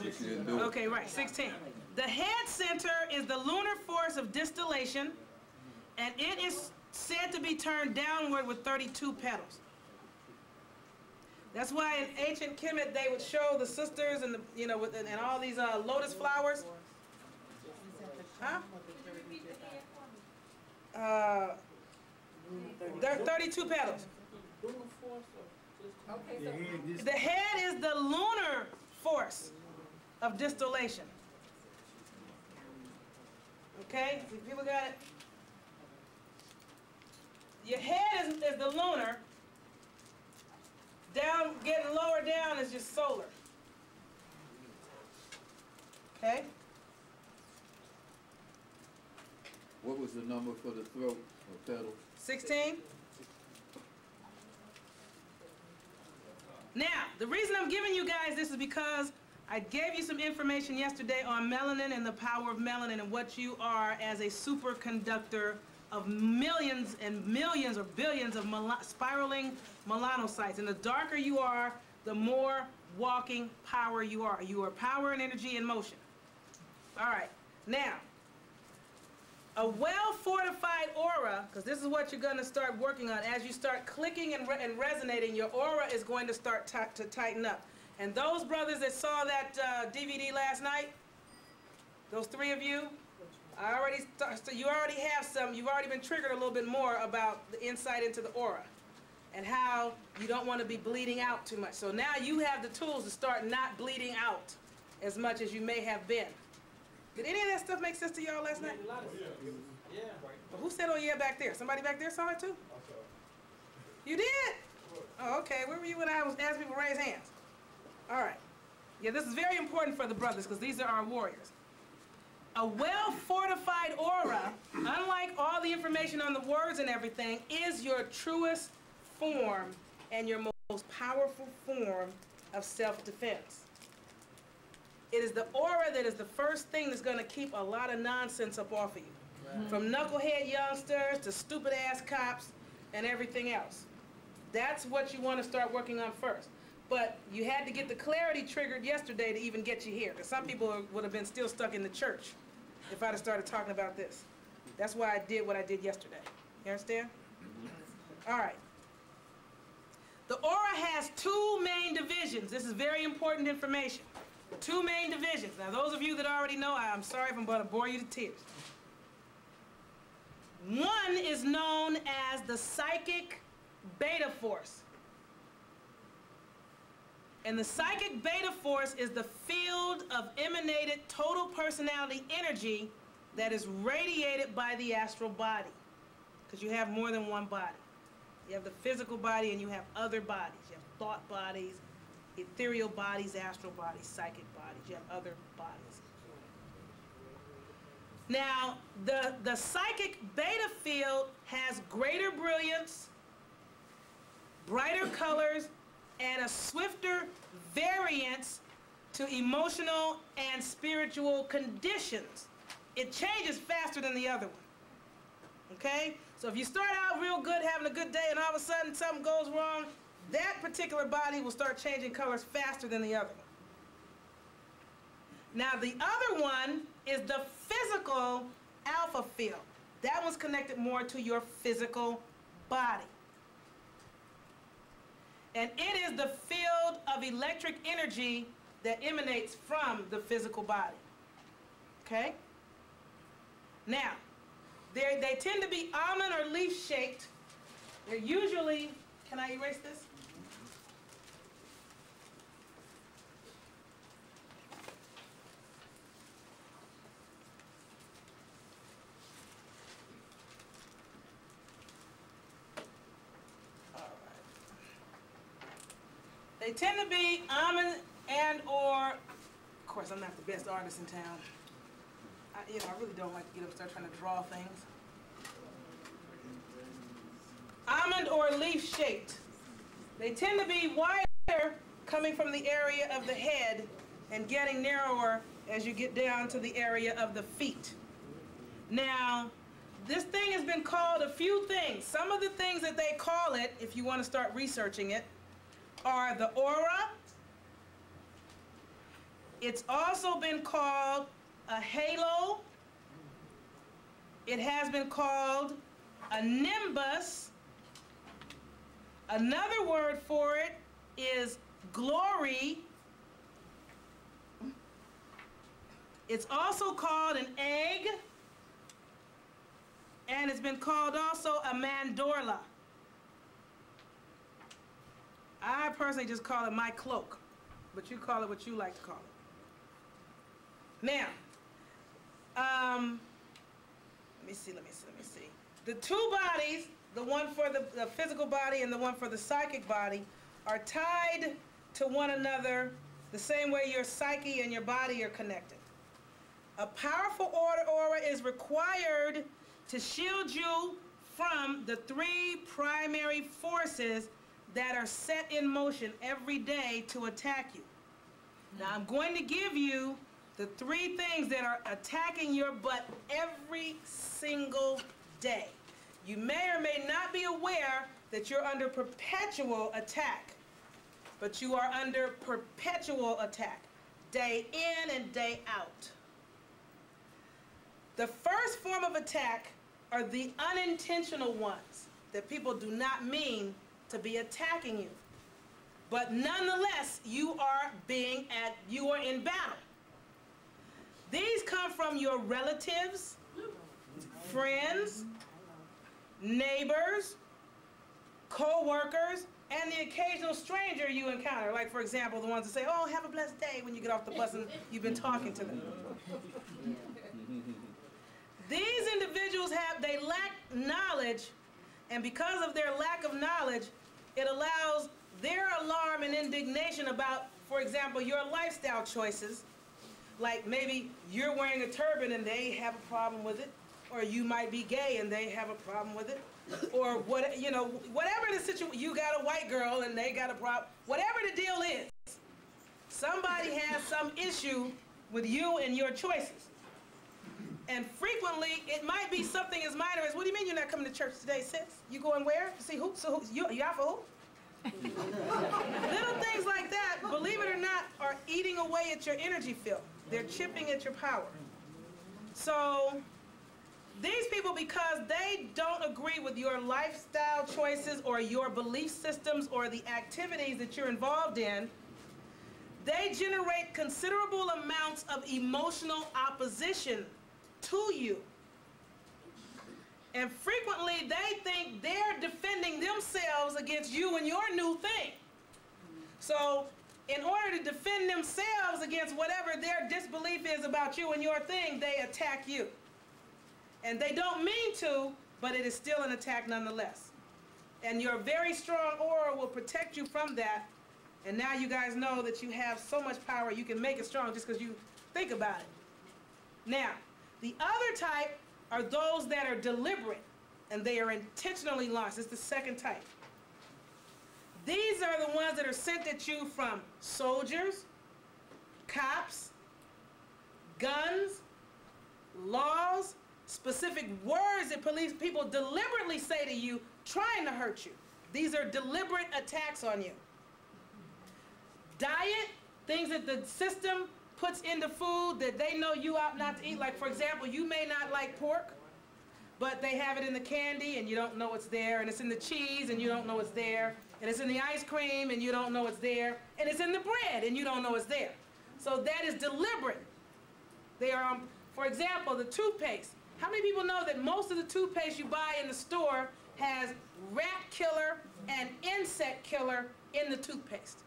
sixteen. Okay, right, sixteen. The head center is the lunar force of distillation, and it is said to be turned downward with thirty-two petals. That's why in ancient Kemet they would show the sisters and the, you know, with, and, and all these uh, lotus flowers. Huh? Uh, there are thirty-two petals. The head is the lunar force of distillation. Okay, people got it. Your head is, is the lunar. Down, getting lower down is just solar. Okay? What was the number for the throat or pedal? sixteen. Now, the reason I'm giving you guys this is because I gave you some information yesterday on melanin and the power of melanin and what you are as a superconductor of millions and millions or billions of mel spiraling melanocytes. And the darker you are, the more walking power you are. You are power and energy in motion. All right. Now, A well-fortified aura, because this is what you're going to start working on. As you start clicking and, re and resonating, your aura is going to start to tighten up. And those brothers that saw that uh, D V D last night, those three of you, I already so you already have some. You've already been triggered a little bit more about the insight into the aura and how you don't want to be bleeding out too much. So now you have the tools to start not bleeding out as much as you may have been. Did any of that stuff make sense to y'all last night? Yeah. yeah. Well, who said, oh, yeah, back there? Somebody back there saw it, too? You did? Oh, OK. Where were you when I was asking people to raise hands? All right. Yeah, this is very important for the brothers, because these are our warriors. A well-fortified aura, unlike all the information on the words and everything, is your truest form and your most powerful form of self-defense. It is the aura that is the first thing that's going to keep a lot of nonsense up off of you. Right. From knucklehead youngsters to stupid-ass cops and everything else. That's what you want to start working on first. But you had to get the clarity triggered yesterday to even get you here. Because some people would have been still stuck in the church if I'd have started talking about this. That's why I did what I did yesterday. You understand? All right. The aura has two main divisions. This is very important information. Two main divisions. Now, those of you that already know, I'm sorry if I'm going to bore you to tears. One is known as the psychic beta force. And the psychic beta force is the field of emanated total personality energy that is radiated by the astral body. Because you have more than one body. You have the physical body and you have other bodies. You have thought bodies, ethereal bodies, astral bodies, psychic bodies. You have other bodies. Now, the, the psychic beta field has greater brilliance, brighter colors, and a swifter variance to emotional and spiritual conditions. It changes faster than the other one. Okay? So if you start out real good, having a good day, and all of a sudden something goes wrong, that particular body will start changing colors faster than the other one. Now, the other one is the physical alpha field. That one's connected more to your physical body. And it is the field of electric energy that emanates from the physical body. Okay? Now, they tend to be almond or leaf-shaped. They're usually, can I erase this? They tend to be almond and or, of course, I'm not the best artist in town. I, you know, I really don't like to get up and start trying to draw things. Almond or leaf-shaped. They tend to be wider coming from the area of the head and getting narrower as you get down to the area of the feet. Now, this thing has been called a few things. Some of the things that they call it, if you want to start researching it, are the aura. It's also been called a halo. It has been called a nimbus. Another word for it is glory. It's also called an egg. And it's been called also a mandorla. I personally just call it my cloak, but you call it what you like to call it. Now, um, let me see, let me see, let me see. The two bodies, the one for the, the physical body and the one for the psychic body, are tied to one another the same way your psyche and your body are connected. A powerful aura, aura is required to shield you from the three primary forces that are set in motion every day to attack you. Now, I'm going to give you the three things that are attacking your butt every single day. You may or may not be aware that you're under perpetual attack, but you are under perpetual attack, day in and day out. The first form of attack are the unintentional ones that people do not mean to be attacking you. But nonetheless, you are being at, you are in battle. These come from your relatives, friends, neighbors, co-workers, and the occasional stranger you encounter. Like, for example, the ones that say, oh, have a blessed day when you get off the bus and you've been talking to them. These individuals have, they lack knowledge, and because of their lack of knowledge, it allows their alarm and indignation about, for example, your lifestyle choices. Like maybe you're wearing a turban and they have a problem with it, or you might be gay and they have a problem with it, or what, you know, whatever the situation, you got a white girl and they got a problem, whatever the deal is, somebody has some issue with you and your choices. And frequently, it might be something as minor as, what do you mean you're not coming to church today, sis? You going where? See who? So who? You, you out for who? Little things like that, believe it or not, are eating away at your energy field. They're chipping at your power. So these people, because they don't agree with your lifestyle choices or your belief systems or the activities that you're involved in, they generate considerable amounts of emotional opposition to you. And frequently they think they're defending themselves against you and your new thing. So in order to defend themselves against whatever their disbelief is about you and your thing, they attack you. And they don't mean to, but it is still an attack nonetheless. And your very strong aura will protect you from that. And now you guys know that you have so much power, you can make it strong just because you think about it. Now, the other type are those that are deliberate and they are intentionally launched. It's the second type. These are the ones that are sent at you from soldiers, cops, guns, laws, specific words that police people deliberately say to you trying to hurt you. These are deliberate attacks on you. Diet, things that the system puts into food that they know you ought not to eat. Like, for example, you may not like pork, but they have it in the candy and you don't know it's there, and it's in the cheese and you don't know it's there, and it's in the ice cream and you don't know it's there, and it's in the bread and you don't know it's there. So that is deliberate. They are, um, for example, the toothpaste. How many people know that most of the toothpaste you buy in the store has rat killer and insect killer in the toothpaste?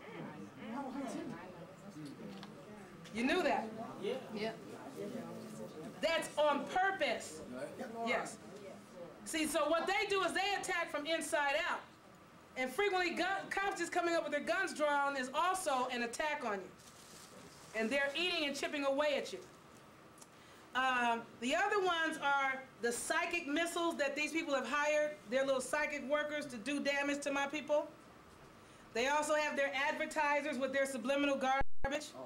You knew that? Yeah. Yeah. That's on purpose. Yes. See, so what they do is they attack from inside out. And frequently gun, cops just coming up with their guns drawn is also an attack on you. And they're eating and chipping away at you. Um, the other ones are the psychic missiles that these people have hired, their little psychic workers to do damage to my people. They also have their advertisers with their subliminal garbage. Oh.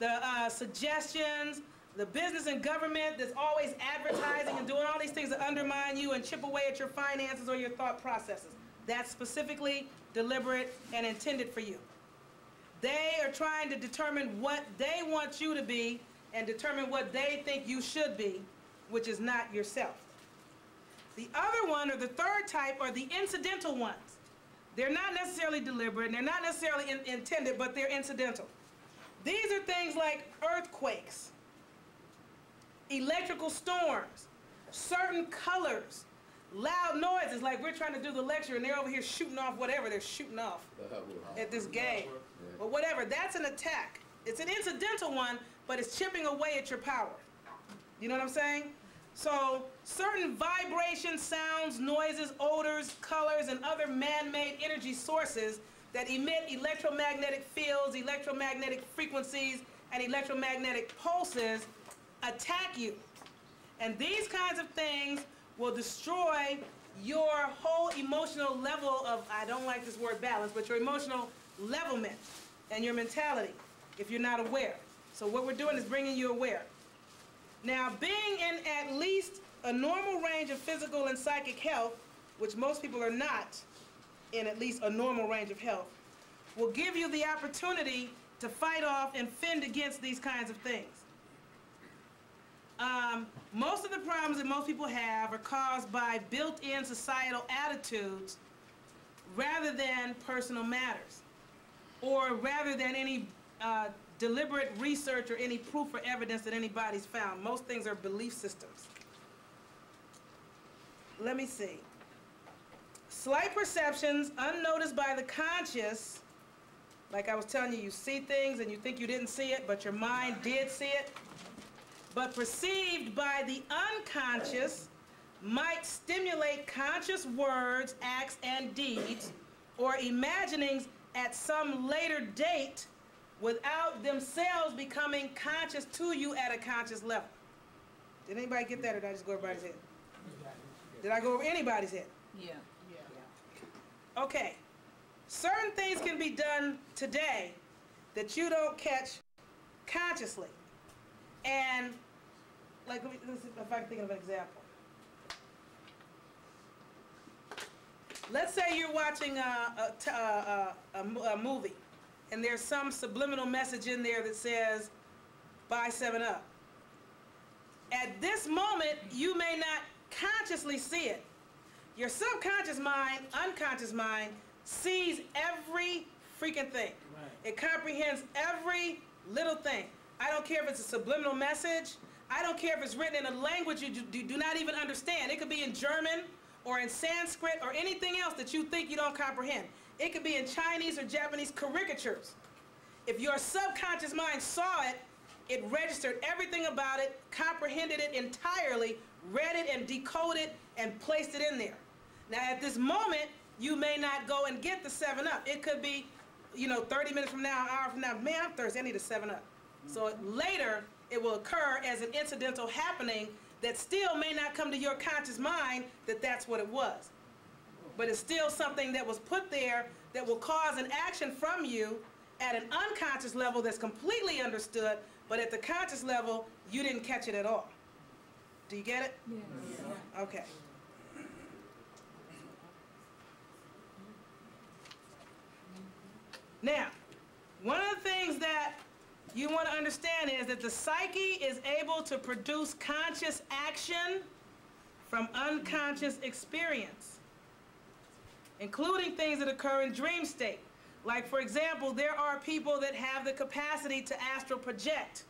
The uh, suggestions, the business and government that's always advertising and doing all these things to undermine you and chip away at your finances or your thought processes. That's specifically deliberate and intended for you. They are trying to determine what they want you to be and determine what they think you should be, which is not yourself. The other one, or the third type, are the incidental ones. They're not necessarily deliberate, and they're not necessarily in intended, but they're incidental. These are things like earthquakes, electrical storms, certain colors, loud noises, like we're trying to do the lecture and they're over here shooting off whatever they're shooting off at this game. But whatever, that's an attack. It's an incidental one, but it's chipping away at your power. You know what I'm saying? So certain vibrations, sounds, noises, odors, colors, and other man-made energy sources that emit electromagnetic fields, electromagnetic frequencies, and electromagnetic pulses attack you. And these kinds of things will destroy your whole emotional level of, I don't like this word balance, but your emotional levelment and your mentality if you're not aware. So what we're doing is bringing you aware. Now, being in at least a normal range of physical and psychic health, which most people are not, in at least a normal range of health, will give you the opportunity to fight off and fend against these kinds of things. Um, most of the problems that most people have are caused by built-in societal attitudes rather than personal matters, or rather than any uh, deliberate research or any proof or evidence that anybody's found. Most things are belief systems. Let me see. Slight perceptions unnoticed by the conscious. Like I was telling you, you see things and you think you didn't see it, but your mind did see it. But perceived by the unconscious might stimulate conscious words, acts, and deeds, or imaginings at some later date without themselves becoming conscious to you at a conscious level. Did anybody get that, or did I just go over everybody's head? Did I go over anybody's head? Yeah. Yeah. Yeah. Okay. Certain things can be done today that you don't catch consciously. And, like, let me, let me see if I can think of an example. Let's say you're watching a, a, a, a, a movie, and there's some subliminal message in there that says, buy seven up. At this moment, you may not consciously see it. Your subconscious mind, unconscious mind, sees every freaking thing. Right. It comprehends every little thing. I don't care if it's a subliminal message. I don't care if it's written in a language you do, do not even understand. It could be in German or in Sanskrit or anything else that you think you don't comprehend. It could be in Chinese or Japanese caricatures. If your subconscious mind saw it, it registered everything about it, comprehended it entirely, read it and decoded and placed it in there. Now at this moment, you may not go and get the seven up. It could be, you know, thirty minutes from now, an hour from now, man, I'm thirsty, I need a seven up. So later, it will occur as an incidental happening that still may not come to your conscious mind that that's what it was. But it's still something that was put there that will cause an action from you at an unconscious level that's completely understood, but at the conscious level, you didn't catch it at all. Do you get it? Yes. Yeah. Okay. Now, one of the things that you want to understand is that the psyche is able to produce conscious action from unconscious experience, including things that occur in dream state. Like, for example, there are people that have the capacity to astral project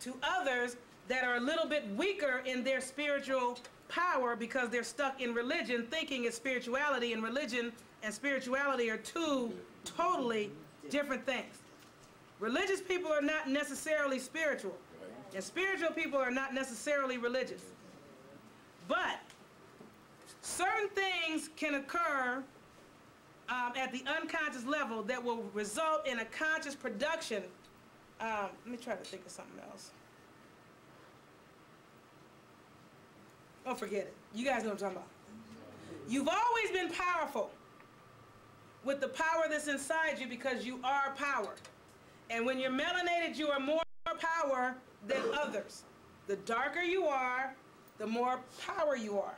to others that are a little bit weaker in their spiritual power because they're stuck in religion, thinking it's spirituality, and religion and spirituality are two totally different things. Religious people are not necessarily spiritual, and spiritual people are not necessarily religious. But certain things can occur um, at the unconscious level that will result in a conscious production. Um, let me try to think of something else. Oh, forget it. You guys know what I'm talking about. You've always been powerful with the power that's inside you because you are power. And when you're melanated, you are more power than others. The darker you are, the more power you are.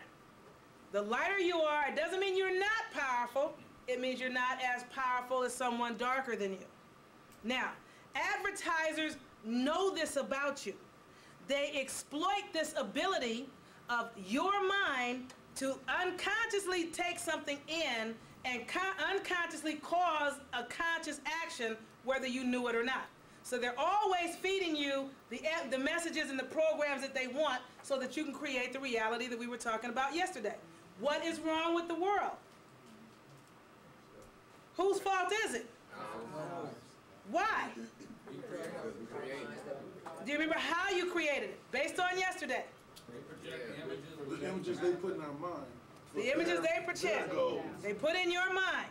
The lighter you are, it doesn't mean you're not powerful. It means you're not as powerful as someone darker than you. Now, advertisers know this about you. They exploit this ability of your mind to unconsciously take something in and con unconsciously cause a conscious action, whether you knew it or not. So they're always feeding you the, the messages and the programs that they want so that you can create the reality that we were talking about yesterday. What is wrong with the world? Whose fault is it? Why? Do you remember how you created it? Based on yesterday. The images they put in our mind. The images they project. They put in your mind.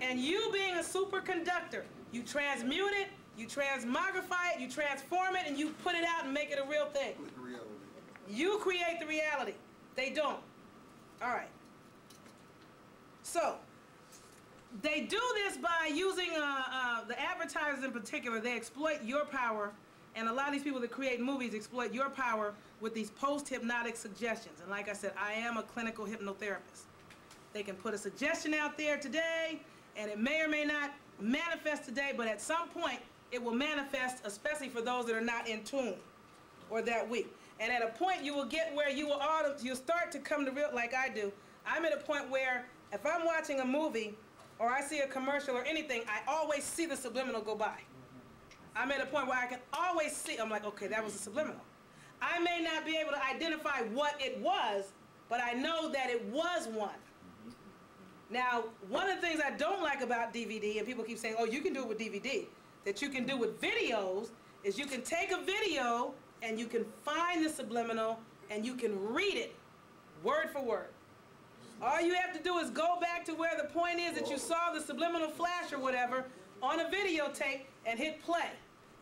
And you being a superconductor, you transmute it, you transmogrify it, you transform it, and you put it out and make it a real thing. You create the reality. They don't. All right. So, they do this by using uh, uh, the advertisers in particular. They exploit your power, and a lot of these people that create movies exploit your power with these post-hypnotic suggestions. And like I said, I am a clinical hypnotherapist. They can put a suggestion out there today, and it may or may not manifest today, but at some point it will manifest, especially for those that are not in tune or that weak. And at a point, you will get where you will auto, you'll start to come to real, like I do. I'm at a point where if I'm watching a movie or I see a commercial or anything, I always see the subliminal go by. I'm at a point where I can always see, I'm like, okay, that was a subliminal. I may not be able to identify what it was, but I know that it was one. Now, one of the things I don't like about D V D, and people keep saying, oh, you can do it with D V D, that you can do with videos, is you can take a video and you can find the subliminal and you can read it word for word. All you have to do is go back to where the point is that you saw the subliminal flash or whatever on a videotape and hit play.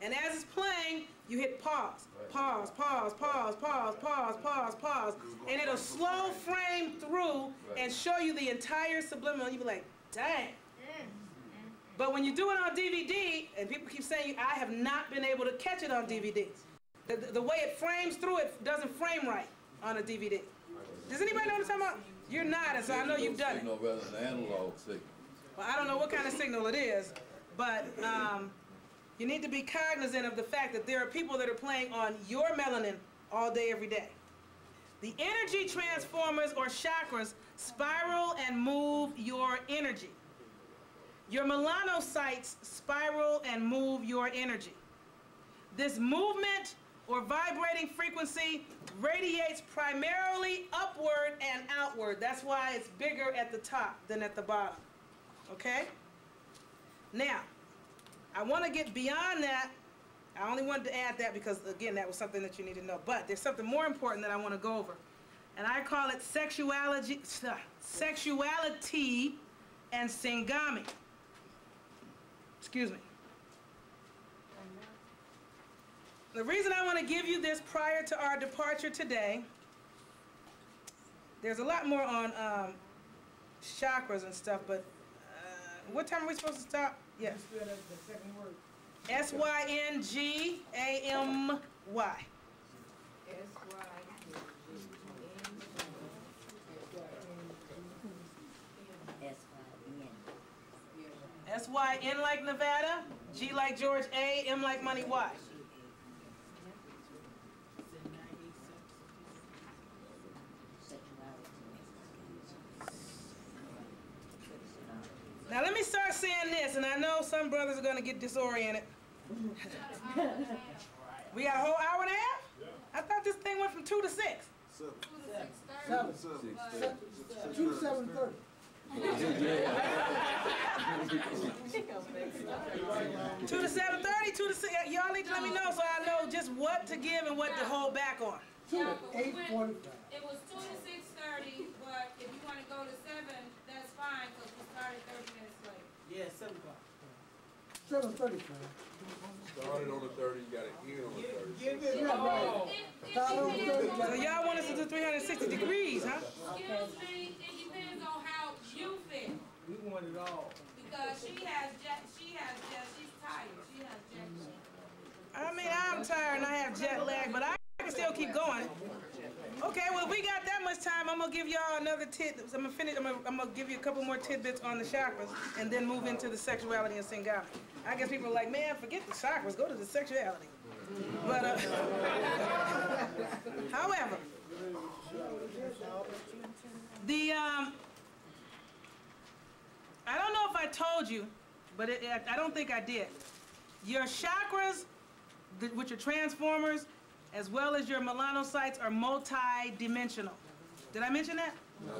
And as it's playing, you hit pause, pause, pause, pause, pause, pause, pause, pause, and it'll slow frame through and show you the entire subliminal. You'll be like, dang. But when you do it on D V D, and people keep saying, I have not been able to catch it on D V D. The, the way it frames through, it doesn't frame right on a D V D. Does anybody know what I'm talking about? You're not, and so I know you've done it. Rather than analog signal. Well, I don't know what kind of signal it is, but um, you need to be cognizant of the fact that there are people that are playing on your melanin all day, every day. The energy transformers or chakras spiral and move your energy. Your melanocytes spiral and move your energy. This movement or vibrating frequency radiates primarily upward and outward. That's why it's bigger at the top than at the bottom. Okay? Now, I want to get beyond that. I only wanted to add that because, again, that was something that you need to know. But there's something more important that I want to go over. And I call it sexuality, uh, sexuality and Sangami. Excuse me. The reason I want to give you this prior to our departure today, there's a lot more on um, chakras and stuff, but uh, what time are we supposed to stop? Yes. S Y N G A M Y. S Y N like Nevada, G like George, A, M like money, Y. Now let me start saying this, and I know some brothers are going to get disoriented. We got a whole hour and a half? Yeah. I thought this thing went from two to six. Seven. Seven. Seven. Seven. Seven. Seven. two to seven thirty. two to seven thirty, two to six. Y'all need to let me know so I know just what to give and what to hold back on. Yeah, it was two to six thirty, but if you want to go to seven, that's fine because we started thirty minutes late. Yeah, seven o'clock. seven thirty. Started on the thirty, you got to end on the thirty. Give it up, oh. So y'all want us to do three hundred sixty degrees, huh? Excuse me, it depends on how you feel. We want it all. Because she has jet, she has jet, she's tired, she has jet lag. I mean, I'm tired and I have jet lag, but I I can still keep going. Okay, well, if we got that much time, I'm gonna give y'all another tid. I'm gonna finish. I'm gonna, I'm gonna give you a couple more tidbits on the chakras, and then move into the sexuality and Sangami. I guess people are like, man, forget the chakras, go to the sexuality. But uh, however, the um, I don't know if I told you, but it, it, I don't think I did. Your chakras, the, which are transformers, as well as your melanocytes, are multi-dimensional. Did I mention that? No.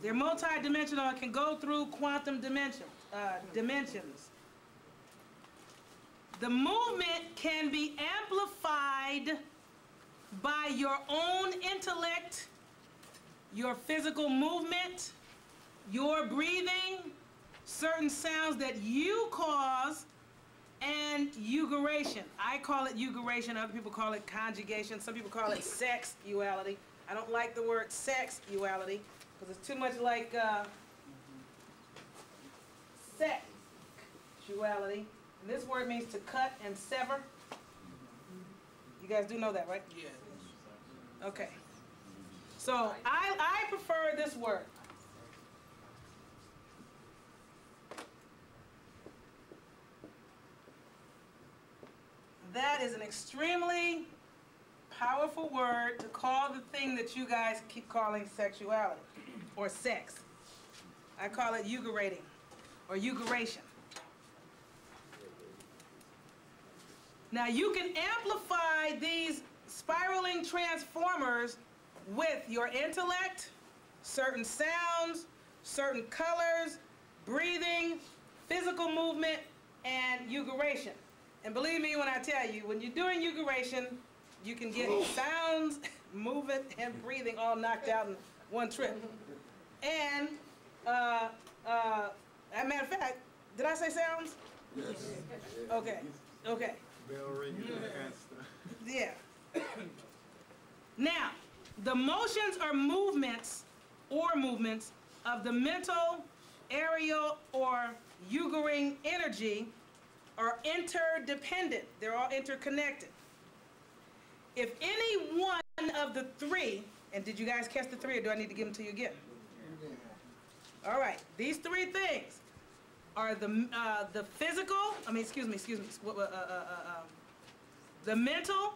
They're multi-dimensional and can go through quantum dimensions. Uh, dimensions. The movement can be amplified by your own intellect, your physical movement, your breathing, certain sounds that you cause, and eugeration. I call it eugeration, other people call it conjugation, some people call it sexuality. I don't like the word sexuality because it's too much like uh, sexuality. And this word means to cut and sever. You guys do know that, right? Yeah. Okay. So I, I prefer this word. That is an extremely powerful word to call the thing that you guys keep calling sexuality or sex. I call it eugerating or eugeration. Now you can amplify these spiraling transformers with your intellect, certain sounds, certain colors, breathing, physical movement, and eugeration. And believe me when I tell you, when you're doing eugeration, you can get sounds, movement, and breathing all knocked out in one trip. And, uh, uh, as a matter of fact, did I say sounds? Yes. Okay, okay. Bell ringing. Yeah. Now, the motions or movements, or movements, of the mental, aerial, or Yugerine energy are interdependent. They're all interconnected. If any one of the three, and did you guys catch the three, or do I need to give them to you again? All right, these three things are the uh, the physical. I mean, excuse me, excuse me. Uh, uh, uh, uh, the mental,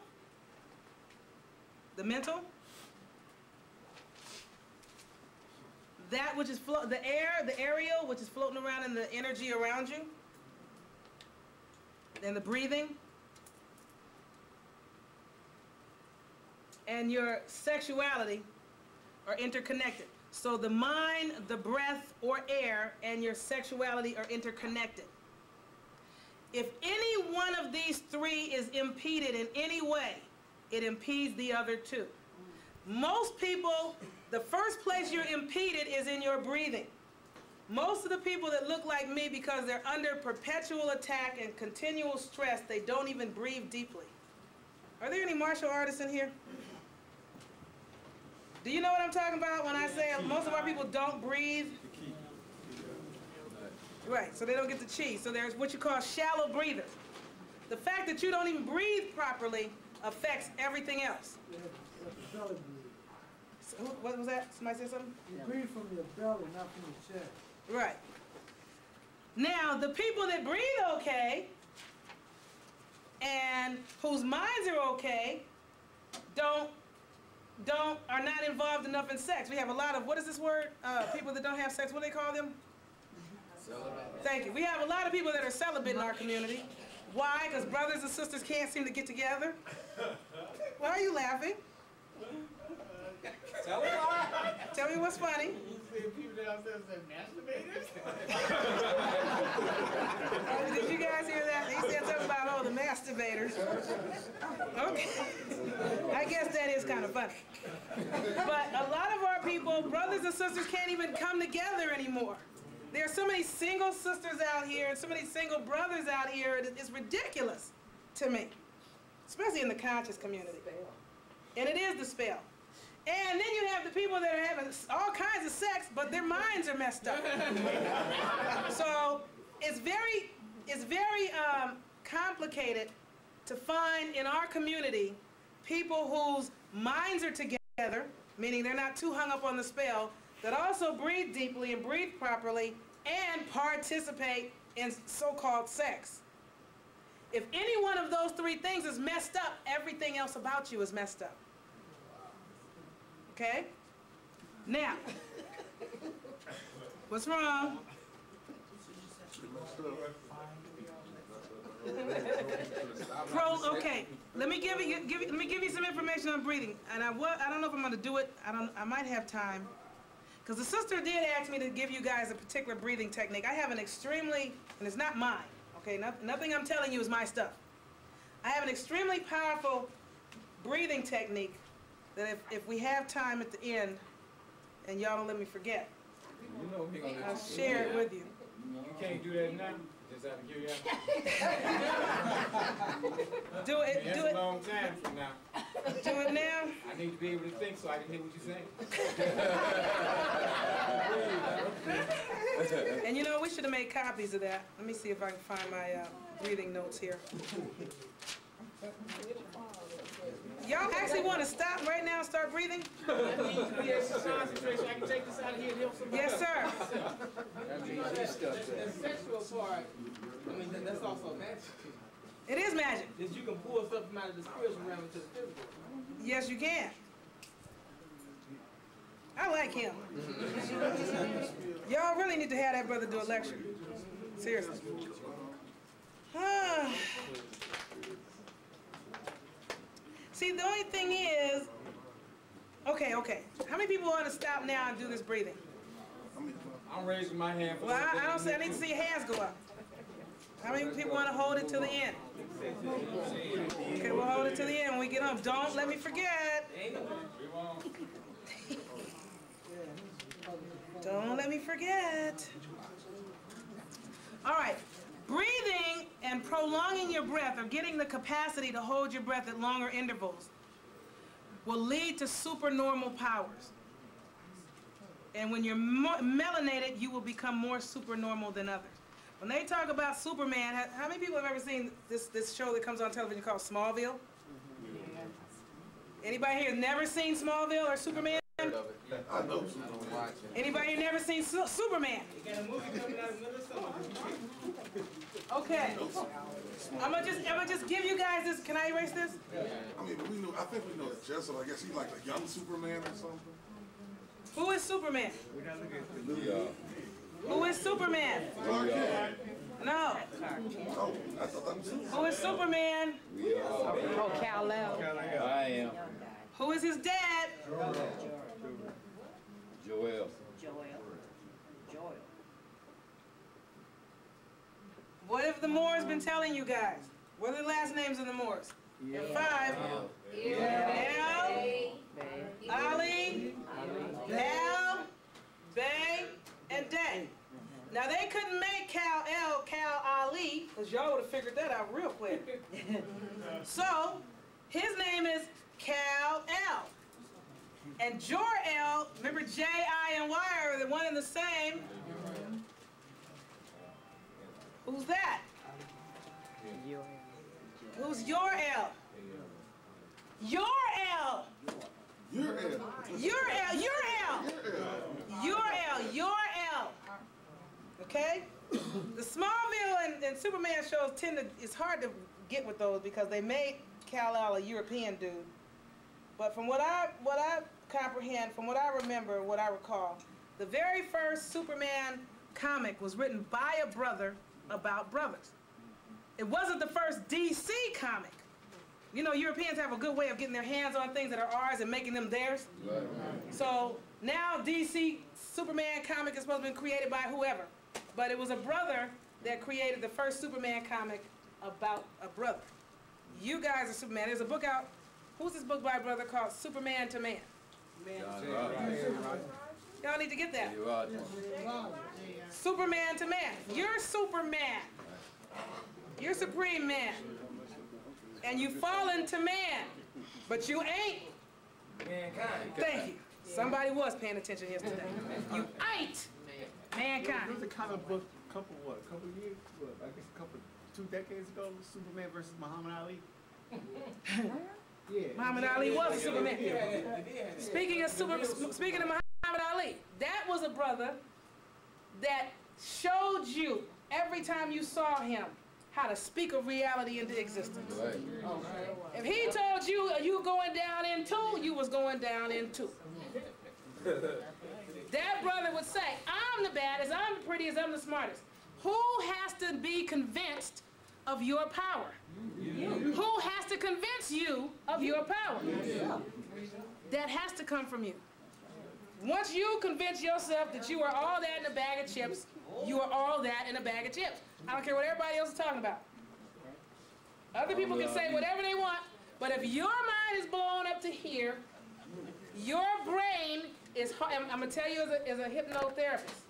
the mental, that which is float, the air, the aerial, which is floating around in the energy around you, and the breathing, and your sexuality are interconnected. So the mind, the breath, or air, and your sexuality are interconnected. If any one of these three is impeded in any way, it impedes the other two. Most people, the first place you're impeded is in your breathing. Most of the people that look like me, because they're under perpetual attack and continual stress, they don't even breathe deeply. Are there any martial artists in here? Do you know what I'm talking about when I say most of our people don't breathe? Right, so they don't get the chi. So there's what you call shallow breathers. The fact that you don't even breathe properly affects everything else. So, what was that? Somebody said something? You breathe from your belly, not from your chest. Right. Now, the people that breathe okay and whose minds are okay don't, don't, are not involved enough in sex. We have a lot of, what is this word? Uh, people that don't have sex, what do they call them? Celibate. Thank you. We have a lot of people that are celibate in our community. Why? Because brothers and sisters can't seem to get together. Why are you laughing? Tell me why. Tell me what's funny. You said people downstairs said masturbators? Did you guys hear that? He said something about all the masturbators. Okay. I guess that is kind of funny. But a lot of our people, brothers and sisters, can't even come together anymore. There are so many single sisters out here and so many single brothers out here. It's ridiculous to me, especially in the conscious community. And it is the spell. And then you have the people that are having all kinds of sex, but their minds are messed up. So it's very, it's very um, complicated to find in our community people whose minds are together, meaning they're not too hung up on the spell, that also breathe deeply and breathe properly and participate in so-called sex. If any one of those three things is messed up, everything else about you is messed up. Okay? Now, what's wrong? Pro, okay, let me give you, give, let me give you some information on breathing. And I, I don't know if I'm going to do it. I, don't, I might have time. Because the sister did ask me to give you guys a particular breathing technique. I have an extremely, and it's not mine, okay? No, nothing I'm telling you is my stuff. I have an extremely powerful breathing technique that if, if we have time at the end, and y'all don't let me forget, you know, I'll share it with you. You can't do that now. Just have to give you out. Do it. That's do it. A long time from now. Do it now. I need to be able to think so I can hear what you're saying. And you know, we should have made copies of that. Let me see if I can find my uh, breathing notes here. Y'all actually want to stop right now and start breathing? Yes, concentration. I can take this out of here and help somebody. Yes, sir. The sexual part, I mean, that's also magic. It is magic. Because you can pull stuff from out of the spiritual realm into the physical. Yes, you can. I like him. Y'all really need to have that brother do a lecture. Seriously. Uh, see, the only thing is, okay, okay. How many people want to stop now and do this breathing? I'm raising my hand. For well, I, I don't see. I need to see hands go up. How many people want to hold it to the end? Okay, we'll hold it to the end when we get up. Don't let me forget. Don't let me forget. All right. Breathing and prolonging your breath, or getting the capacity to hold your breath at longer intervals, will lead to supernormal powers. And when you're melanated, you will become more supernormal than others. When they talk about Superman, how, how many people have ever seen this, this show that comes on television called Smallville? Anybody here never seen Smallville or Superman? I know Superman. Anybody here never seen Su Superman? Okay. I'm gonna just, I'm gonna just give you guys this. Can I erase this? I mean, we know. I think we know Jessel. I guess he's like a young Superman or something. Who is Superman? We're not looking at the yeah. Who is Superman? No. Who is Superman? Oh, Kal-El. I am. Who is his dad? Jor-El. Jor-El. What have the Moors been telling you guys? What are the last names of the Moors? Yeah. And five. Yeah. El, Ali, El, Bay, and Day. Now they couldn't make Kal-El, Kal-Ali, because y'all would have figured that out real quick. So his name is Kal-El. And Jor-El, remember J, I, and Y are the one and the same. Who's that? Who's Jor-El? Jor-El! Jor-El! Jor-El! Jor-El! Jor-El! Jor-El! Okay? The Smallville and, and Superman shows tend to, it's hard to get with those because they made Kal-El a European dude. But from what I, what I comprehend, from what I remember, what I recall, the very first Superman comic was written by a brother about brothers. It wasn't the first D C comic. You know, Europeans have a good way of getting their hands on things that are ours and making them theirs. Right. So now D C Superman comic is supposed to be created by whoever. But it was a brother that created the first Superman comic about a brother. You guys are Superman. There's a book out. Who's this book by a brother called Superman to Man? Y'all need to get that. Superman to Man. You're Superman. You're Supreme Man. And you fallen to man, but you ain't. Mankind. Thank you. Somebody was paying attention yesterday. You ain't mankind. There was a comic book a couple what, a couple years, what, I guess a couple two decades ago, Superman versus Muhammad Ali. Yeah. Muhammad Ali was a Superman. Yeah, yeah, yeah. Speaking of super, speaking of Muhammad Ali, that was a brother that showed you every time you saw him how to speak of reality into existence. Right. If he told you you going down in two, you was going down in two. That brother would say, I'm the baddest, I'm the prettiest, I'm the smartest. Who has to be convinced of your power? You. Who has to convince you of your power? You. That has to come from you. Once you convince yourself that you are all that in a bag of chips, you are all that in a bag of chips. I don't care what everybody else is talking about. Other people can say whatever they want, but if your mind is blown up to here, your brain is, I'm going to tell you as a, as a hypnotherapist,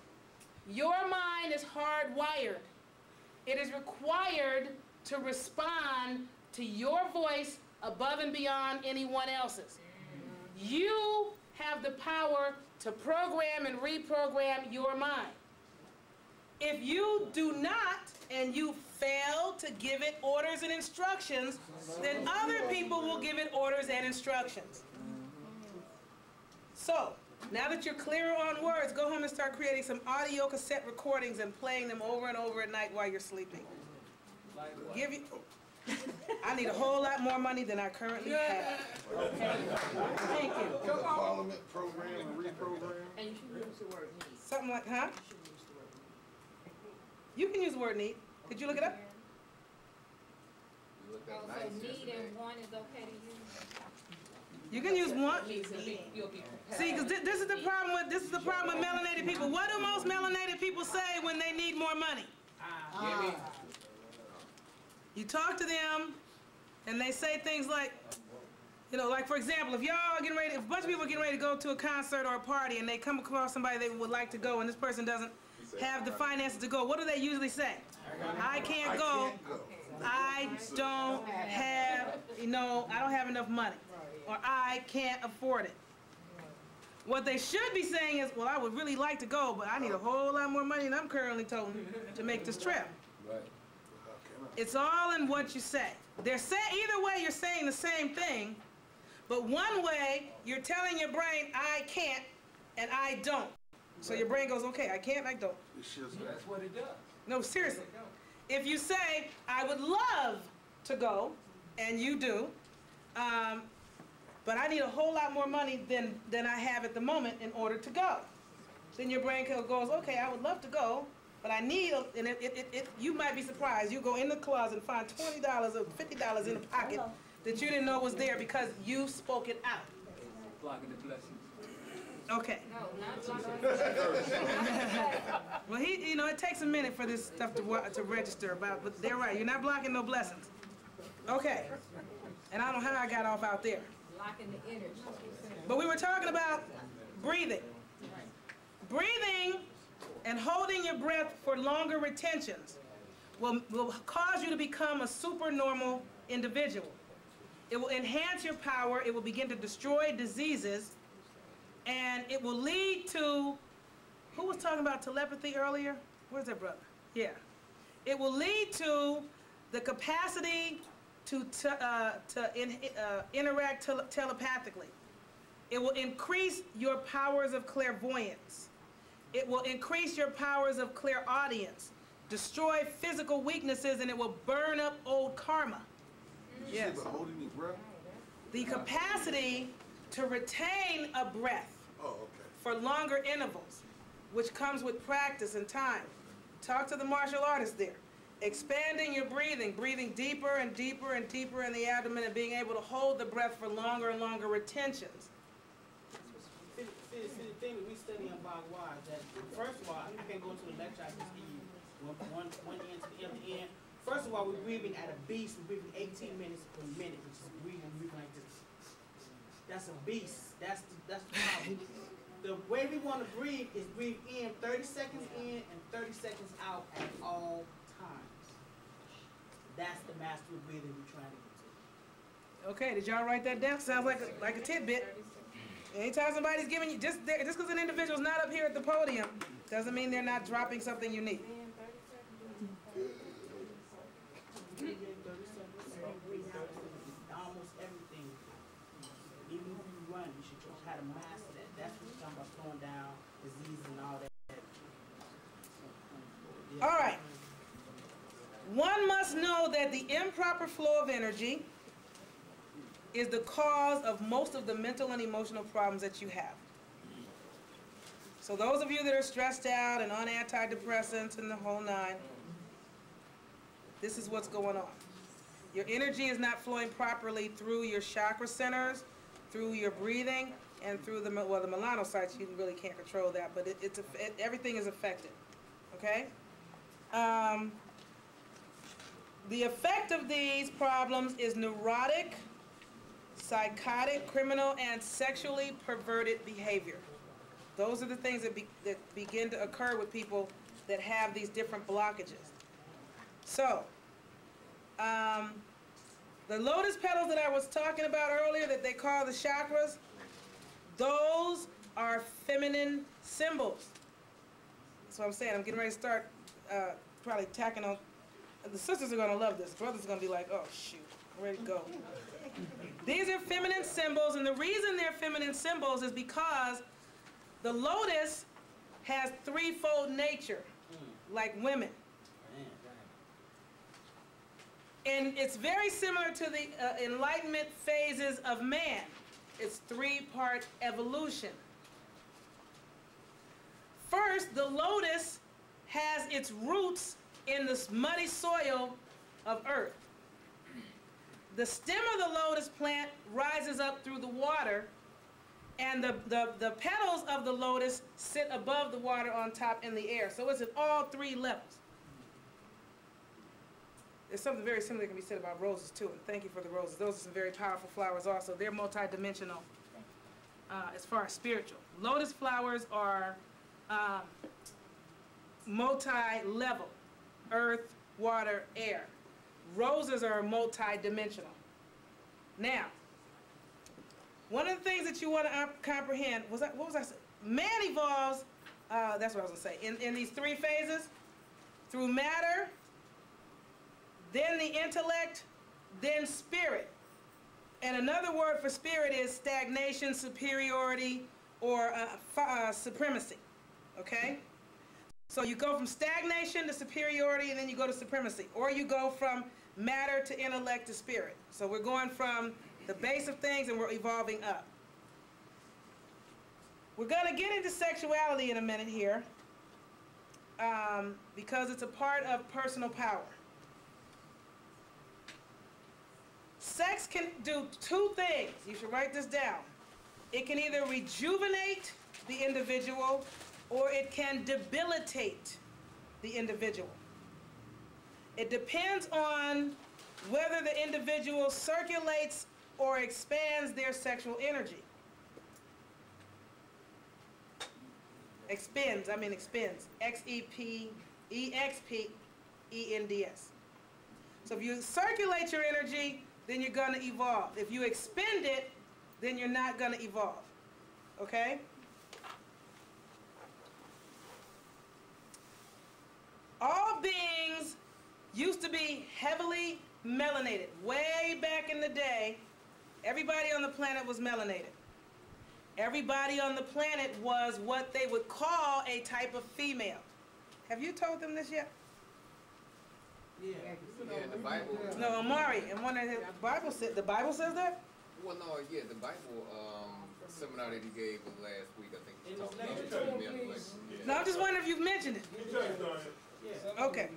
your mind is hardwired. It is required to respond to your voice above and beyond anyone else's. You have the power to program and reprogram your mind. If you do not, and you fail to give it orders and instructions, then other people will give it orders and instructions. So, now that you're clearer on words, go home and start creating some audio cassette recordings and playing them over and over at night while you're sleeping. Give you, I need a whole lot more money than I currently yeah. have. Okay. Thank you. Come on. Parliament program and reprogram. And you should use the word need. Something like, huh? You should use the word need. You can use the word need. Could you look it up? You looked up oh, nice so need yesterday. And one is okay to use. You can use one. See, because th this is the problem with this is the problem with melanated people. What do most melanated people say when they need more money? Ah. You talk to them, and they say things like, you know, like for example, if y'all getting ready, if a bunch of people are getting ready to go to a concert or a party, and they come across somebody they would like to go, and this person doesn't have the finances to go, what do they usually say? I can't go. I don't have, you know, I don't have enough money, or I can't afford it. What they should be saying is, well, I would really like to go, but I need a whole lot more money than I'm currently toting to make this trip. Right. It's all in what you say. They're say either way you're saying the same thing, but one way you're telling your brain I can't and I don't. So your brain goes, okay, I can't, I don't. It's just, that's what it does. No, seriously. If you say I would love to go, and you do, um, but I need a whole lot more money than than I have at the moment in order to go, then your brain goes, okay, I would love to go. But I need, a, and it, it, it, it, you might be surprised, you go in the closet and find twenty dollars or fifty dollars in the pocket that you didn't know was there because you spoke it out. Blocking the blessings. Okay. No, not blocking the blessings. Well, he, you know, it takes a minute for this stuff to, to register about, but they're right, you're not blocking no blessings. Okay. And I don't know how I got off out there. Blocking the energy. But we were talking about breathing. Breathing and holding your breath for longer retentions will, will cause you to become a supernormal individual. It will enhance your power, it will begin to destroy diseases, and it will lead to, who was talking about telepathy earlier? Where's that brother? Yeah. It will lead to the capacity to, te uh, to in uh, interact tele telepathically. It will increase your powers of clairvoyance. It will increase your powers of clairaudience, destroy physical weaknesses, and it will burn up old karma. Did yes. You say about holding your breath? The capacity to retain a breath oh, okay. for longer intervals, which comes with practice and time. Talk to the martial artist there. Expanding your breathing, breathing deeper and deeper and deeper in the abdomen and being able to hold the breath for longer and longer retentions. See, see, the thing that we study about why is that, first of all, I can't go to the lecture, I just give you one, one end to the other end. First of all, we're breathing at a beast, we're breathing eighteen minutes per minute, which is breathing, breathing like this. That's a beast. That's the, that's the problem. The way we want to breathe is breathe in thirty seconds in and thirty seconds out at all times. That's the mastery of breathing we're trying to get to. Okay, did y'all write that down? Sounds like a, like a tidbit. Anytime somebody's giving you, just just because an individual's not up here at the podium, doesn't mean they're not dropping something unique. Almost everything, even when you run, you should try to master that. That's what you're talking about, slowing down, disease and all that. All right. One must know that the improper flow of energy is the cause of most of the mental and emotional problems that you have. So those of you that are stressed out and on antidepressants and the whole nine, this is what's going on. Your energy is not flowing properly through your chakra centers, through your breathing, and through the, well, the melanocytes, you really can't control that, but it, it's, it, everything is affected, okay? Um, the effect of these problems is neurotic, psychotic, criminal, and sexually perverted behavior. Those are the things that, be, that begin to occur with people that have these different blockages. So, um, the lotus petals that I was talking about earlier that they call the chakras, those are feminine symbols. That's what I'm saying. I'm getting ready to start uh, probably tacking on. The sisters are going to love this. Brothers are going to be like, oh, shoot. Ready to go. These are feminine symbols, and the reason they're feminine symbols is because the lotus has threefold nature, like women. And it's very similar to the uh, Enlightenment phases of man. It's three-part evolution. First, the lotus has its roots in the muddy soil of earth. The stem of the lotus plant rises up through the water, and the, the, the petals of the lotus sit above the water on top in the air. So it's at all three levels. There's something very similar that can be said about roses, too, and thank you for the roses. Those are some very powerful flowers also. They're multidimensional uh, as far as spiritual. Lotus flowers are um, multi-level, earth, water, air. Roses are multidimensional. Now, one of the things that you want to comprehend was that, what was I saying? Man evolves. Uh, that's what I was going to say. In in these three phases, through matter, then the intellect, then spirit. And another word for spirit is stagnation, superiority, or uh, uh, supremacy. Okay. So you go from stagnation to superiority, and then you go to supremacy. Or you go from matter to intellect to spirit. So we're going from the base of things, and we're evolving up. We're going to get into sexuality in a minute here, um, because it's a part of personal power. Sex can do two things. You should write this down. It can either rejuvenate the individual, or it can debilitate the individual. It depends on whether the individual circulates or expands their sexual energy. Expends, I mean expends. X E P E X P E N D S. So if you circulate your energy, then you're going to evolve. If you expend it, then you're not going to evolve. Okay? All beings used to be heavily melanated. Way back in the day, everybody on the planet was melanated. Everybody on the planet was what they would call a type of female. Have you told them this yet? Yeah, yeah, the Bible. No, Omari, and one of his, the Bible said the Bible says that. Well, no, yeah, the Bible um, seminar that he gave last week, I think. It was about female, like, yeah. No, I'm just wondering if you've mentioned it. Yeah. Okay.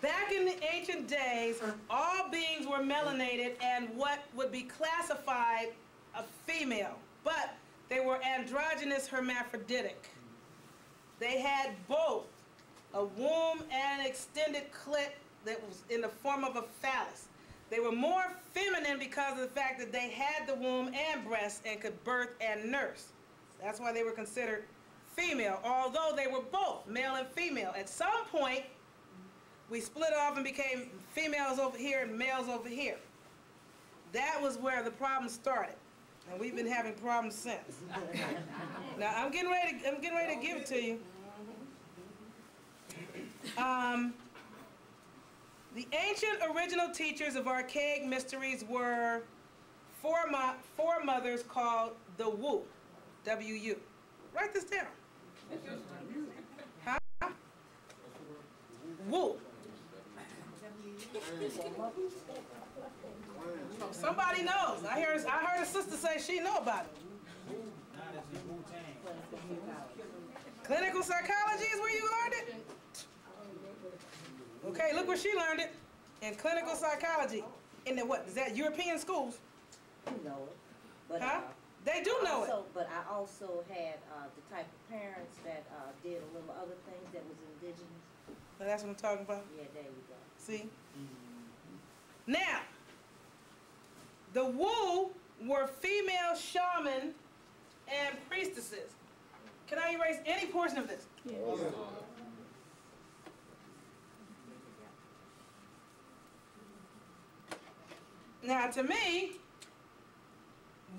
Back in the ancient days, all beings were melanated and what would be classified a female, but they were androgynous, hermaphroditic. They had both a womb and an extended clit that was in the form of a phallus. They were more feminine because of the fact that they had the womb and breasts and could birth and nurse. That's why they were considered female, although they were both male and female. At some point, we split off and became females over here and males over here. That was where the problem started, and we've been having problems since. Now I'm getting ready. To, I'm getting ready to give it to you. Um, the ancient original teachers of archaic mysteries were forema foremothers called the Wu, W U. Write this down. Huh? Wu. Oh, somebody knows. I heard. I heard a sister say she know about it. Clinical psychology is where you learned it. Okay, look where she learned it, in clinical psychology. In the what? Is that European schools? You know it, but huh? Uh, they do know also, it. But I also had uh, the type of parents that uh, did a little other things that was indigenous. Well, that's what I'm talking about. Yeah, there you go. See? Mm-hmm. Now, the Wu were female shaman and priestesses. Can I erase any portion of this? Yeah. Yeah. Now, to me,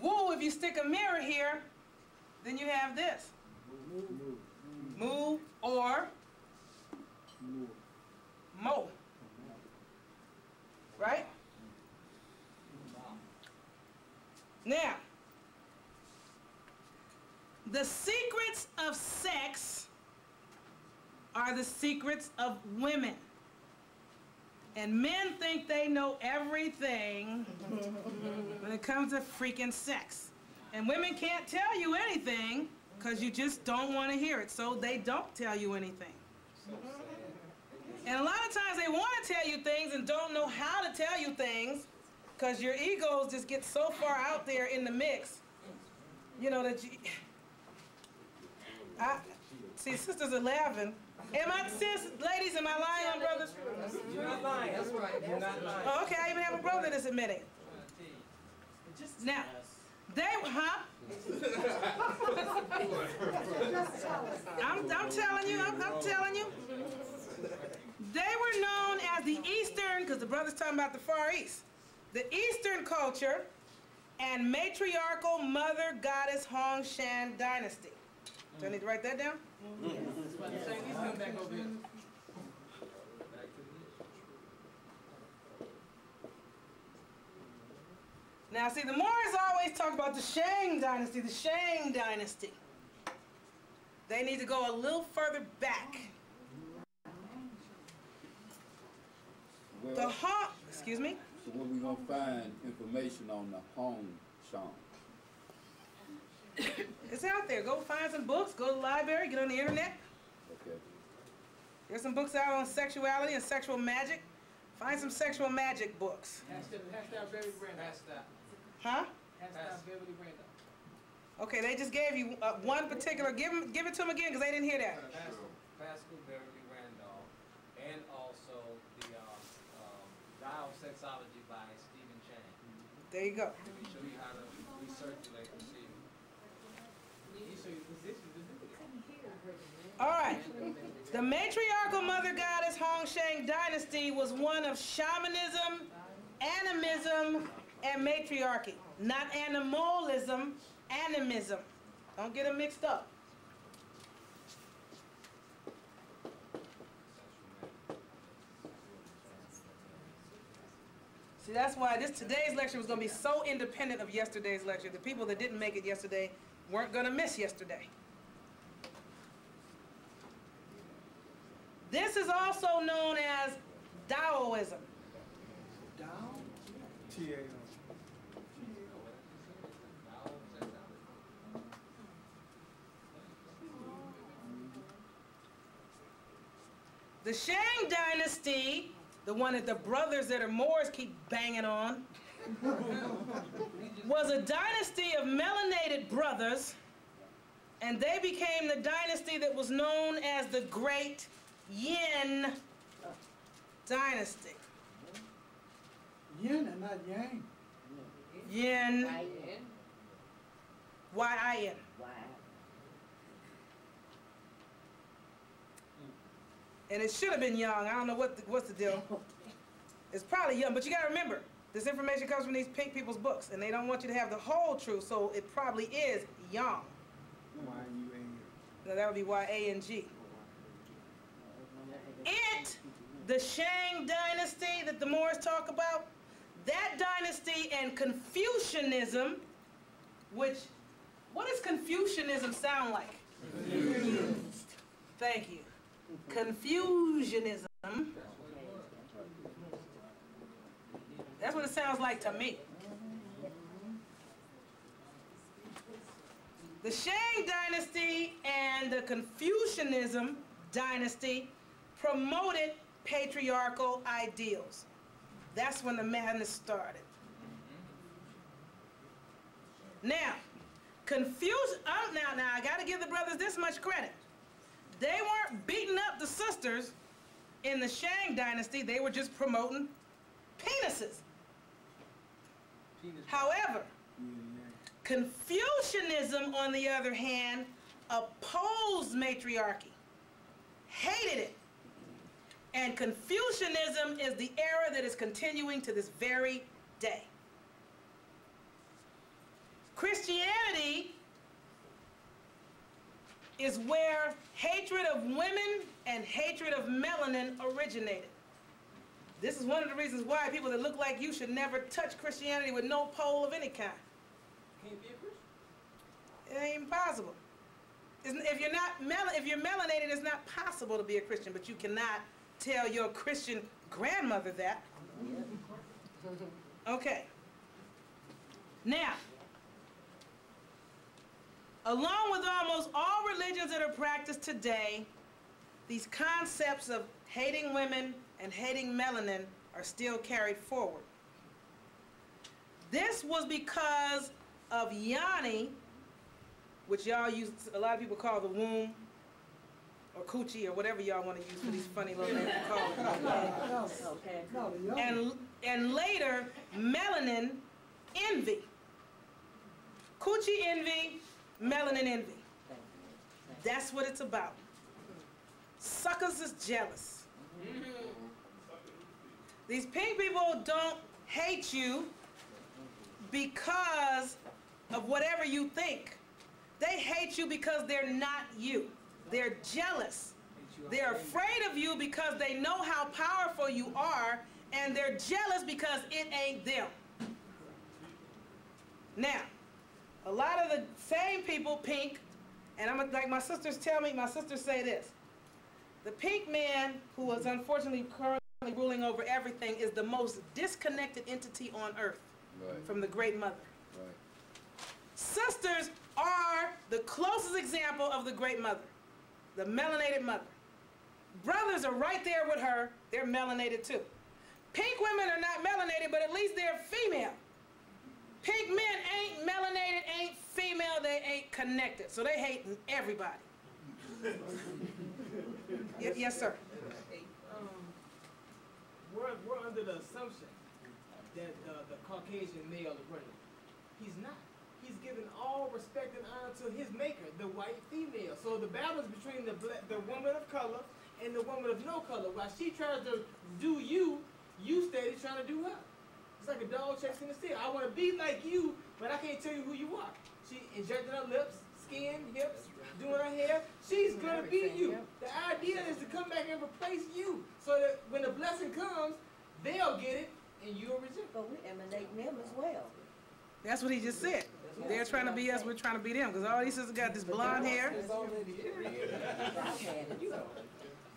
Wu, if you stick a mirror here, then you have this. Mu or Mo. Right? Now, the secrets of sex are the secrets of women. And men think they know everything when it comes to freaking sex. And women can't tell you anything because you just don't want to hear it. So they don't tell you anything. And a lot of times they want to tell you things and don't know how to tell you things because your egos just get so far out there in the mix, you know, that you... I, see, sisters are laughing. Am I, sis, ladies, am I lying on brothers? You're not lying. That's right. You're not lying. Oh, okay, I even have a brother that's admitting. Now, they, huh? I'm, I'm telling you, I'm, I'm telling you. They were known as the Eastern, because the brother's talking about the Far East, the Eastern culture and matriarchal mother goddess Hongshan Dynasty. Do I need to write that down? Mm-hmm. Yes. Yes. He's coming back over here. Now, see, the Moors always talk about the Shang Dynasty, the Shang Dynasty. They need to go a little further back. Well, the Hong, excuse me? So where we gonna find information on the Hongshan? It's out there. Go find some books. Go to the library. Get on the internet. Okay. There's some books out on sexuality and sexual magic. Find some sexual magic books. Hashtag Beverly Brando. Huh? Hashtag Beverly Brando. Okay, they just gave you uh, one particular. Give them, give it to them again because they didn't hear that. Pascal Beverly Randolph, and also the um, um, Dial of Sexology by Stephen Chang. There you go. Let me show you how to recirculate and see. All right. The matriarchal mother goddess Hongshan Dynasty was one of shamanism, animism, and matriarchy. Not animalism, animism. Don't get them mixed up. See, that's why this today's lecture was going to be so independent of yesterday's lecture. The people that didn't make it yesterday weren't going to miss yesterday. This is also known as Daoism. Dao? T A O. The Shang Dynasty, the one that the brothers that are Moors keep banging on, was a dynasty of melanated brothers, and they became the dynasty that was known as the Great Yin Dynasty. Yin and not Yang. Yin. Y I N. Y I N. And it should have been Yang. I don't know what the, what's the deal. It's probably Yang, but you got to remember, this information comes from these pink people's books, and they don't want you to have the whole truth, so it probably is Yang. Y U A N. No, that would be Y A N G. It, the Shang Dynasty that the Moors talk about, that dynasty and Confucianism, which, what does Confucianism sound like? Confused. Thank you. Confucianism. That's what it sounds like to me. The Shang Dynasty and the Confucianism dynasty promoted patriarchal ideals. That's when the madness started. Now, Confucius, um, now, now I gotta give the brothers this much credit. They weren't beating up the sisters in the Shang Dynasty, they were just promoting penises. Penis. However, Confucianism, on the other hand, opposed matriarchy, hated it. And Confucianism is the era that is continuing to this very day. Christianity is where hatred of women and hatred of melanin originated. This is one of the reasons why people that look like you should never touch Christianity with no pole of any kind. Can't you be a Christian? It ain't possible. If you're not mel if you're melanated, it's not possible to be a Christian, but you cannot tell your Christian grandmother that. Okay. Now, along with almost all religions that are practiced today, these concepts of hating women and hating melanin are still carried forward. This was because of Yanni, which y'all use, a lot of people call the womb, or coochie, or whatever y'all want to use for these funny little names to call it. Okay. And, and later, melanin envy. Coochie envy, melanin envy. That's what it's about. Suckers is jealous. These pink people don't hate you because of whatever you think. They hate you because they're not you. They're jealous. They're afraid of you because they know how powerful you are, and they're jealous because it ain't them. Now, a lot of the same people, pink, and I'm like my sisters tell me, my sisters say this, the pink man, who is unfortunately currently ruling over everything, is the most disconnected entity on earth right. from the Great Mother. Right. Sisters are the closest example of the Great Mother, the melanated mother. Brothers are right there with her. They're melanated too. Pink women are not melanated, but at least they're female. Pink men ain't melanated, ain't female, they ain't connected. So they hating everybody. Yes, yes, sir. Um, we're, we're under the assumption that uh, the Caucasian male is running. He's not. He's given all respect and honor to his maker, the white female. So the battle is between the black, the woman of color and the woman of no color. While she tries to do you, you steady trying to do her. It's like a dog chasing the tail. I want to be like you, but I can't tell you who you are. She injected her lips, skin, hips, doing her hair. She's going to be you. The idea is to come back and replace you so that when the blessing comes, they'll get it and you'll reject it. But we emanate them as well. That's what he just said. They're trying to be us, we're trying to be them. Because all these sisters got this blonde hair.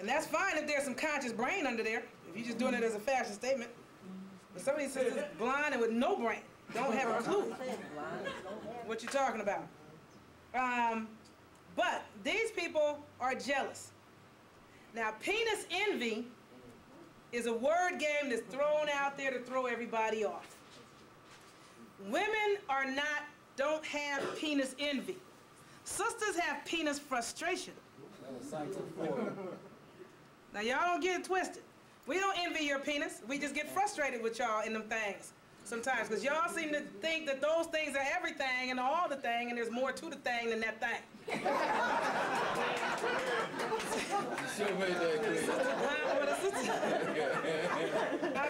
And that's fine if there's some conscious brain under there. If you're just doing it as a fashion statement. But some of these sisters are blind and with no brain. Don't have a clue what you're talking about. Um, but these people are jealous. Now, penis envy is a word game that's thrown out there to throw everybody off. Women are not, don't have penis envy. Sisters have penis frustration. Now, y'all don't get it twisted. We don't envy your penis. We just get frustrated with y'all in them things sometimes. Because y'all seem to think that those things are everything and all the thing, and there's more to the thing than that thing. I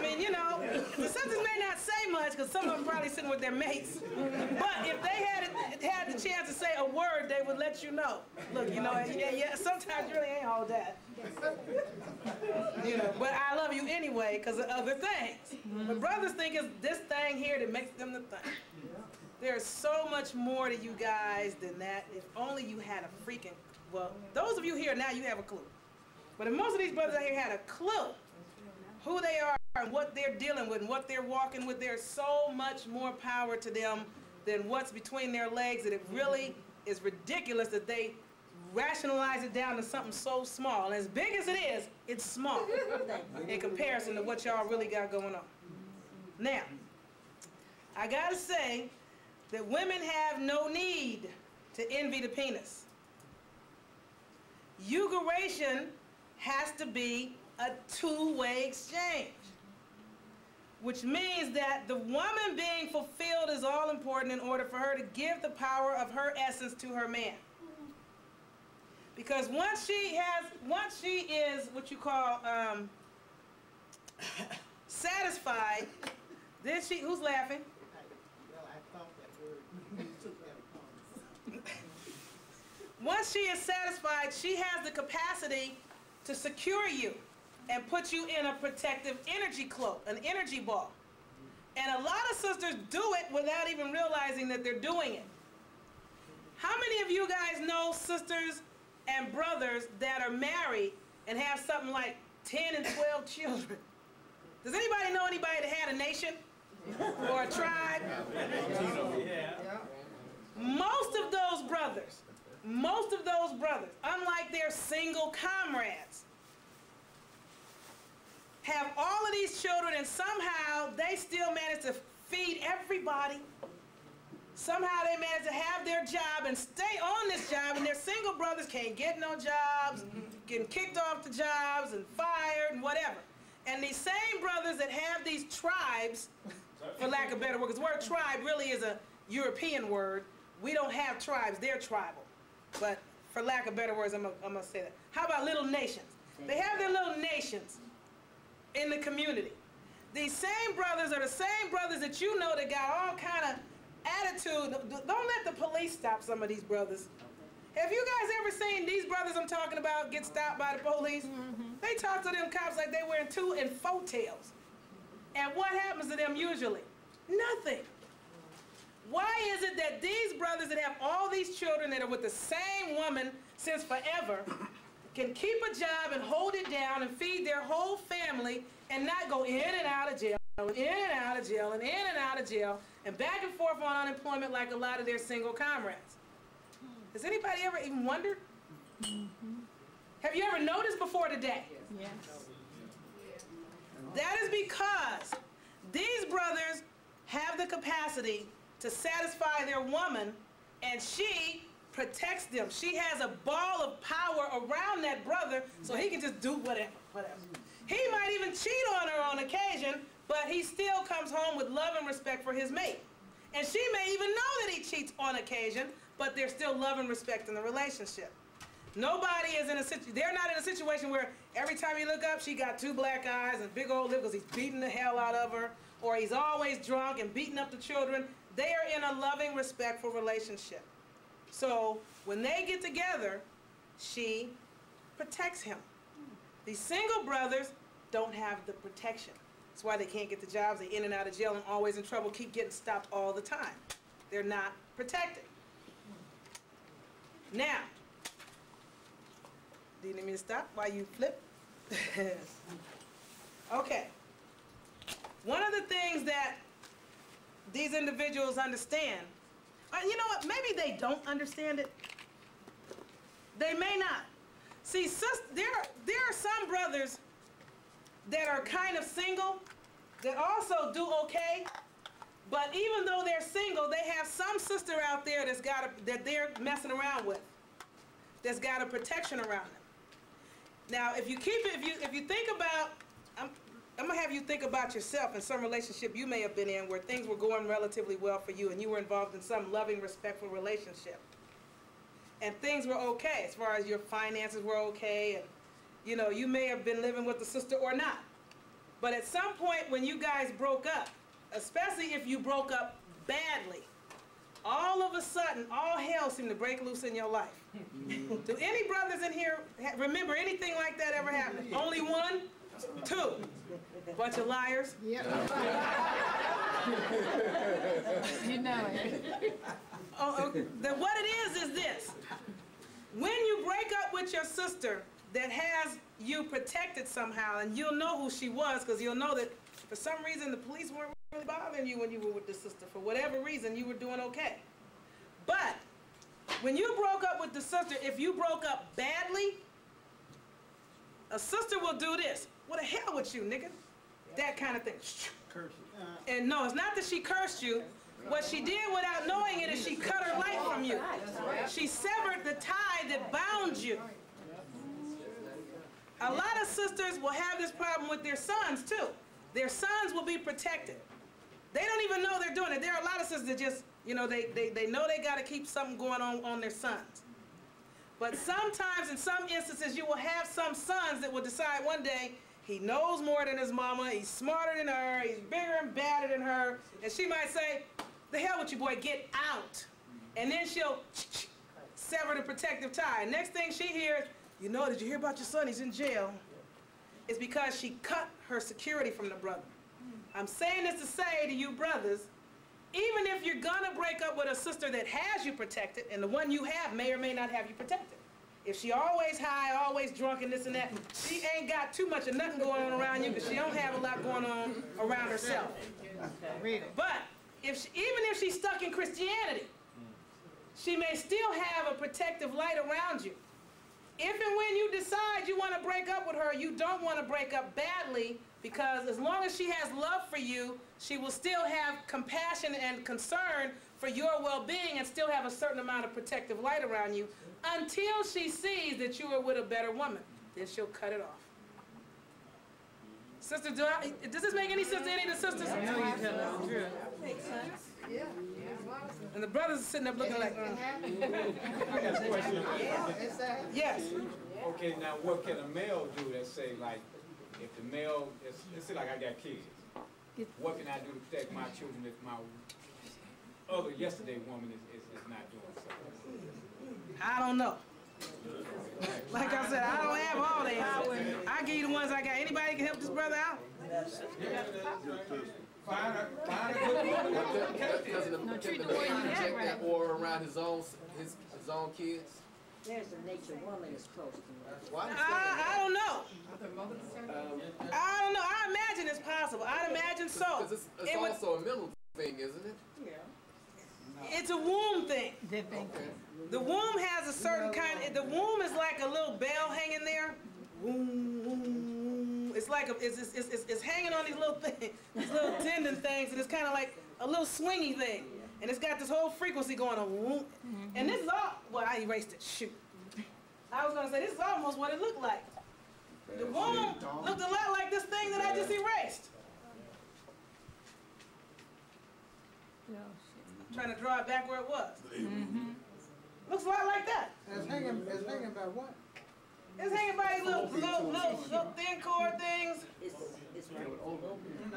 mean, you know, the sisters may not say much because some of them probably sitting with their mates. But if they had had the chance to say a word, they would let you know. Look, you know, yeah, yeah. Sometimes you really ain't all that. You know, but I love you anyway because of other things. But brothers think it's this thing here that makes them the thing. There's so much more to you guys than that. If only you had a freaking, well, those of you here now, you have a clue. But if most of these brothers out here had a clue who they are and what they're dealing with and what they're walking with, there's so much more power to them than what's between their legs that it really is ridiculous that they rationalize it down to something so small. And as big as it is, it's small in comparison to what y'all really got going on. Now, I gotta say, that women have no need to envy the penis. Uguration has to be a two-way exchange, which means that the woman being fulfilled is all important in order for her to give the power of her essence to her man. Because once she has, once she is what you call um, satisfied, then she, who's laughing? Once she is satisfied, she has the capacity to secure you and put you in a protective energy cloak, an energy ball. And a lot of sisters do it without even realizing that they're doing it. How many of you guys know sisters and brothers that are married and have something like ten and twelve children? Does anybody know anybody that had a nation or a tribe? Most of those brothers, most of those brothers, unlike their single comrades, have all of these children, and somehow they still manage to feed everybody. Somehow they manage to have their job and stay on this job, and their single brothers can't get no jobs, mm-hmm. getting kicked off the jobs and fired and whatever. And these same brothers that have these tribes, for lack of better word, because the word tribe really is a European word. We don't have tribes, they're tribal. But for lack of better words, I'm gonna say that. How about little nations? They have their little nations in the community. These same brothers are the same brothers that you know that got all kind of attitude. Don't let the police stop some of these brothers. Have you guys ever seen these brothers I'm talking about get stopped by the police? Mm-hmm. They talk to them cops like they wearing two and four tails. And what happens to them usually? Nothing. Why is it that these brothers that have all these children that are with the same woman since forever can keep a job and hold it down and feed their whole family and not go in and out of jail, in and out of jail, and in and out of jail, and back and forth on unemployment like a lot of their single comrades? Has anybody ever even wondered? Mm-hmm. Have you ever noticed before today? Yes. That is because these brothers have the capacity to satisfy their woman, and she protects them. She has a ball of power around that brother, so he can just do whatever, whatever. He might even cheat on her on occasion, but he still comes home with love and respect for his mate. And she may even know that he cheats on occasion, but there's still love and respect in the relationship. Nobody is in a situation, they're not in a situation where every time you look up, she got two black eyes and big old lips because he's beating the hell out of her, or he's always drunk and beating up the children. They are in a loving, respectful relationship. So when they get together, she protects him. These single brothers don't have the protection. That's why they can't get the jobs. They're in and out of jail and always in trouble, keep getting stopped all the time. They're not protected. Now, do you need me to stop while you flip? Okay. One of the things that these individuals understand, you know what, maybe they don't understand it. They may not. See, sis, there, there are some brothers that are kind of single that also do okay, but even though they're single, they have some sister out there that's got a, that they're messing around with, that's got a protection around them. Now, if you keep it, if you if you think about, I'm, I'm gonna have you think about yourself in some relationship you may have been in where things were going relatively well for you and you were involved in some loving, respectful relationship. And things were okay as far as your finances were okay, and you know, you may have been living with the sister or not. But at some point when you guys broke up, especially if you broke up badly, all of a sudden all hell seemed to break loose in your life. Do any brothers in here remember anything like that ever happened? Only one? Two. Bunch of liars. Yep. You know it. Oh, okay. Then what it is is this. When you break up with your sister that has you protected somehow, and you'll know who she was because you'll know that for some reason the police weren't really bothering you when you were with the sister. For whatever reason, you were doing okay. But when you broke up with the sister, if you broke up badly, a sister will do this. What the hell with you, nigga? Yeah. That kind of thing. Curse you. And no, it's not that she cursed you. What she did without knowing it is she cut her life from you. She severed the tie that bound you. A lot of sisters will have this problem with their sons, too. Their sons will be protected. They don't even know they're doing it. There are a lot of sisters that just, you know, they, they, they know they got to keep something going on on their sons. But sometimes, in some instances, you will have some sons that will decide one day, he knows more than his mama, he's smarter than her, he's bigger and badder than her, and she might say, the hell with you, boy, get out. And then she'll sever the protective tie. Next thing she hears, you know, did you hear about your son? He's in jail. It's because she cut her security from the brother. I'm saying this to say to you brothers, even if you're gonna break up with a sister that has you protected, and the one you have may or may not have you protected, If she always high, always drunk and this and that, she ain't got too much of nothing going on around you because she don't have a lot going on around herself. But if she, even if she's stuck in Christianity, she may still have a protective light around you. If and when you decide you want to break up with her, you don't want to break up badly, because as long as she has love for you, she will still have compassion and concern for your well-being and still have a certain amount of protective light around you until she sees that you are with a better woman. Then she'll cut it off. Sister, do I, does this make any sense to any of the sisters? That makes sense. Yeah. And the brothers are sitting up looking like, mm. I got a question. Yes. Okay, now what can a male do that say, like, if the male, is, let's say like I got kids, what can I do to protect my children if my other yesterday woman is, is, is not doing something? I don't know. Like I said, I don't have all the answers. I give you the ones I got. Anybody can help this brother out? Find a, find a good woman to protect him. No, treat the way you project that aura around his own, his, his own kids. There's a nature woman is close to me. Why? I, I don't know. Um, I don't know. I imagine it's possible. I'd imagine so. Cause it's it's it also would, a mental thing, isn't it? Yeah. No. It's a womb thing. Okay. The womb has a certain kind. The womb is like a little bell hanging there. Womb, womb. It's like a, it's, it's, it's, it's hanging on these little things, these little tendon things, and it's kind of like a little swingy thing, and it's got this whole frequency going on. Mm-hmm. And this is all. Well, I erased it. Shoot, I was gonna say this is almost what it looked like. The womb looked a lot like this thing that I just erased. I'm trying to draw it back where it was. Mm-hmm. Looks a lot like that. It's hanging. It's hanging by what? It's hanging by these little, little, little, little thin cord things. It's, it's right. Over. It's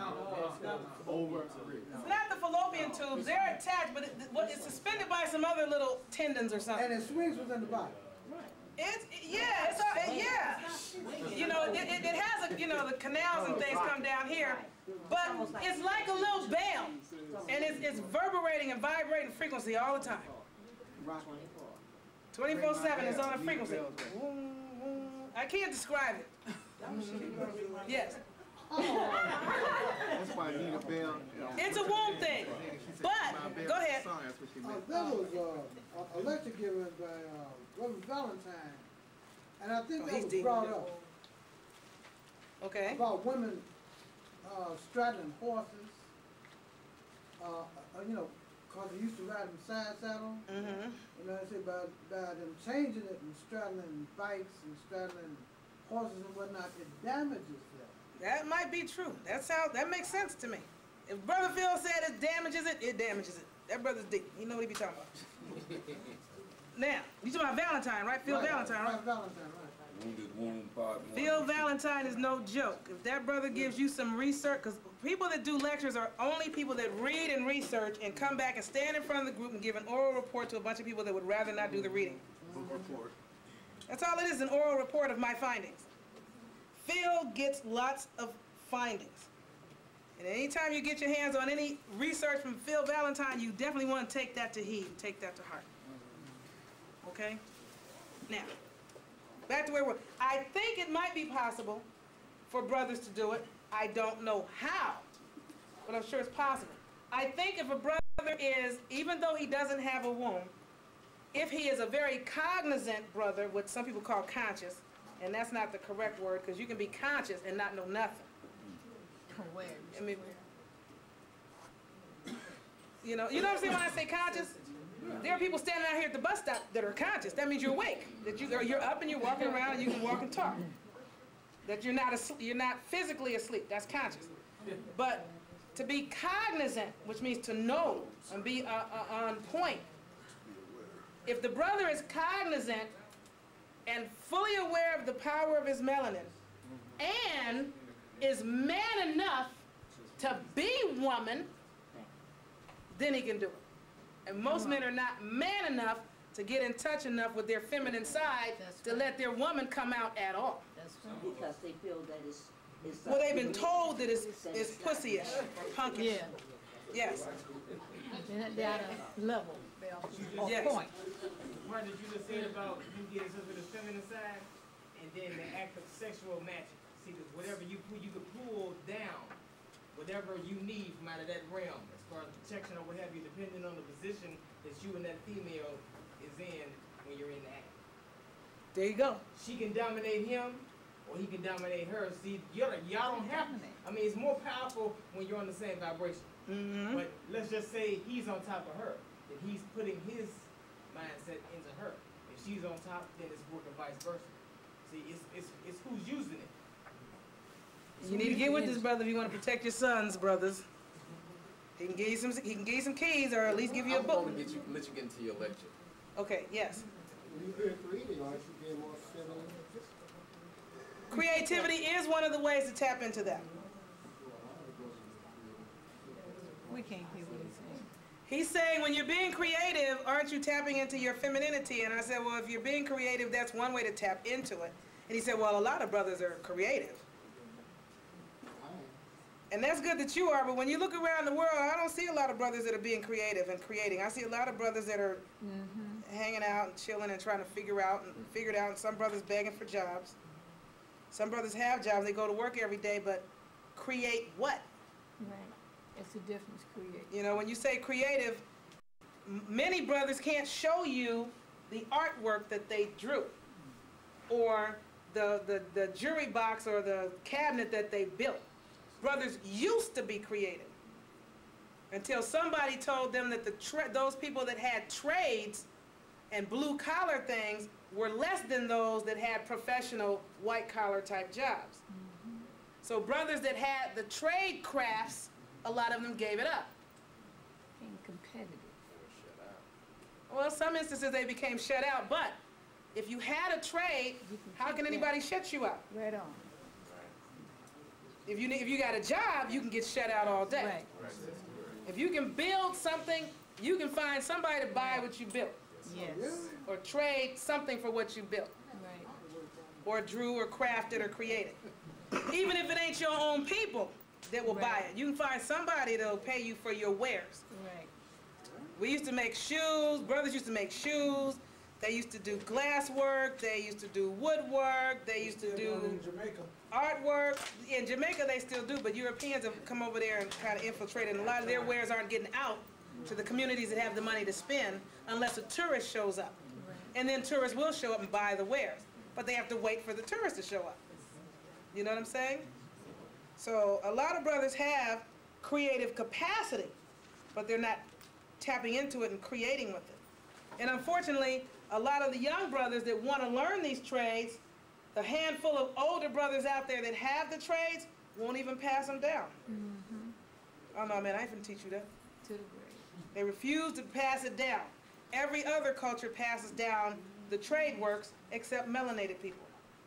not the fallopian tubes. They're attached, but it, it's suspended by some other little tendons or something. And it swings within the body. It's yeah, it's all, it, yeah. You know, it, it, it has a you know the canals and things come down here, but it's like a little bell, and it's it's vibrating and vibrating frequency all the time. twenty-four seven is on a frequency. I can't describe it. Yes. That's why I need a bell. It's a womb thing. But, go ahead. Uh, that was uh, a lecture given by uh, Reverend Valentine. And I think oh, that was brought deep. up. Okay. About women uh, straddling horses. Uh, you know, because they used to ride them side saddle. Mm-hmm. You know, I say by, by them changing it and straddling bikes and straddling horses and whatnot, it damages them. That might be true. That's how, that makes sense to me. If Brother Phil said it damages it, it damages it. That brother's deep. He know what he be talking about. Now, you talking about Valentine, right? Phil right, Valentine, right? Right, Valentine, right. Wounded womb part one. Phil Valentine is no joke. If that brother gives you some research, because people that do lectures are only people that read and research and come back and stand in front of the group and give an oral report to a bunch of people that would rather not do the reading. Book report. That's all it is, an oral report of my findings. Phil gets lots of findings. And anytime you get your hands on any research from Phil Valentine, you definitely want to take that to heed and take that to heart. Okay? Now, back to where we're... I think it might be possible for brothers to do it. I don't know how, but I'm sure it's possible. I think if a brother is, even though he doesn't have a womb, if he is a very cognizant brother, what some people call conscious, and that's not the correct word, because you can be conscious and not know nothing. Aware. I mean, you know, you know what I'm saying when I say conscious? There are people standing out here at the bus stop that are conscious. That means you're awake. That you, you're up and you're walking around and you can walk and talk. That you're not asleep, you're not physically asleep. That's conscious. But to be cognizant, which means to know and be uh, uh, on point. If the brother is cognizant and fully aware of the power of his melanin and is man enough to be woman, then he can do it. And most men are not man enough to get in touch enough with their feminine side to let their woman come out at all. That's right. Because they feel that it's... it's well, they've been told that it's, it's pussy-ish, punkish. Yeah. Yes. Then they're at a level or yes. point. Martin, you just said about you getting something to the feminine side and then the act of sexual magic. See, because whatever you pull, you can pull down whatever you need from out of that realm as far as protection or what have you, depending on the position that you and that female is in when you're in the act. There you go. She can dominate him, or he can dominate her. See, y'all don't have to. I mean, it's more powerful when you're on the same vibration. Mm-hmm. But let's just say he's on top of her, and he's putting his mindset into her. If she's on top, then it's working vice versa. See, it's it's it's who's using it. It's you need to get with this, brother, if you want to protect your sons, brothers. He can give you some. He can give you some keys, or at least give you I'm a book. I'm going to get you, let you get into your lecture. Okay. Yes. When you quit reading, aren't you being more feminine? Creativity is one of the ways to tap into that. We can't hear what he's saying. He's saying when you're being creative, aren't you tapping into your femininity? And I said, well, if you're being creative, that's one way to tap into it. And he said, well, a lot of brothers are creative. And that's good that you are, but when you look around the world, I don't see a lot of brothers that are being creative and creating. I see a lot of brothers that are mm-hmm. hanging out and chilling and trying to figure out and figure it out. And some brothers begging for jobs. Some brothers have jobs, they go to work every day, but create what? Right. It's a difference, create. You know, when you say creative, many brothers can't show you the artwork that they drew or the, the, the jewelry box or the cabinet that they built. Brothers used to be creative until somebody told them that the tra those people that had trades and blue-collar things were less than those that had professional white-collar type jobs. Mm-hmm. So brothers that had the trade crafts, a lot of them gave it up. Became competitive. Shut out. Well, some instances they became shut out, but if you had a trade, you can how can anybody that. shut you out? Right on. If you, if you got a job, you can get shut out all day. Right. Right. If you can build something, you can find somebody to buy what you built. Yes. Or trade something for what you built. Right. Or drew or crafted or created. Even if it ain't your own people that will right. buy it. You can find somebody that'll pay you for your wares. Right. We used to make shoes. Brothers used to make shoes. They used to do glass work. They used to do woodwork. They used to do in Jamaica. artwork. In Jamaica they still do, but Europeans have come over there and kind of infiltrated, and a lot of their wares aren't getting out to the communities that have the money to spend unless a tourist shows up. And then tourists will show up and buy the wares. But they have to wait for the tourists to show up. You know what I'm saying? So a lot of brothers have creative capacity, but they're not tapping into it and creating with it. And unfortunately, a lot of the young brothers that want to learn these trades, the handful of older brothers out there that have the trades, won't even pass them down. Mm-hmm. Oh no, man, I ain't finna teach you that. To the grave. They refuse to pass it down. Every other culture passes down the trade works except melanated people.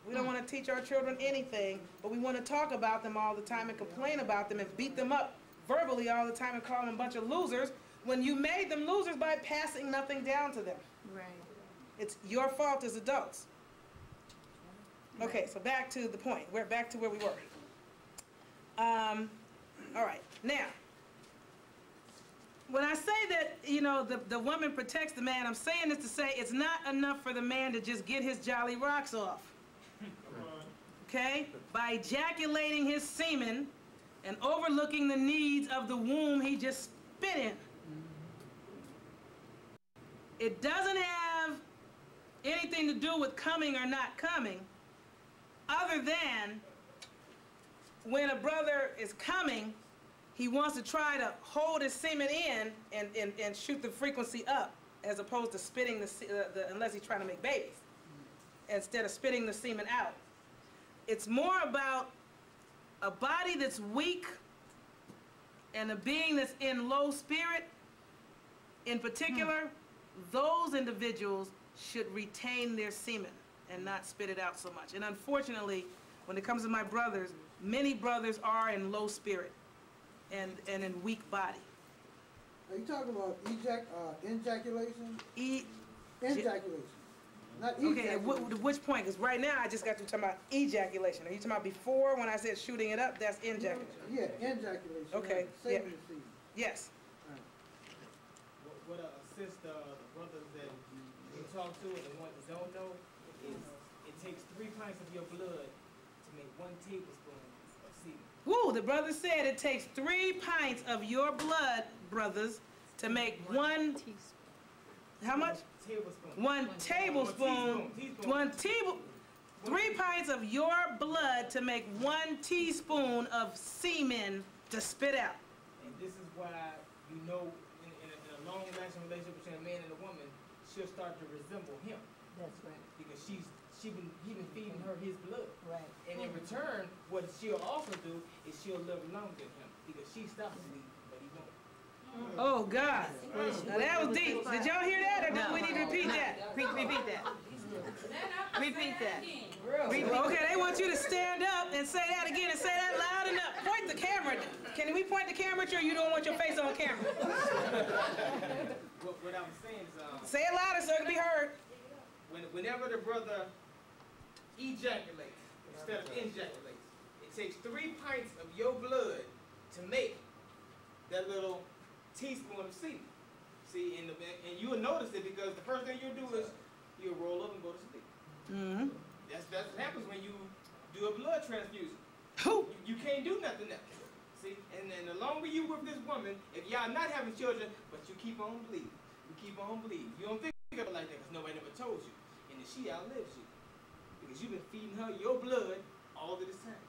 We don't want to teach our children anything, but we want to talk about them all the time and complain about them and beat them up verbally all the time and call them a bunch of losers when you made them losers by passing nothing down to them. Right. It's your fault as adults. Okay, so back to the point. We're back to where we were. Um, all right, now. When I say that, you know, the, the woman protects the man, I'm saying this to say it's not enough for the man to just get his jolly rocks off. Okay? By ejaculating his semen and overlooking the needs of the womb he just spit in. It doesn't have anything to do with coming or not coming, other than when a brother is coming, he wants to try to hold his semen in and, and, and shoot the frequency up, as opposed to spitting the, the, the, unless he's trying to make babies, instead of spitting the semen out. It's more about a body that's weak and a being that's in low spirit. In particular, hmm. those individuals should retain their semen and not spit it out so much. And unfortunately, when it comes to my brothers, many brothers are in low spirit. And, and in weak body. Are you talking about ejac uh, ejaculation? E ejaculation. Not ejaculation. Okay, at wh which point? Because right now I just got you talking about ejaculation. Are you talking about before when I said shooting it up? That's ejaculation. Yeah, ejaculation. Okay. Yeah. Yes. assist uh, the brothers that you talk to and the ones that don't know, is it takes three pints of your blood to make one tablespoon of semen. Woo, the brother said it takes three pints of your blood, brothers, to make one, one teaspoon. How much? Tablespoon. One, one tablespoon. Teaspoon. One tablespoon. Three pints of your blood to make one teaspoon of semen to spit out. And this is why, you know, in, in, a, in a long lasting relationship between a man and a woman, she'll start to resemble him. That's right. Because she's she been he been feeding her his blood. Right. And in return, what she'll also do is she'll live longer than him because she stops to eat, but he won't. Oh God! Now that was deep. Did y'all hear that, or do no, we need to repeat no, that? No, no. Repeat that. Repeat that. Okay, they want you to stand up and say that again and say that loud enough. Point the camera. Can we point the camera at you or you don't want your face on camera? what, what I'm saying is... Um, say it louder so it can be heard. When, whenever the brother ejaculates instead of injaculates, it takes three pints of your blood to make that little teaspoon of semen. See, and, the, and you'll notice it because the first thing you'll do is you'll roll up and go to sleep. Mm-hmm. That's, that's what happens when you do a blood transfusion. Who? You, you can't do nothing else. See, and then the longer you with this woman, if y'all not having children, but you keep on bleeding, you keep on bleeding. You don't think of it like that because nobody never told you. And then she outlives you because you've been feeding her your blood all of this time.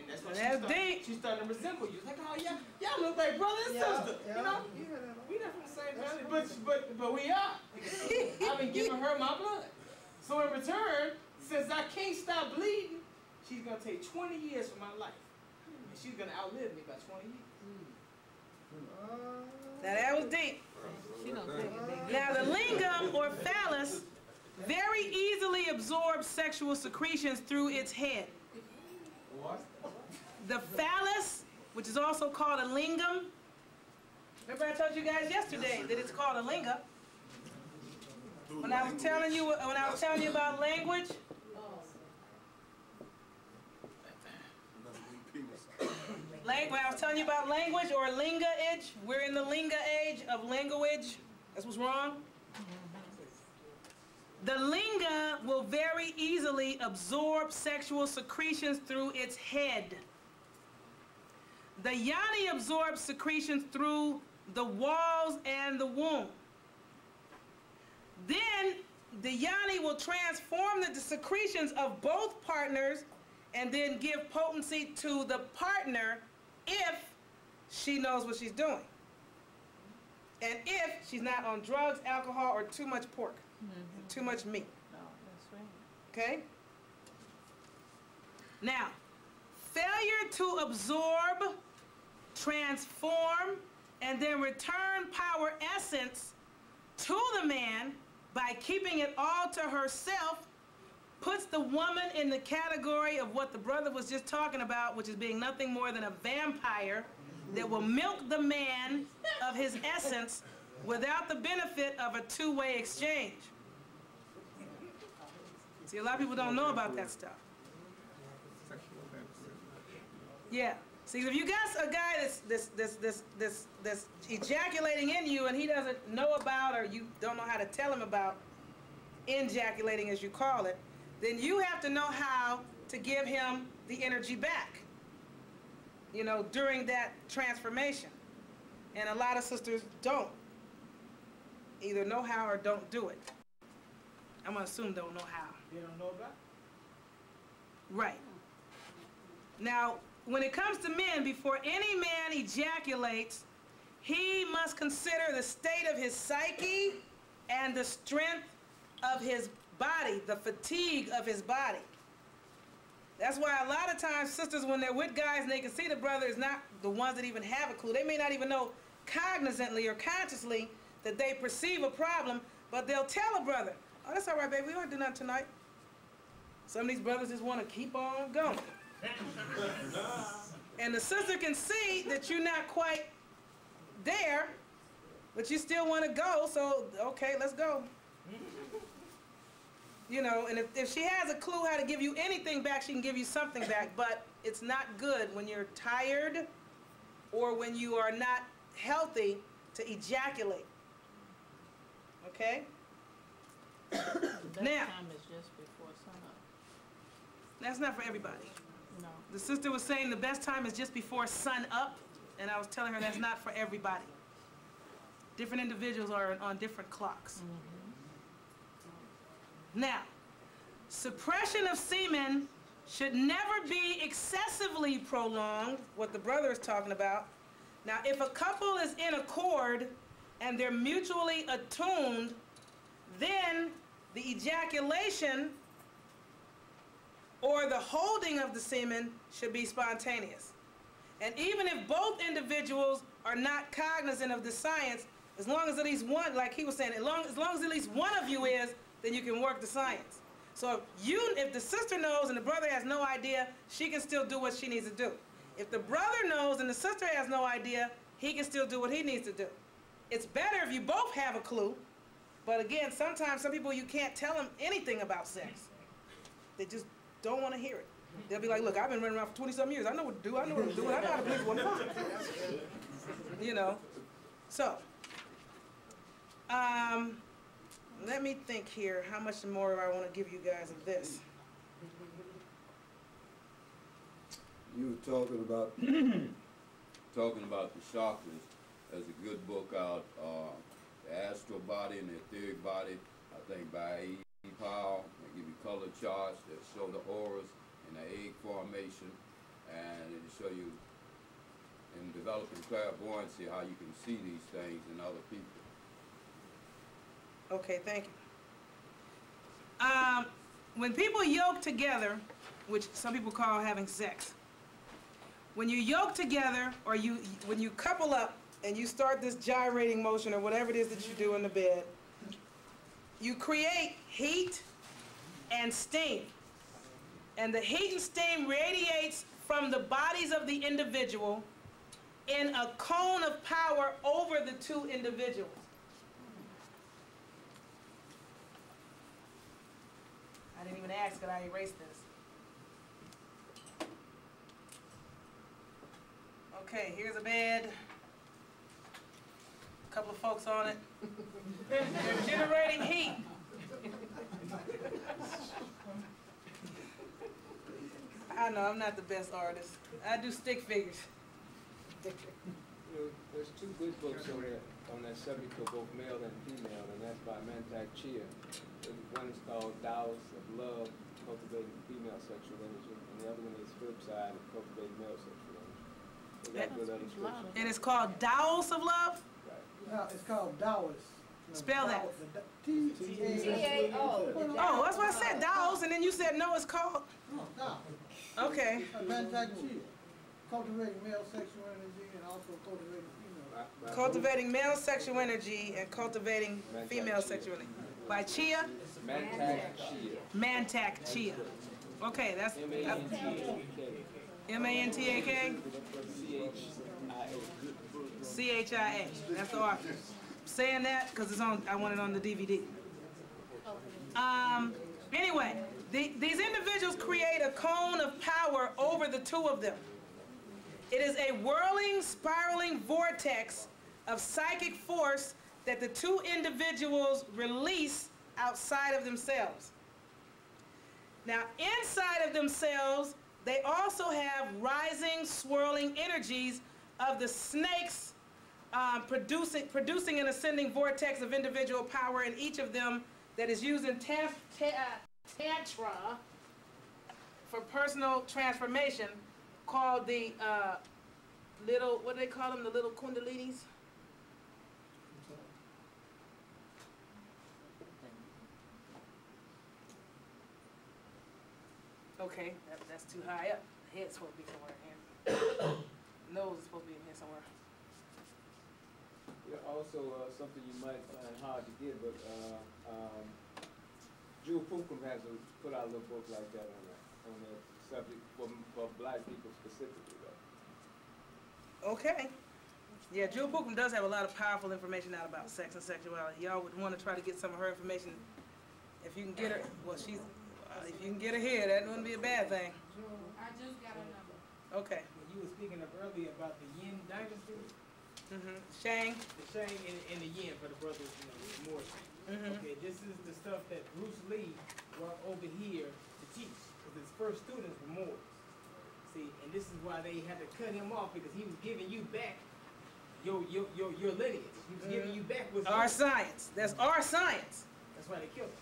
And that's when she started, she started to resemble you. It's like, oh, yeah, y'all look like brother and yeah, sister. Yeah, you know? Yeah. We're not from the same family, but, but, but we are. I've been giving her my blood. So in return, since I can't stop bleeding, she's going to take twenty years from my life. And she's going to outlive me by twenty years. Now that was deep. Now the lingam or phallus very easily absorbs sexual secretions through its head. The phallus, which is also called a lingam. Remember I told you guys yesterday that it's called a lingam. When I was telling you when I was telling you about language. Lang when I was telling you about language or linga-age, we're in the linga age of language. That's what's wrong. The linga will very easily absorb sexual secretions through its head. The yoni absorbs secretions through the walls and the womb. Then the yoni will transform the secretions of both partners and then give potency to the partner if she knows what she's doing. And if she's not on drugs, alcohol, or too much pork. Mm-hmm. And too much meat. No, that's right. Okay? Now, failure to absorb, transform, and then return power essence to the man by keeping it all to herself puts the woman in the category of what the brother was just talking about, which is being nothing more than a vampire that will milk the man of his essence without the benefit of a two-way exchange. See, a lot of people don't know about that stuff. Yeah. See, if you got a guy that's this this this this this ejaculating in you and he doesn't know about or you don't know how to tell him about injaculating as you call it, then you have to know how to give him the energy back. You know, during that transformation. And a lot of sisters don't. Either know how or don't do it. I'm gonna assume don't know how. They don't know about it? Right. Now, when it comes to men, before any man ejaculates, he must consider the state of his psyche and the strength of his body, the fatigue of his body. That's why a lot of times sisters, when they're with guys and they can see the brother is not the ones that even have a clue. They may not even know cognizantly or consciously that they perceive a problem, but they'll tell a brother, oh, that's all right, baby, we don't do nothing tonight. Some of these brothers just want to keep on going. And the sister can see that you're not quite there, but you still want to go, so, okay, let's go. You know, and if, if she has a clue how to give you anything back, she can give you something back, but it's not good when you're tired or when you are not healthy to ejaculate. Okay? That now, time is just before sunup. That's not for everybody. No. The sister was saying the best time is just before sun up, and I was telling her that's not for everybody. Different individuals are on different clocks. Mm-hmm. Now, suppression of semen should never be excessively prolonged, what the brother is talking about. Now, if a couple is in accord and they're mutually attuned, then the ejaculation or the holding of the semen should be spontaneous. And even if both individuals are not cognizant of the science, as long as at least one, like he was saying, as long as, long as at least one of you is, then you can work the science. So if, you, if the sister knows and the brother has no idea, she can still do what she needs to do. If the brother knows and the sister has no idea, he can still do what he needs to do. It's better if you both have a clue, but again, sometimes some people, you can't tell them anything about sex. They just don't want to hear it. They'll be like, look, I've been running around for twenty-something years. I know what to do. I know what to do. I know how to please one another. You know? So, um, let me think here. How much more I want to give you guys of this? You were talking about talking about the chakras. There's a good book out, uh, The Astral Body and the Etheric Body, I think by E. Powell. They give you color charts that show the auras and the egg formation, and it show you in developing clairvoyancy how you can see these things in other people. Okay, thank you. Um, when people yoke together, which some people call having sex, when you yoke together or you when you couple up and you start this gyrating motion or whatever it is that you do in the bed, you create heat and steam. And the heat and steam radiates from the bodies of the individual in a cone of power over the two individuals. I didn't even ask, but I erased this. Okay, here's a bed. A couple of folks on it. They're generating heat. I know, I'm not the best artist. I do stick figures. You know, there's two good books on that, on that subject for both male and female, and that's by Mantak Chia. One is called Taoist of Love, Cultivating Female Sexual Energy, and the other one is Flipside of Cultivating Male Sexual Energy. So that that good and it's called Taoist of Love? Right. No, it's called Taoist. Spell that. T A O. Oh, that's what I said, Daos, and then you said no, it's called? No. Okay. Mantak Chia. Cultivating male sexual energy and also cultivating female. Cultivating male sexual energy and cultivating female sexual energy. By Chia? Mantak Chia. Mantak Chia. Okay, that's... M A N T A K? C H I A. C H I A. That's the author. Saying that because it's on. I want it on the D V D. Um, anyway, the, these individuals create a cone of power over the two of them. It is a whirling, spiraling vortex of psychic force that the two individuals release outside of themselves. Now, inside of themselves, they also have rising, swirling energies of the snakes. Um, producing, producing an ascending vortex of individual power in each of them that is used in ta ta Tantra for personal transformation, called the uh, little, what do they call them, the little Kundalinis? Okay, that, that's too high up. The head's supposed to be somewhere in here. Nose is supposed to be in here somewhere. Yeah, also, uh, something you might find hard to get, but uh, um, Jewel Pukum has a, put out a little book like that on that, on that subject for, for black people specifically, though. Okay. Yeah, Jewel Pukum does have a lot of powerful information out about sex and sexuality. Y'all would want to try to get some of her information if you can get her. Well, she's uh, if you can get her here, that wouldn't be a bad thing. I just got a number. Okay. Well, you were speaking of earlier about the Yin Dynasty. Mm-hmm. Shang? The Shang and, and the Yin for the brothers, you know, the Moorish. Mm-hmm. Okay, this is the stuff that Bruce Lee brought over here to teach, because his first students were Moors. See, and this is why they had to cut him off, because he was giving you back your, your, your, your lineage. He was mm-hmm. giving you back what's our lineage. Science. That's our science. That's why they killed him.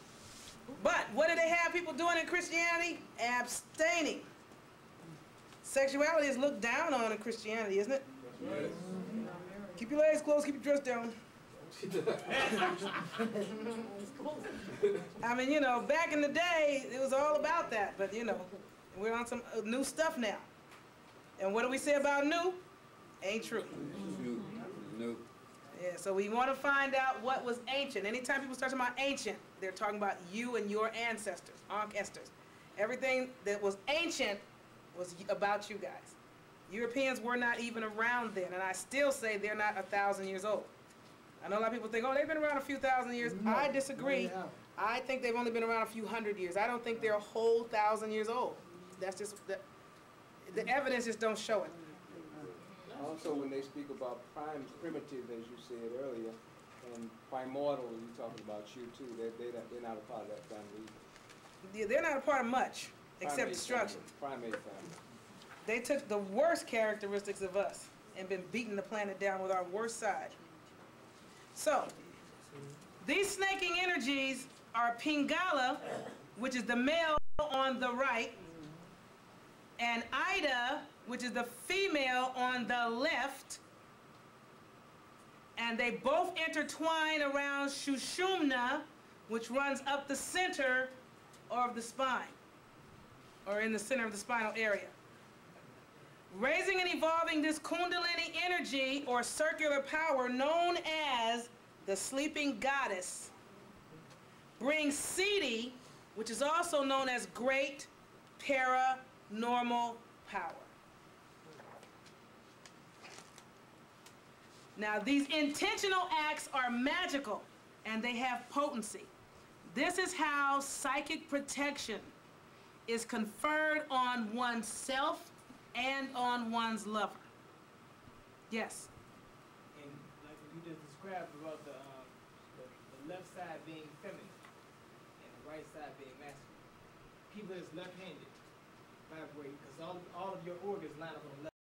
But what do they have people doing in Christianity? Abstaining. Sexuality is looked down on in Christianity, isn't it? That's right. Mm-hmm. Keep your legs closed, keep your dress down. I mean, you know, back in the day, it was all about that. But, you know, we're on some new stuff now. And what do we say about new? Ain't true. New. Yeah, so we want to find out what was ancient. Anytime people start talking about ancient, they're talking about you and your ancestors, ancestors. Everything that was ancient was about you guys. Europeans were not even around then, and I still say they're not a thousand years old. I know a lot of people think, oh, they've been around a few thousand years. No, I disagree. No, no. I think they've only been around a few hundred years. I don't think they're a whole thousand years old. That's just, the, the evidence just don't show it. Also, when they speak about prime, primitive, as you said earlier, and primordial, you're talking about you too. They're, they're, not, they're not a part of that family either. Yeah, they're not a part of much, except primate destruction. Family. Primate family. They took the worst characteristics of us and been beating the planet down with our worst side. So, these snaking energies are Pingala, which is the male on the right, and Ida, which is the female on the left, and they both intertwine around Sushumna, which runs up the center of the spine, or in the center of the spinal area. Raising and evolving this Kundalini energy or circular power known as the sleeping goddess brings Siddhi, which is also known as great paranormal power. Now, these intentional acts are magical, and they have potency. This is how psychic protection is conferred on oneself and on one's lover. Yes? And like you just described about the, um, the, the left side being feminine and the right side being masculine. People that's left-handed vibrate because all, all of your organs line up on the left.